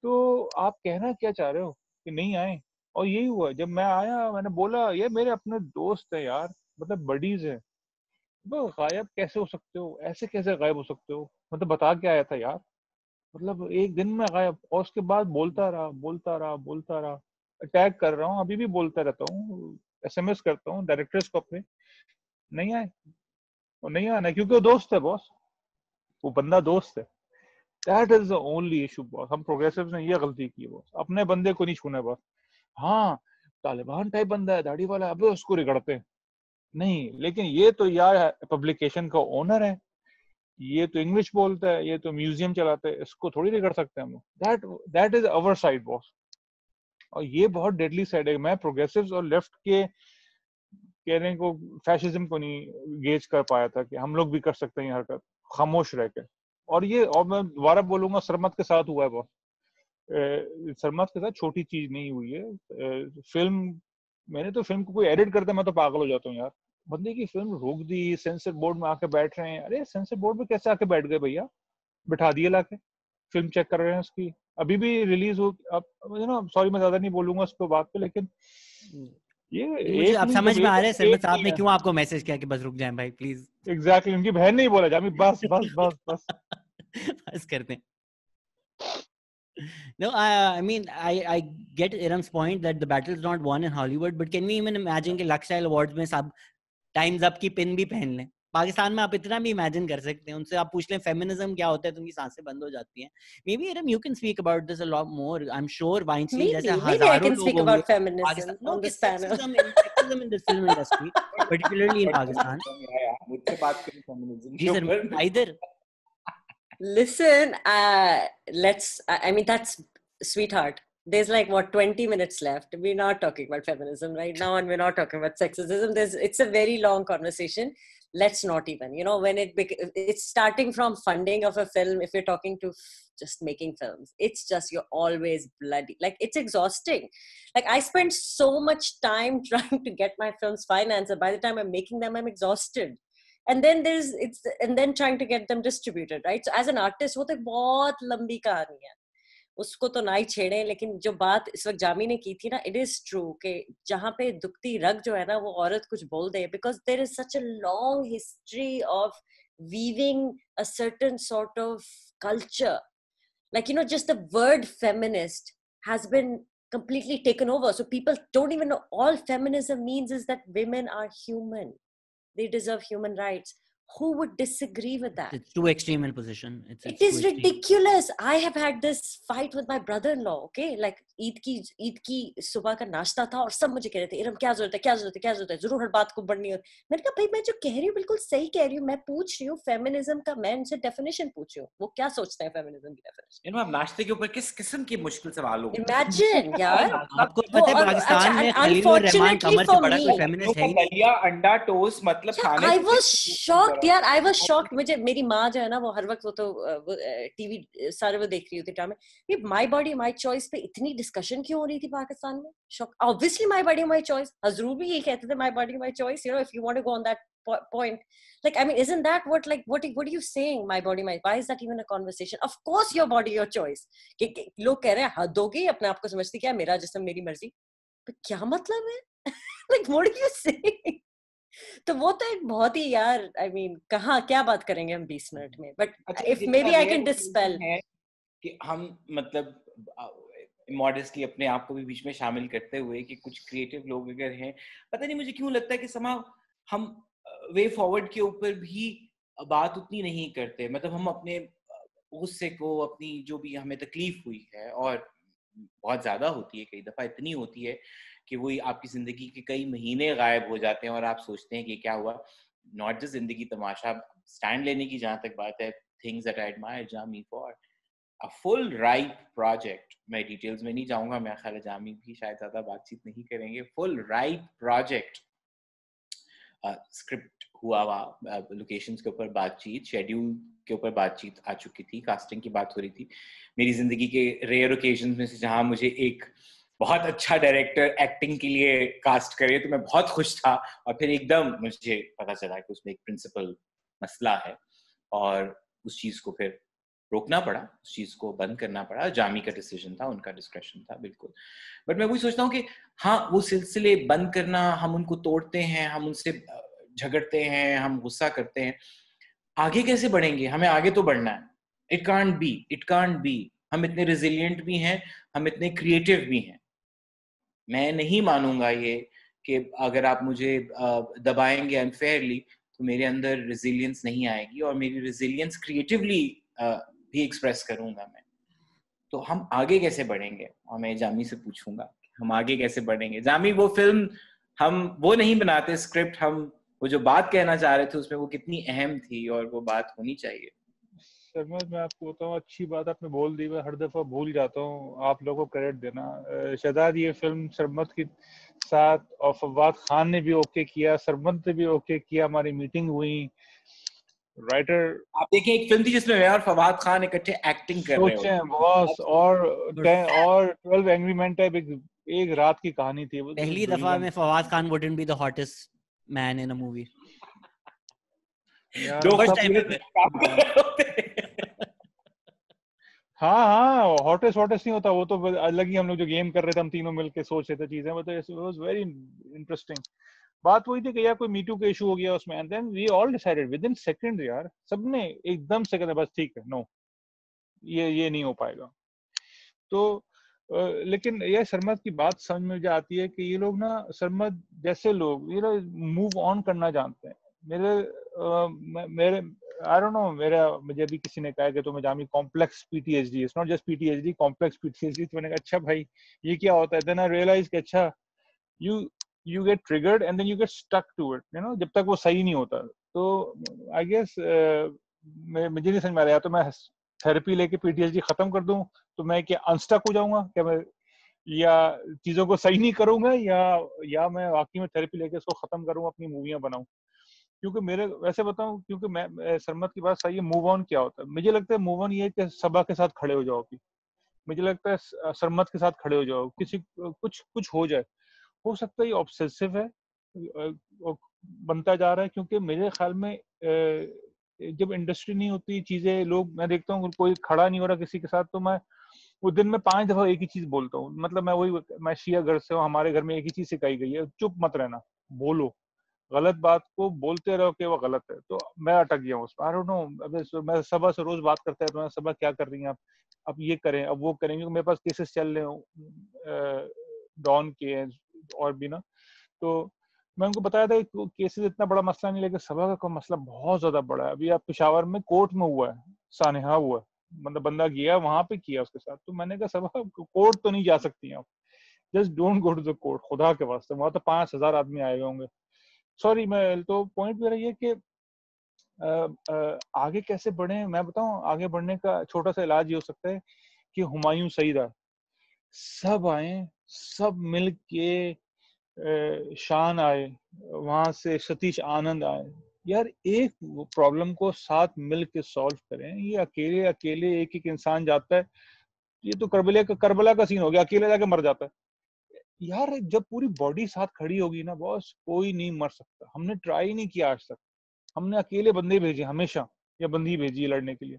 तो आप कहना क्या चाह रहे हो कि नहीं आए। और यही हुआ, जब मैं आया मैंने बोला ये मेरे अपने दोस्त है यार, मतलब बडीज है, गायब कैसे हो सकते हो, ऐसे कैसे गायब हो सकते हो, मतलब बता के आया था यार, मतलब एक दिन में गायब। और उसके बाद बोलता रहा बोलता रहा बोलता रहा, अटैक कर रहा हूँ, अभी भी बोलता रहता हूँ, एसएमएस करता हूँ डायरेक्टर्स को अपने, नहीं आए और नहीं आना, क्योंकि वो दोस्त है बॉस, वो बंदा दोस्त है। That is the only issue boss, हम प्रोग्रेसिव ने ये गलती की है बॉस, अपने बंदे को नहीं छूना बॉस। हाँ तालिबान टाइप बंदा है, दाढ़ी वाला, अब उसको रिगड़ते हैं नहीं, लेकिन ये तो यार पब्लिकेशन का ओनर है, ये तो इंग्लिश बोलता है, ये तो म्यूजियम चलाता है, इसको थोड़ी नहीं कर सकते हम। That that is our side boss, और ये बहुत डेडली साइड है। मैं प्रोग्रेसिव्स और लेफ्ट के कहने को, फैशिज्म को नहीं गेज कर पाया था कि हम लोग भी कर सकते हैं हरकत खामोश रह कर। और ये, और मैं दोबारा बोलूंगा, सरमद के साथ हुआ है बॉस, सरमद के साथ छोटी चीज नहीं हुई है। फिल्म, मैंने तो फिल्म को कोई एडिट करता मैं तो पागल हो जाता हूँ यार, बंदे की फिल्म रोक दी, सेंसर बोर्ड में आके बैठ रहे हैं। अरे सेंसर बोर्ड में कैसे आके बैठ गए भैया, बिठा दिए लाके, फिल्म चेक कर रहे हैं उसकी, अभी भी रिलीज हो। अब यू नो सॉरी मैं ज्यादा नहीं बोलूंगा उस पर बात पे, लेकिन ये आप समझ में आ रहे हैं सरमद आपने क्यों आपको मैसेज किया कि बस रुक जाएं भाई प्लीज। एग्जैक्टली, उनकी बहन ने ही बोला जामी बस बस बस बस पास करते हैं. No, I, I mean, I, I get Iram's point that the battle is not won in Hollywood, but can we even imagine कि लक्साइल अवार्ड्स में सब टाइम्स अप की पिन भी पहन लें? पाकिस्तान में आप इतना भी इमेजिन कर सकते हैं. उनसे आप पूछ लें फेमिनिज्म क्या होता है तो उनकी सांसें बंद हो जाती हैं. Maybe Iram, you can speak about this a lot more. I'm sure Weinstein जैसे हजारों लोग होंगे feminism in the film industry, particularly in Pakistan. मुझसे बात करें feminism. जी sir, either. Listen, uh, let's. I mean, that's sweetheart. There's like what twenty minutes left. We're not talking about feminism right now, and we're not talking about sexism. There's. It's a very long conversation. Let's not even. You know, when it it's starting from funding of a film. If you're talking to just making films, it's just you're always bloody. Like it's exhausting. Like I spend so much time trying to get my films financed. By the time I'm making them, I'm exhausted. And then there's it's and then trying to get them distributed, right? So as an artist, वो तो बहुत लंबी कहानी है. उसको तो ना ही छेड़े. लेकिन जो बात इस वक्त जामी ने की थी ना, it is true कि जहाँ पे दुखती रग जो है ना वो औरत कुछ बोल दे, because there is such a long history of weaving a certain sort of culture, like you know just the word feminist has been completely taken over. So people don't even know all feminism means is that women are human. They deserve human rights. Who would disagree with that? It's too extreme in position. It's, it's it is ridiculous. Extreme. I have had this fight with my brother-in-law. Okay, like Eid ki Eid ki subah ka nashta tha aur sab mujhe keh rahe the, Iram kya zarurat hai, kya zarurat hai, kya zarurat hai. Zarur har baat ko badhni hoti. मैंने कहा भाई मैं जो कह रही हूँ बिल्कुल सही कह रही हूँ. मैं पूछ रही हूँ feminism का, मैं उनसे definition पूछ रही हूँ. वो क्या सोचते हैं feminism की definition? You know आप नाश्ते के ऊपर किस किस्म की मुश्किल सवाल होंगे? Imagine यार. आपको पता है पाकिस्तान में खलील और रहमान कमर से बड़ा कोई feminist है ही नहीं. दलिया अंडा टोस्ट मतलब खाने. I was shocked. यार आई वाज शॉक्ड. मुझे मेरी माँ जो है ना वो हर वक्त वो तो वो टीवी सारे वो देख रही होती टाइम में. ये माय बॉडी माय चॉइस पे इतनी डिस्कशन क्यों हो रही थी पाकिस्तान में? Shock. Obviously my body my choice. हजरू भी यही कहते थे my body my choice. You know if you want to go on that point, like I mean isn't that what like what what are you saying? My body my why is that even a conversation? Of course your body your choice. लोग कह रहे हैं हद हो गई अपने आप को समझती क्या मेरा जिस्म मेरी मर्जी. क्या मतलब है? like what do you say? तो वो तो एक बहुत ही यार I mean कहाँ क्या बात करेंगे हम बीस मिनट में. But अच्छा, if maybe I can dispel कि हम मतलब modestly अपने आप को भी बीच में शामिल करते हुए कि कुछ creative लोग अगर हैं पता नहीं मुझे क्यों लगता है कि somehow हम way forward के ऊपर भी बात उतनी नहीं करते. मतलब हम अपने गुस्से को अपनी जो भी हमें तकलीफ हुई है और बहुत ज्यादा होती है कई दफा इतनी होती है कि वो आपकी जिंदगी के कई महीने गायब हो जाते हैं और आप सोचते हैं कि क्या हुआ. नॉट जस्ट जिंदगी तमाशा स्टैंड लेने की जहाँ तक बात है, things that I admire Jami for a full right project. मैं डिटेल्स में नहीं जाऊँगा, मेरा ख्याल है जामी भी शायद ज़्यादा बातचीत नहीं करेंगे. फुल राइट प्रोजेक्ट स्क्रिप्ट हुआ हुआ लोकेशंस के ऊपर बातचीत, शेड्यूल के ऊपर बातचीत आ चुकी थी, कास्टिंग की बात हो रही थी. मेरी जिंदगी के रेयर ओकेजन में से जहाँ मुझे एक बहुत अच्छा डायरेक्टर एक्टिंग के लिए कास्ट करे तो मैं बहुत खुश था और फिर एकदम मुझे पता चला कि उसमें एक प्रिंसिपल मसला है और उस चीज़ को फिर रोकना पड़ा, उस चीज़ को बंद करना पड़ा. जामी का डिसीजन था, उनका डिस्क्रेशन था बिल्कुल. बट मैं वही सोचता हूँ कि हाँ वो सिलसिले बंद करना, हम उनको तोड़ते हैं, हम उनसे झगड़ते हैं, हम गुस्सा करते हैं. आगे कैसे बढ़ेंगे? हमें आगे तो बढ़ना है. It can't be, it can't be. हम इतने रेजिलियंट भी हैं, हम इतने क्रिएटिव भी हैं. मैं नहीं मानूंगा ये कि अगर आप मुझे दबाएंगे अनफेयरली तो मेरे अंदर रेजिलियंस नहीं आएगी और मेरी रेजिलियंस क्रिएटिवली भी एक्सप्रेस करूंगा मैं. तो हम आगे कैसे बढ़ेंगे? और मैं जामी से पूछूंगा हम आगे कैसे बढ़ेंगे. जामी वो फिल्म हम वो नहीं बनाते स्क्रिप्ट, हम वो जो बात कहना चाह रहे थे उसमें वो कितनी अहम थी और वो बात होनी चाहिए. सरमद मैं आपको बताऊँ अच्छी बात आपने बोल दी, मैं हर दफ़ा भूल जाता हूँ आप लोगों को क्रेडिट देना. शहजाद ये फिल्म सरमद के साथ और फवाद खान ने भी ओके किया, सरमद ने भी ओके किया, हमारी मीटिंग हुई. राइटर आप देखें एक फिल्म थी जिसमें मैं और फवाद खान इकट्ठे एक्टिंग कर रहे हैं बॉस. और और ट्वेल्व एंग्री मैन टाइप एक, एक रात की कहानी थी. पहली दफ़ा में Fawad Khan wouldn't be the hottest man in a movie. हाँ हाँ हॉटेस्ट हॉटेस्ट नहीं होता वो तो अलग ही. हम लोग जो गेम कर रहे थे हम तीनों मिलके सोच रहे थे चीजें. मतलब वेरी इंटरेस्टिंग बात वही थी कि यार कोई मीटू का इशू हो गया उसमें and then we all decided within seconds यार सबने एकदम से कहना बस ठीक है नो ये ये नहीं हो पाएगा। तो लेकिन यह सरमद की बात समझ में मुझे आती है कि ये लोग ना, सरमद जैसे लोग ये लोग मूव ऑन करना जानते हैं। मेरे आ, मेरे आई डोंट नो, मेरा मुझे अभी किसी ने कहा कि तुम्हें Jami complex PTSD, it's not just PTSD, complex PTSD. तो मैंने कहा अच्छा भाई ये क्या होता है? देन आई रियलाइज कि अच्छा you you get triggered and then you get stuck to it, you know, जब तक वो सही नहीं होता। तो आई गेस मुझे नहीं समझ में आ रहा, तो मैं थेरेपी लेके पीटीएसडी खत्म कर दूं तो मैं क्या अनस्टक हो जाऊंगा क्या? मैं या चीजों को सही नहीं करूंगा या या मैं वाकई में थेरेपी लेके इसको खत्म करूं, अपनी मूवियां बनाऊं? क्योंकि मेरे वैसे बताऊं, क्योंकि मैं सरमद की बात सही है, मूव ऑन क्या होता है? मुझे लगता है मूव ऑन ये कि सबा के साथ खड़े हो जाओ, मुझे लगता है सरमद के साथ खड़े हो जाओ, किसी कुछ कुछ हो जाए। हो सकता है ये ऑब्सेसिव है, बनता जा रहा है, क्योंकि मेरे ख्याल में जब इंडस्ट्री नहीं होती चीजें, लोग, मैं देखता हूँ कोई खड़ा नहीं हो रहा किसी के साथ, तो मैं वो दिन में पांच दफा एक ही चीज बोलता हूँ। मतलब मैं वही, मैं शिया घर से हूँ, हमारे घर में एक ही चीज सिखाई गई है, चुप मत रहना, बोलो, गलत बात को बोलते रहो कि वो गलत है। तो मैं अटक गया हूँ उस पर, आई डोंट नो। मैं सबा से रोज बात करता है तो मैं, सबा क्या कर रही हैं आप, अब ये करें, अब वो करें, क्योंकि मेरे पास केसेस चल रहे हो डॉन के और भी ना। तो मैं उनको बताया था कि केसेस इतना बड़ा मसला नहीं, लेकिन सबा का मसला बहुत ज्यादा बड़ा है। अभी आप पेशावर में कोर्ट में हुआ है, सानहा हुआ है, मतलब बंदा गया वहां पे किया उसके साथ। तो मैंने कहा सबा कोर्ट तो नहीं जा सकती आप, just don't go to the court, खुदा के वास्ते, वहां तो पांच हजार आदमी आए हुए होंगे। सॉरी, मैं तो पॉइंट मेरा ये कि आ, आ, आगे कैसे बढ़े, मैं बताऊं, आगे बढ़ने का छोटा सा इलाज ये हो सकता है कि हुमायूं सईद आए, सब आए, सब मिल के शान आए, वहां से सतीश आनंद आए, यार एक प्रॉब्लम को साथ मिल के सॉल्व करें। ये अकेले अकेले एक एक इंसान जाता है, ये तो करबला का करबला का सीन हो गया, अकेले जाके मर जाता है। यार जब पूरी बॉडी साथ खड़ी होगी ना बॉस, कोई नहीं मर सकता। हमने ट्राई नहीं किया आज तक, हमने अकेले बंदे भेजे हमेशा, या बंदी भेजी लड़ने के लिए,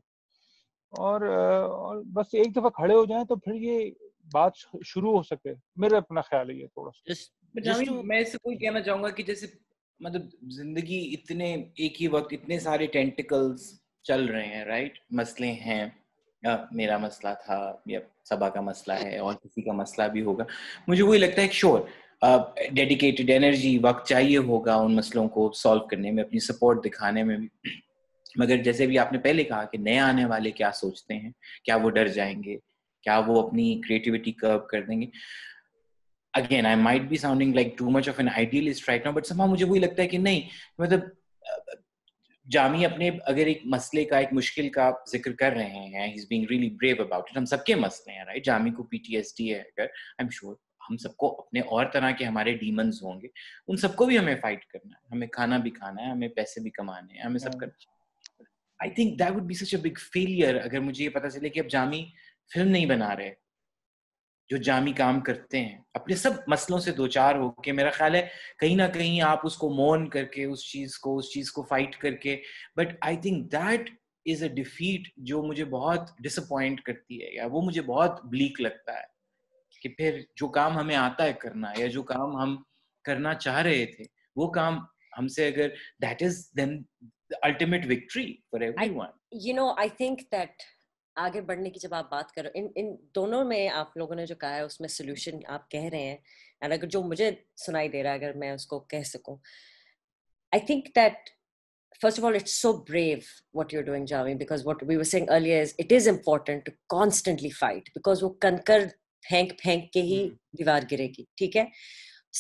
और, और बस एक दफा खड़े हो जाएं तो फिर ये बात शुरू हो सके। मेरा अपना ख्याल है ये थोड़ा सा। just, just to... मैं इससे कोई कहना चाहूंगा कि जैसे मतलब जिंदगी इतने एक ही वक्त इतने सारे टेंटिकल्स चल रहे हैं, राइट, मसले हैं, मेरा मसला था या सबा का मसला है और किसी का मसला भी होगा। मुझे वही लगता है कि श्योर डेडिकेटेड एनर्जी, वक्त चाहिए होगा उन मसलों को सॉल्व करने में, अपनी सपोर्ट दिखाने में भी, मगर जैसे भी आपने पहले कहा कि नए आने वाले क्या सोचते हैं, क्या वो डर जाएंगे, क्या वो अपनी क्रिएटिविटी कर्व कर देंगे। Again I might be sounding like too much of an idealist right now, but somehow मुझे वही लगता है कि नहीं, मतलब जामी अपने अगर एक मसले का, एक मुश्किल का जिक्र कर रहे हैं, he's being really brave about it. हम सबके मसले हैं, राइट, जामी को पीटीएसडी है, अगर आई एम श्योर हम सबको अपने और तरह के हमारे डीमंस होंगे, उन सबको भी हमें फाइट करना है, हमें खाना भी खाना है, हमें पैसे भी कमाने हैं, हमें सब करना। I think that would be such a big failure अगर मुझे ये पता चले कि अब जामी फिल्म नहीं बना रहे, जो जामी काम करते हैं अपने सब मसलों से दो चार होके, मेरा ख्याल है कहीं ना कहीं आप उसको मौन करके, उस चीज को उस चीज को फाइट करके, but I think that is a defeat जो मुझे बहुत डिसअपॉइंट करती है, या वो मुझे बहुत ब्लीक लगता है कि फिर जो काम हमें आता है करना, या जो काम हम करना चाह रहे थे, वो काम हमसे अगर, that is then the ultimate victory for everyone, you know. I think that आगे बढ़ने की जब आप बात करो, इन इन दोनों में आप लोगों ने जो कहा है उसमें सोल्यूशन आप कह रहे हैं, एंड अगर जो मुझे सुनाई दे रहा है, अगर मैं उसको कह सकूं, I think that first of all it's so brave what you are doing Jami, because what we were saying earlier is it is important to constantly fight, because वो कनकर फेंक फेंक के ही दीवार गिरेगी, ठीक है।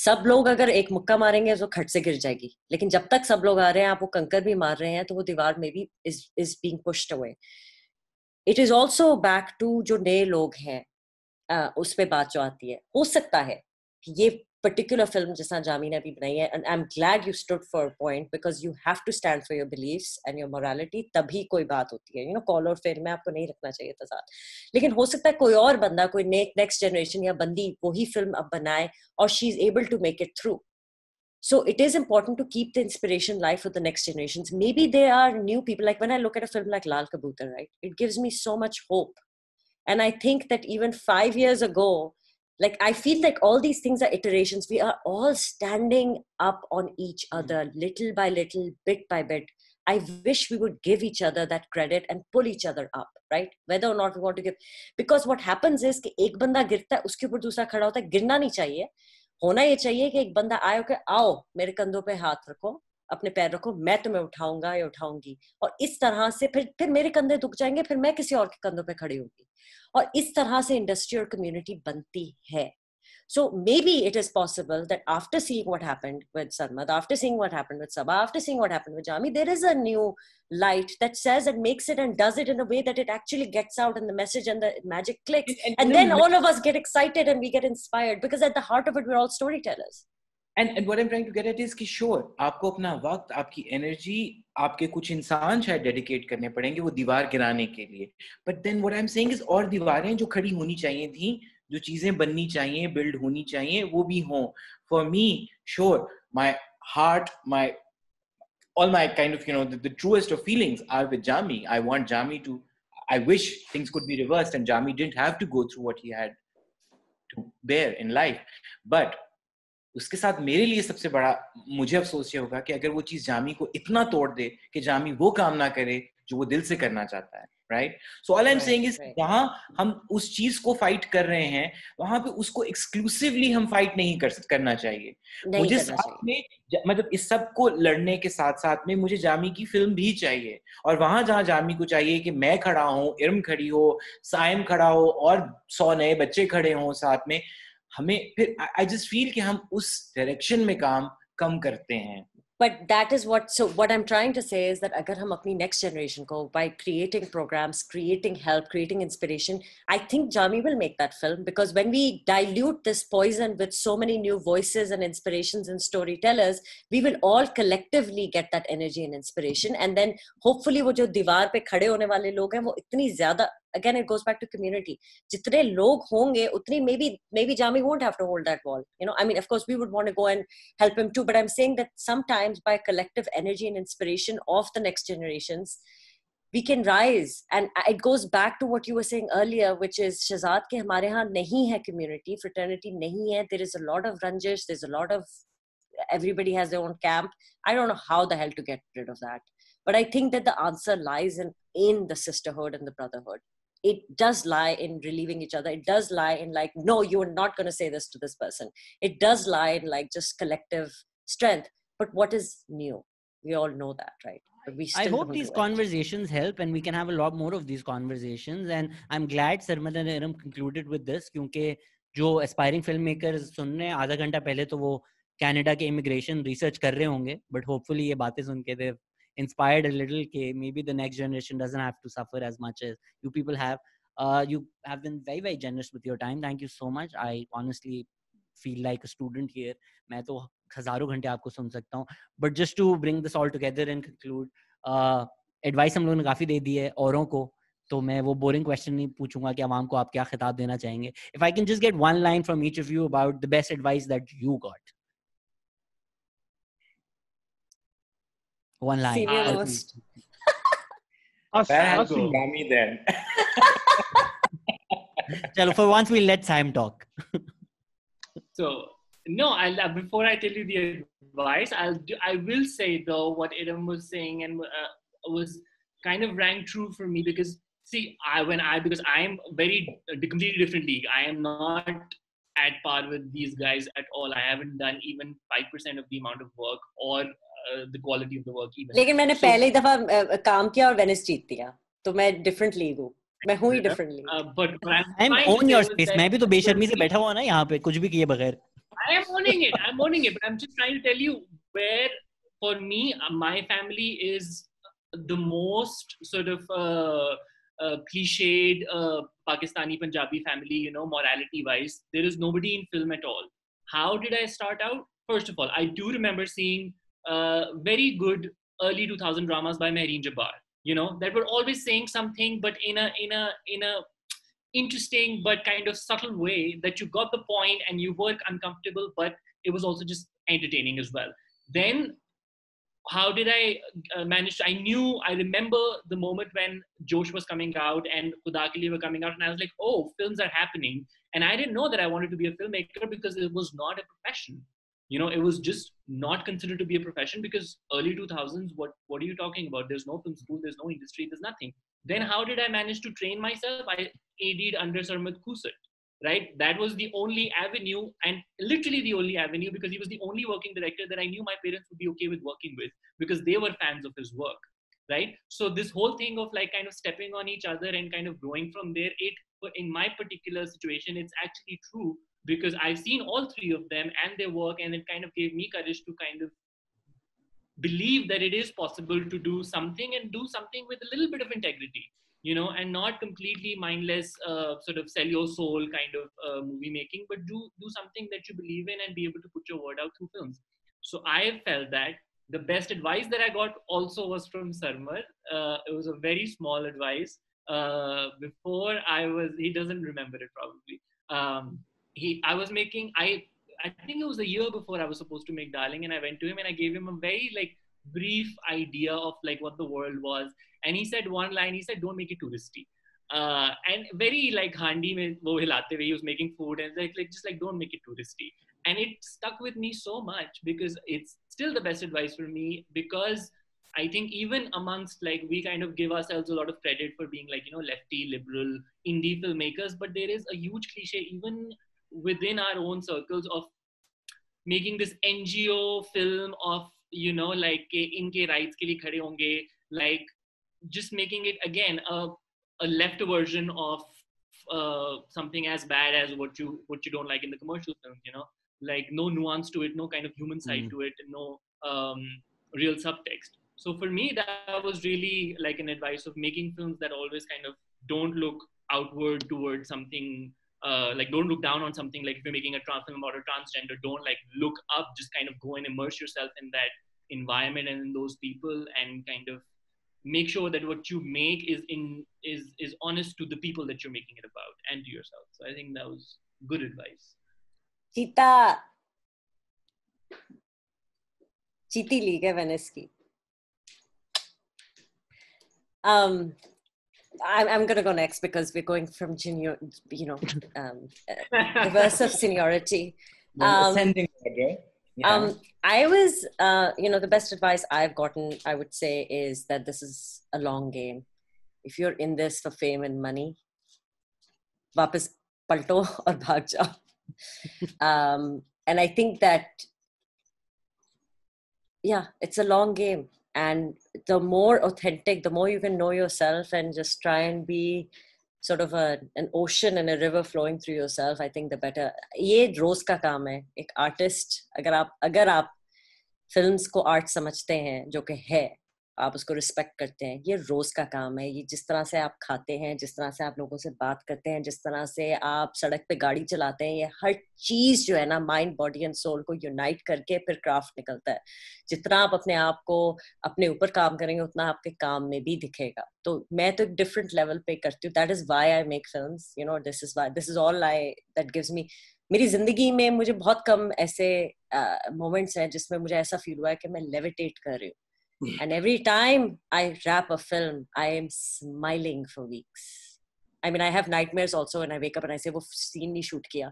सब लोग अगर एक मुक्का मारेंगे तो खट से गिर जाएगी, लेकिन जब तक सब लोग आ रहे हैं, आप वो कंकर भी मार रहे हैं, तो वो दीवार में भी is is being pushed away. It is also back to जो नए लोग हैं, उस पर बात जो आती है, हो सकता है कि ये पर्टिकुलर फिल्म जैसा जामी ने अभी बनाई है, and I am glad you stood for point, because you have to stand for your believes and your morality, तभी कोई बात होती है, यू नो, कॉल और फेल में आपको नहीं रखना चाहिए था साथ। लेकिन हो सकता है कोई और बंदा, कोई नेक्स्ट जनरेशन या बंदी वही फिल्म अब बनाए और she is able to make it through. So it is important to keep the inspiration live for the next generations. Maybe there are new people. Like when I look at a film like Lal Kabutar, right? It gives me so much hope. And I think that even five years ago, like I feel like all these things are iterations. We are all standing up on each other, little by little, bit by bit. I wish we would give each other that credit and pull each other up, right? Whether or not we want to give, because what happens is कि एक बंदा गिरता है, उसके ऊपर दूसरा खड़ा होता है. गिरना नहीं चाहिए, होना ये चाहिए कि एक बंदा आए के आओ मेरे कंधों पे हाथ रखो, अपने पैर रखो, मैं तुम्हें उठाऊंगा या उठाऊंगी. और इस तरह से फिर फिर मेरे कंधे दुख जाएंगे, फिर मैं किसी और के कंधों पे खड़ी होंगी. और इस तरह से इंडस्ट्री और कम्युनिटी बनती है. So maybe it is possible that after seeing what happened with Sarmad, after seeing what happened with Sabha, after seeing what happened with Jami, there is a new light that says and makes it and does it in a way that it actually gets out and the message and the magic clicks. And, and then all of us get excited and we get inspired because at the heart of it, we're all storytellers. And, and what I'm trying to get at is कि sure, आपको अपना वक्त, आपकी energy, आपके कुछ इंसान शायद dedicate करने पड़ेंगे वो दीवार गिराने के लिए. But then what I'm saying is और दीवारें जो खड़ी होनी चाहिए थी, जो चीजें बननी चाहिए, बिल्ड होनी चाहिए, वो भी हों. For me, sure, my heart, my all my kind of you know the, the truest of feelings are with Jami. I want Jami to, I wish things could be reversed and Jami didn't have to go through what he had to bear in life. But उसके साथ मेरे लिए सबसे बड़ा मुझे अफसोस ये होगा कि अगर वो चीज जामी को इतना तोड़ दे कि जामी वो काम ना करे जो वो दिल से करना चाहता है, right? So all I am saying is जहां हम उस चीज को फाइट कर रहे हैं वहां पे उसको एक्सक्लूसिवली हम फाइट नहीं कर, करना चाहिए नहीं मुझे करना साथ चाहिए. में मतलब इस सब को लड़ने के साथ साथ में मुझे जामी की फिल्म भी चाहिए. और वहां जहाँ जामी को चाहिए कि मैं खड़ा हूँ, इरम खड़ी हो, साइम खड़ा हो और सौ नए बच्चे खड़े हों साथ में, हमें फिर I just feel कि हम उस डायरेक्शन में काम कम करते हैं. But that is what so what I'm trying to say is that अगर हम अपनी next generation को by creating programs, creating help, creating inspiration, I think Jami will make that film because when we dilute this poison with so many new voices and inspirations and storytellers, we will all collectively get that energy and inspiration, and then hopefully वो जो दीवार पे खड़े होने वाले लोग हैं वो इतनी ज़्यादा, again it goes back to community, जितने लोग होंगे उतनी maybe maybe Jami won't have to hold that wall, you know, I mean of course we would want to go and help him too, but I'm saying that sometimes by collective energy and inspiration of the next generations we can rise. And it goes back to what you were saying earlier, which is Shahzad ke hamare yahan nahi hai community, fraternity nahi hai, there is a lot of ranjish, there's a lot of everybody has their own camp. I don't know how the hell to get rid of that, but I think that the answer lies in in the sisterhood and the brotherhood. It does lie in relieving each other. It does lie in like, no, you're not going to say this to this person. It does lie in like just collective strength. But what is new? We all know that, right? But we still I hope these conversations help and we can have a lot more of these conversations. And I'm glad Sarmad and Iram concluded with this because जो aspiring filmmakers सुन रहे हैं आधा घंटा पहले तो वो Canada के immigration research कर रहे होंगे. But hopefully ये बातें सुन के दे inspired a little ke maybe the next generation doesn't have to suffer as much as you people have. Uh, you have been very very generous with your time. Thank you so much. I honestly feel like a student here. Main to hazaron ghante aapko sun sakta hu. But just to bring this all together and conclude, uh, advice hum log ne kafi de di hai auron ko, to main wo boring question nahi puchunga ki awam ko aap kya khitab dena chahenge. If I can just get one line from each of you about the best advice that you got. One line. Almost. Bad to Jami then. Chalo, for once we'll let Saim talk. So no, I'll before I tell you the advice, I'll do, I will say though what Iram was saying and uh, was kind of rang true for me because see I when I because I am very uh, completely different league. I am not at par with these guys at all. I haven't done even five percent of the amount of work or Uh, the quality of the work even. लेकिन मैंने पहले दफा काम किया और Venice जीत दिया तो मैं different league हूँ, मैं हूँ ही different league. Uh, but I'm on your space. मैं भी तो बेशर्मी से बैठा हुआ ना यहाँ पे कुछ भी किए बगैर. I am owning it. I'm owning it. But I'm just trying to tell you where for me my family is the most sort of uh, uh, cliched uh, Pakistani Punjabi family. You know, morality wise, there is nobody in film at all. How did I start out? First of all, I do remember seeing Uh, very good early two thousand dramas by Mehreen Jabbar, you know, that were always saying something, but in a in a in a interesting but kind of subtle way that you got the point and you were uncomfortable, but it was also just entertaining as well. Then, how did I uh, manage? I knew, I remember the moment when Josh was coming out and Khudaquilee were coming out, and I was like, oh, films are happening, and I didn't know that I wanted to be a filmmaker because it was not a profession. You know, it was just not considered to be a profession because early two thousands, what, what are you talking about? There's no film school, there's no industry, there's nothing. Then how did I manage to train myself? I A D'd under Sarmad Khoosat, right? That was the only avenue, and literally the only avenue, because he was the only working director that I knew my parents would be okay with working with because they were fans of his work, right? So this whole thing of like kind of stepping on each other and kind of growing from there, it, in my particular situation, it's actually true, because I've seen all three of them and their work, and it kind of gave me courage to kind of believe that it is possible to do something and do something with a little bit of integrity, you know, and not completely mindless uh, sort of sell your soul kind of uh, movie making, but do, do something that you believe in and be able to put your word out through films. So I felt that the best advice that I got also was from Sarmad. Uh, it was a very small advice. Uh, before I was, he doesn't remember it probably. Um, He, I was making, I I think it was a year before I was supposed to make Darling, and I went to him and I gave him a very like brief idea of like what the world was. And he said one line, he said, don't make it touristy. Uh, and very like handi mein wo hilate hue, he was making food and like, like just like, don't make it touristy. And it stuck with me so much because it's still the best advice for me, because I think even amongst like, we kind of give ourselves a lot of credit for being like, you know, lefty, liberal, indie filmmakers, but there is a huge cliche even within our own circles of making this N G O film of, you know, like inke rights ke liye khade honge, like just making it again a, a left version of uh, something as bad as what you what you don't like in the commercial films, you know, like no nuance to it, no kind of human side mm. to it, no um, real subtext. So for me, that was really like an advice of making films that always kind of don't look outward towards something. Uh, like don't look down on something. Like if you're making a trans film about a transgender, don't like look up, just kind of go and immerse yourself in that environment and in those people, and kind of make sure that what you make is in is is honest to the people that you're making it about and to yourself. So I think that was good advice. Cheetah. Cheetah Liga Vaneski. Um I'm, I'm going to go next because we're going from junior, you know, um, reverse of seniority. Um, yeah. um, I was, uh, you know, the best advice I've gotten, I would say, is that this is a long game. If you're in this for fame and money, वापस पलटो और भाग जाओ. And I think that, yeah, it's a long game. And the more authentic, the more you can know yourself and just try and be sort of a, an ocean and a river flowing through yourself, I think the better. ये रोज का काम है. एक artist, अगर आप अगर आप films को art समझते हैं, जो कि है, आप उसको respect करते हैं, ये रोज का काम है. ये जिस तरह से आप खाते हैं, जिस तरह से आप लोगों से बात करते हैं, जिस तरह से आप सड़क पे गाड़ी चलाते हैं, ये हर चीज जो है ना mind, body and soul को unite करके फिर craft निकलता है. जितना आप अपने आप को अपने ऊपर काम करेंगे, उतना आपके काम में भी दिखेगा. तो मैं तो different level पे करती हूँ. That is why I make films. You know, this is why this is all I that gives me. मेरी जिंदगी में मुझे बहुत कम ऐसे moments हैं जिसमें मुझे ऐसा feel हुआ है कि मैं levitate कर रही हूँ. And every time I wrap a film, I am smiling for weeks. I mean, I have nightmares also, and I wake up and I say, "Wo scene nahi shoot kiya."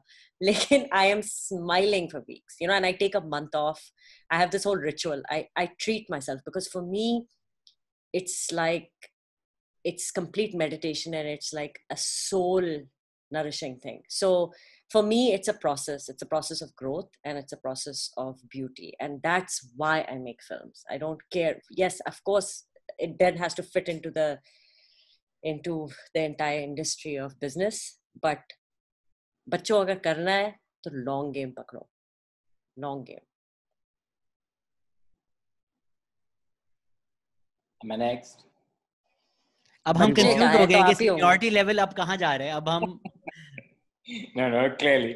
Lekin I am smiling for weeks, you know. And I take a month off. I have this whole ritual. I I treat myself because for me, it's like it's complete meditation, and it's like a soul nourishing thing. So for me, it's a process. It's a process of growth, and it's a process of beauty. And that's why I make films. I don't care. Yes, of course, it then has to fit into the, into the entire industry of business. But, बच्चों अगर करना है तो long game पकड़ो, long game. Am I next? अब हम confused हो गए कि seniority level अब कहाँ जा रहे हैं? अब हम No, no, clearly,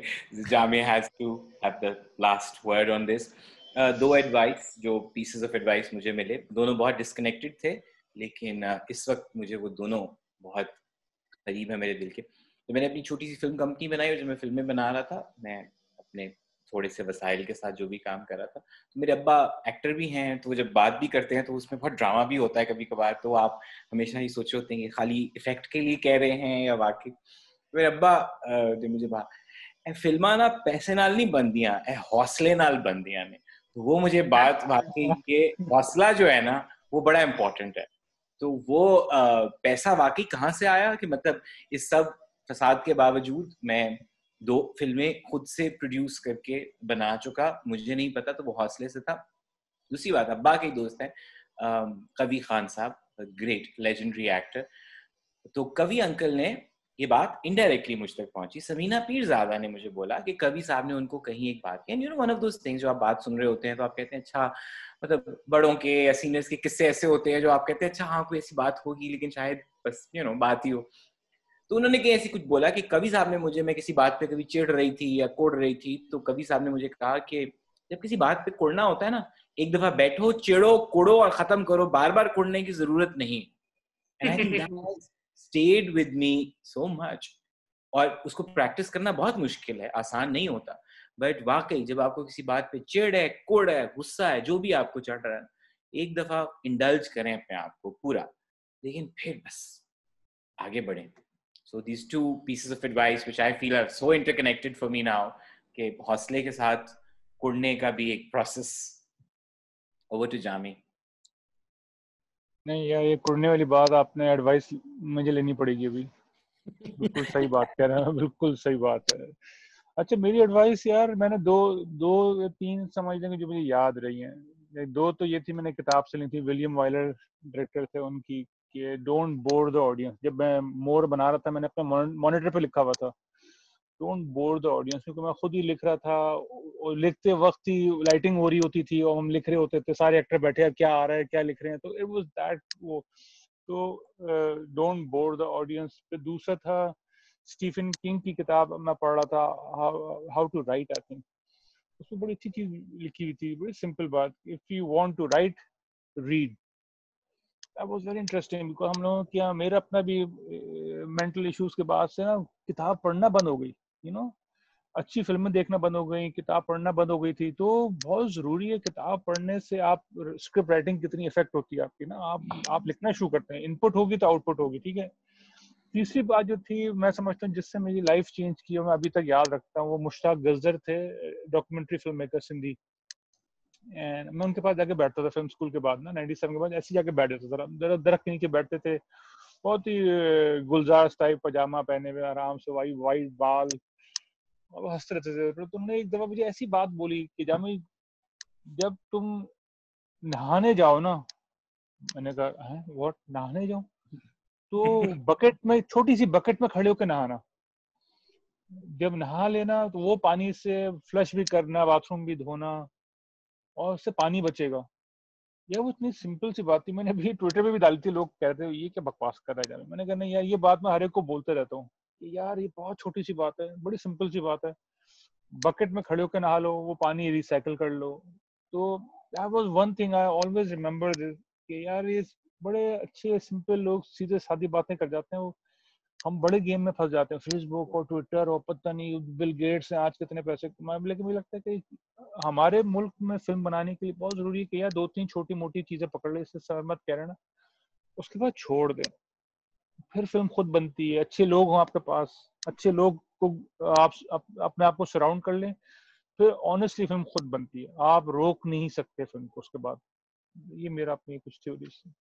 Jami has to have the last word on this. Uh, दो advice, जो pieces of advice मुझे मिले, दोनों बहुत disconnected थे, लेकिन uh, इस वक्त मुझे वो दोनों बहुत करीब है मेरे दिल के. तो मैंने अपनी छोटी सी फिल्म कंपनी बनाई, और जब मैं फिल्में बना रहा था, मैं अपने थोड़े से वसाइल के साथ जो भी काम कर रहा था, तो मेरे अब्बा एक्टर भी हैं, तो जब बात भी करते हैं तो उसमें बहुत ड्रामा भी होता है कभी कभार. तो आप हमेशा ही सोचे होते हैं कि खाली इफेक्ट के लिए कह रहे हैं या वाकई. मेरे अब्बा जो मुझे फिल्मा ना पैसे नाल नहीं बनदियां, हौसले नाल बनदियां ने। वो मुझे बात वाकई के हौसला जो है ना वो बड़ा इम्पोर्टेंट है। तो वो आ, पैसा वाकई कहाँ से आया कि मतलब इस सब फसाद के बावजूद मैं दो फिल्में खुद से प्रोड्यूस करके बना चुका, मुझे नहीं पता, तो वो हौसले से था। दूसरी बात, अब्बा के दोस्त हैं कवि खान साहब, ग्रेट लेजेंडरी एक्टर, तो कवि अंकल ने ये बात इनडायरेक्टली मुझ तक पहुंची। समीना पीरजादा ने मुझे बोला कि कवि साहब ने उनको कहीं एक बात, and you know one of those things जो आप बात सुन रहे होते हैं तो आप कहते हैं अच्छा, मतलब बड़ों के या सीनियर्स के किस्से ऐसे होते हैं जो आप कहते हैं अच्छा हाँ कोई ऐसी बात होगी लेकिन शायद बस यू नो बात ही हो। तो उन्होंने कहीं ऐसी कुछ बोला कि कवि साहब ने मुझे, मैं किसी बात पे कभी चिढ़ रही थी या कोड़ रही थी, तो कवि साहब ने मुझे कहा कि जब किसी बात पे कोड़ना होता है ना, एक दफा बैठो, चिढ़ो, कोड़ो और खत्म करो, बार बार कोड़ने की जरूरत नहीं। Stayed with me so much. और उसको प्रैक्टिस करना बहुत मुश्किल है, आसान नहीं होता, बट वाकई जब आपको किसी बात पे चिढ़ है, कोड़ है, गुस्सा है, जो भी आपको चढ़ रहा है, एक दफा इंडल्ज करें अपने आप को पूरा, लेकिन फिर बस आगे बढ़ें। So these two pieces of advice which I feel are so interconnected for me now, के हौसले के साथ कुड़ने का भी एक प्रोसेस। Over to Jami. नहीं यार, ये कुड़ने वाली बात आपने एडवाइस मुझे लेनी पड़ेगी अभी। बिल्कुल सही बात कह रहा है, बिल्कुल सही बात है। अच्छा, मेरी एडवाइस यार, मैंने दो दो तीन समझ लेंगे जो मुझे याद रही हैं। दो तो ये थी, मैंने किताब से ली थी, विलियम वाइलर डायरेक्टर थे उनकी, कि डोंट बोर द ऑडियंस। जब मैं मोर बना रहा था, मैंने अपने मॉनिटर पे लिखा हुआ था डोंट बोर द ऑडियंस, क्योंकि मैं खुद ही लिख रहा था और लिखते वक्त ही लाइटिंग हो रही होती थी और हम लिख रहे होते थे, सारे एक्टर बैठे हैं, क्या आ रहा है, क्या लिख रहे हैं, तो इट वाज दैट वो। तो डोंट बोर द ऑडियंस पे। दूसरा था स्टीफन किंग की किताब मैं पढ़ रहा था, how to write, I think उसमें बड़ी अच्छी चीज लिखी हुई थी, बड़ी सिंपल बात, if you want to write read. That was very interesting, because हम लोगों के, मेरा अपना भी मेंटल इशूज के बाद से ना किताब पढ़ना बंद हो गई, यू नो अच्छी फिल्में देखना बंद हो गई, किताब पढ़ना बंद हो गई थी। तो बहुत जरूरी है, किताब पढ़ने से आप स्क्रिप्ट राइटिंग कितनी इफेक्ट होती है आपकी ना, आप आप लिखना शुरू करते हैं, इनपुट होगी तो आउटपुट होगी, ठीक है। तीसरी बात जो थी, मैं समझता हूँ जिससे मेरी लाइफ चेंज की, मैं अभी तक याद रखता हूँ, वो मुश्ताक गुलज़र थे, documentary film maker Sindhi. And मैं उनके पास जाके बैठता था फिल्म स्कूल के बाद ना, नाइनटी सेवन के बाद ऐसे जाके बैठ जाता था, दरख्त नीचे बैठते थे, बहुत ही गुलजार टाइप पजामा पहने हुए, आराम से वाइट वाइट बाल, अब हंसते रहते थे। तो तुमने एक दफा मुझे ऐसी बात बोली कि जामी जब तुम नहाने जाओ ना, मैंने कहा हैं व्हाट, नहाने जाओ, तो बकेट में, छोटी सी बकेट में खड़े होकर नहाना, जब नहा लेना तो वो पानी से फ्लश भी करना, बाथरूम भी धोना, और उससे पानी बचेगा। यार वो इतनी सिंपल सी बात थी, मैंने अभी ट्विटर पे भी डाली थी, लोग कहते हैं ये क्या बकवास कर रहा है जामी। मैंने कहा नहीं यार, ये बात मैं हर एक को बोलते रहता हूँ, यार ये बहुत छोटी सी बात है, बड़ी सिंपल सी बात है, बकेट में खड़े होकर नहा लो, वो पानी रिसाइकल कर लो। तो that was one thing I always remember this, कि यार ये बड़े अच्छे सिंपल लोग सीधे सादी बातें कर जाते हैं, वो हम बड़े गेम में फंस जाते हैं, फेसबुक और ट्विटर और पता नहीं बिल गेट्स हैं आज कितने पैसे कमाए। लेकिन मुझे लगता है कि हमारे मुल्क में फिल्म बनाने के लिए बहुत जरूरी है कि यार दो तीन छोटी मोटी चीजें पकड़ ले, इससे सरमत कह रहे ना, उसके बाद छोड़ दे, फिर फिल्म खुद बनती है। अच्छे लोग हों आपके पास, अच्छे लोग को आप अप, अपने आप को सराउंड कर लें, फिर ऑनेस्टली फिल्म खुद बनती है, आप रोक नहीं सकते फिल्म को उसके बाद। ये मेरा अपनी कुछ थ्योरीज है।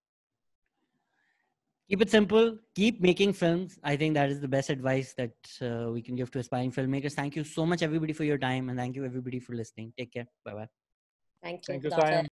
Keep it simple. Keep making films. I think that is the best advice that uh, we can give to aspiring filmmakers. Thank you so much, everybody, for your time, and thank you, everybody, for listening. Take care. Bye bye. Thank you. Thank you, Saim.